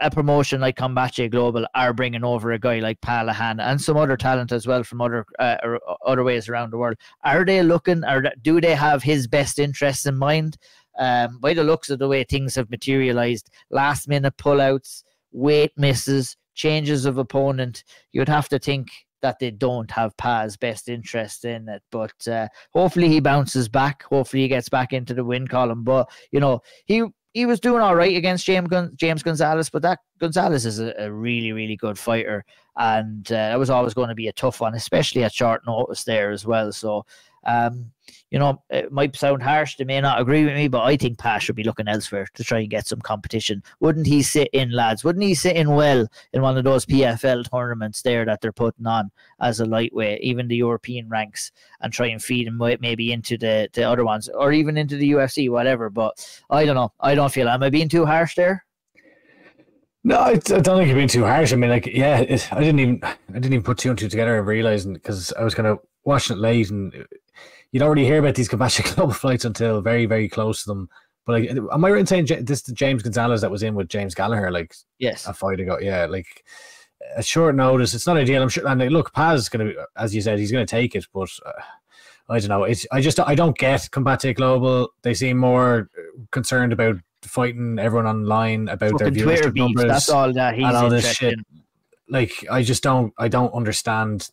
a promotion like Combate Global are bringing over a guy like Pat Lahan and some other talent as well from other uh, or other ways around the world, are they looking, or do they have his best interests in mind? Um, by the looks of the way things have materialized, last minute pullouts, weight misses, changes of opponent, you'd have to think that they don't have Pat's best interest in it. But uh, hopefully he bounces back. Hopefully he gets back into the win column. But, you know, he... He was doing all right against James, Gon James Gonzalez, but that Gonzalez is a, a really, really good fighter. And uh, that was always going to be a tough one, especially at short notice there as well. So, um, you know, it might sound harsh. They may not agree with me, but I think Pat should be looking elsewhere to try and get some competition. Wouldn't he sit in, lads? Wouldn't he sit in well in one of those P F L tournaments there that they're putting on as a lightweight, even the European ranks, and try and feed him maybe into the, the other ones, or even into the U F C, whatever. But I don't know. I don't feel, am I being too harsh there? No, I don't think you're being too harsh. I mean, like, yeah, it, I didn't even, I didn't even put two and two together. Realizing, because I was kind of watching it late, and you don't really hear about these Combate Global fights until very, very close to them. But like, am I right in saying this is the James Gonzalez that was in with James Gallagher? Like, yes, a fight ago. Yeah, like a short notice. It's not ideal. I'm sure. And like, look, Paz's gonna be, as you said, he's gonna take it. But uh, I don't know. It's I just I don't get Combate Global. They seem more concerned about fighting everyone online about Fucking their viewership beef, numbers. That's all that he's and all this shit. Like, I just don't, I don't understand.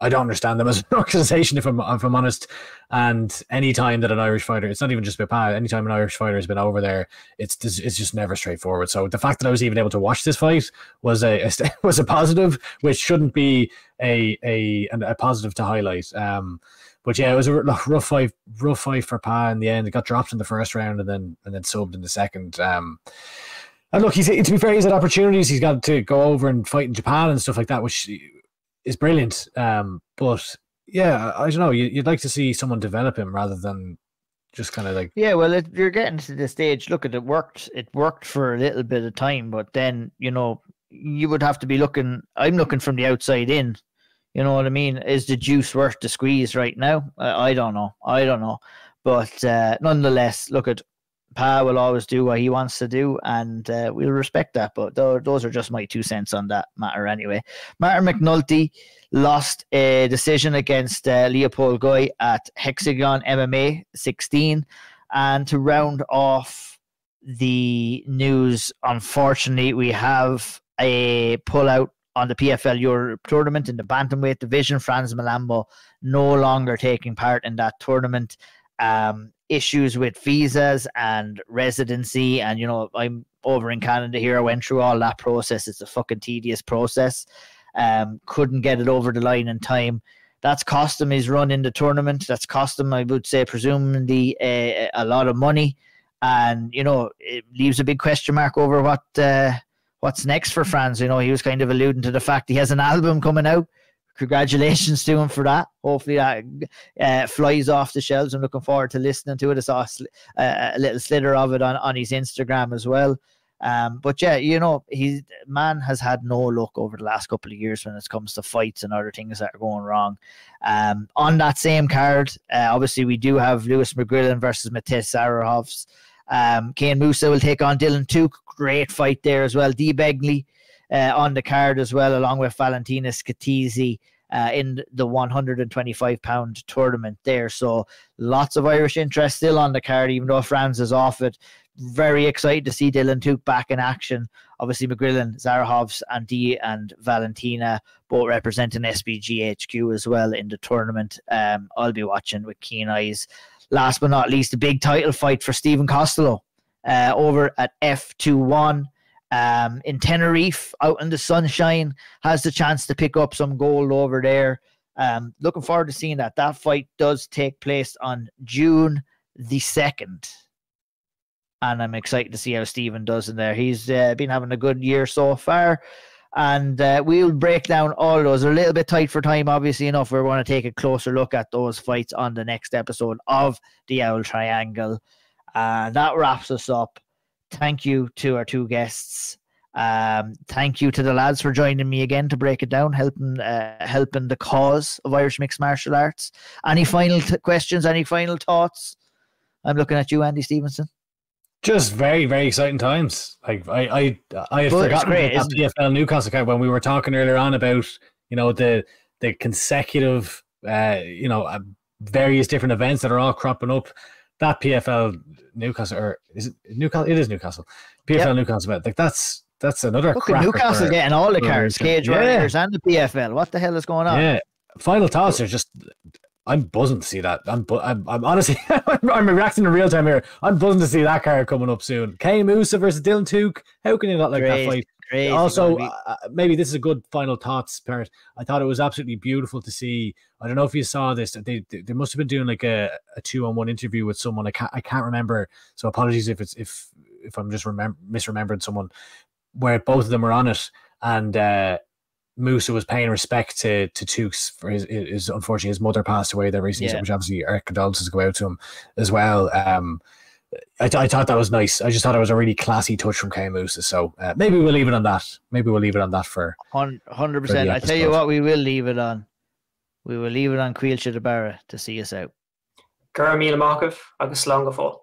I don't understand them as an organization, if I'm, if I'm honest. And any time that an Irish fighter, it's not even just about Pat, any time an Irish fighter has been over there, it's it's just never straightforward. So the fact that I was even able to watch this fight was a, a was a positive, which shouldn't be a a a positive to highlight. Um, but yeah, it was a rough fight, rough fight for Pat in the end. It got dropped in the first round and then and then subbed in the second. Um, and look, he's to be fair, he's had opportunities. He's got to go over and fight in Japan and stuff like that, which is brilliant. Um, but yeah, I don't know. You, you'd like to see someone develop him rather than just kind of like, yeah. Well, it, you're getting to the stage. Look, it worked. It worked for a little bit of time, but then you know you would have to be looking. I'm looking from the outside in. You know what I mean? Is the juice worth the squeeze right now? I, I don't know. I don't know. But uh, nonetheless, look at. Pa will always do what he wants to do, and uh, we'll respect that. But th those are just my two cents on that matter anyway. Martin McNulty lost a decision against uh, Leopold Guy at Hexagon M M A sixteen. And to round off the news, unfortunately, we have a pullout on the P F L Europe tournament in the bantamweight division. Franz Malambo no longer taking part in that tournament. Um, issues with visas and residency, and you know, I'm over in Canada here. I went through all that process. It's a fucking tedious process. Um, couldn't get it over the line in time. That's cost him his run in the tournament. That's cost him, I would say, presumably a, a lot of money. And you know, it leaves a big question mark over what uh, what's next for Franz. You know, he was kind of alluding to the fact he has an album coming out. Congratulations to him for that. Hopefully that uh, flies off the shelves. I'm looking forward to listening to it. I saw a, a little slither of it on, on his Instagram as well. Um, but yeah, you know, he man has had no luck over the last couple of years when it comes to fights and other things that are going wrong. Um, on that same card, uh, obviously we do have Lewis McGrillan versus Matej Sarahovs. Um, Kane Musa will take on Dylan Took. Great fight there as well. Dee Begley Uh, on the card as well, along with Valentina Scatizzi uh, in the one hundred twenty-five pound tournament there. So lots of Irish interest still on the card, even though Franz is off it. Very excited to see Dylan Took back in action. Obviously, McGrillan, Zarahovs, and Dee and Valentina both representing S B G H Q as well in the tournament. Um, I'll be watching with keen eyes. Last but not least, the big title fight for Stephen Costello uh, over at F two one. Um, in Tenerife, out in the sunshine, has the chance to pick up some gold over there. Um, looking forward to seeing that. That fight does take place on June the second. And I'm excited to see how Stephen does in there. He's uh, been having a good year so far. And uh, we'll break down all those. They're a little bit tight for time, obviously enough. We're going to take a closer look at those fights on the next episode of The Owl Triangle. And that wraps us up. Thank you to our two guests. Um, thank you to the lads for joining me again to break it down, helping uh, helping the cause of Irish mixed martial arts. Any final t questions? Any final thoughts? I'm looking at you, Andy Stevenson. Just very, very exciting times. Like I, I, I had forgotten the P F L Newcastle card when we were talking earlier on about you know the the consecutive uh, you know uh, various different events that are all cropping up. That P F L Newcastle, or is it Newcastle? It is Newcastle. P F L yep. Newcastle event. Like that's. That's another cracker. Newcastle getting all the cards, Cage Warriors and the P F L. What the hell is going on? Yeah, final thoughts are just. I'm buzzing to see that. I'm, I'm, I'm honestly, I'm reacting in real time here. I'm buzzing to see that card coming up soon. Kay Musa versus Dylan Took. How can you not like that fight? Crazy. Also, uh, maybe this is a good final thoughts part. I thought it was absolutely beautiful to see. I don't know if you saw this. They they, they must have been doing like a, a two on one interview with someone. I can't I can't remember. So apologies if it's if if I'm just remember misremembering someone. Where both of them were on it, and uh, Musa was paying respect to to Tukes for his, his unfortunately his mother passed away there recently, yeah. which obviously our condolences go out to him as well. Um, I, th I thought that was nice. I just thought it was a really classy touch from Kay Musa. So uh, maybe we'll leave it on that. Maybe we'll leave it on that for hundred percent. I tell you what, we will leave it on. We will leave it on Caoilte de Barra to see us out. Garmila Markov, Agus Longafall.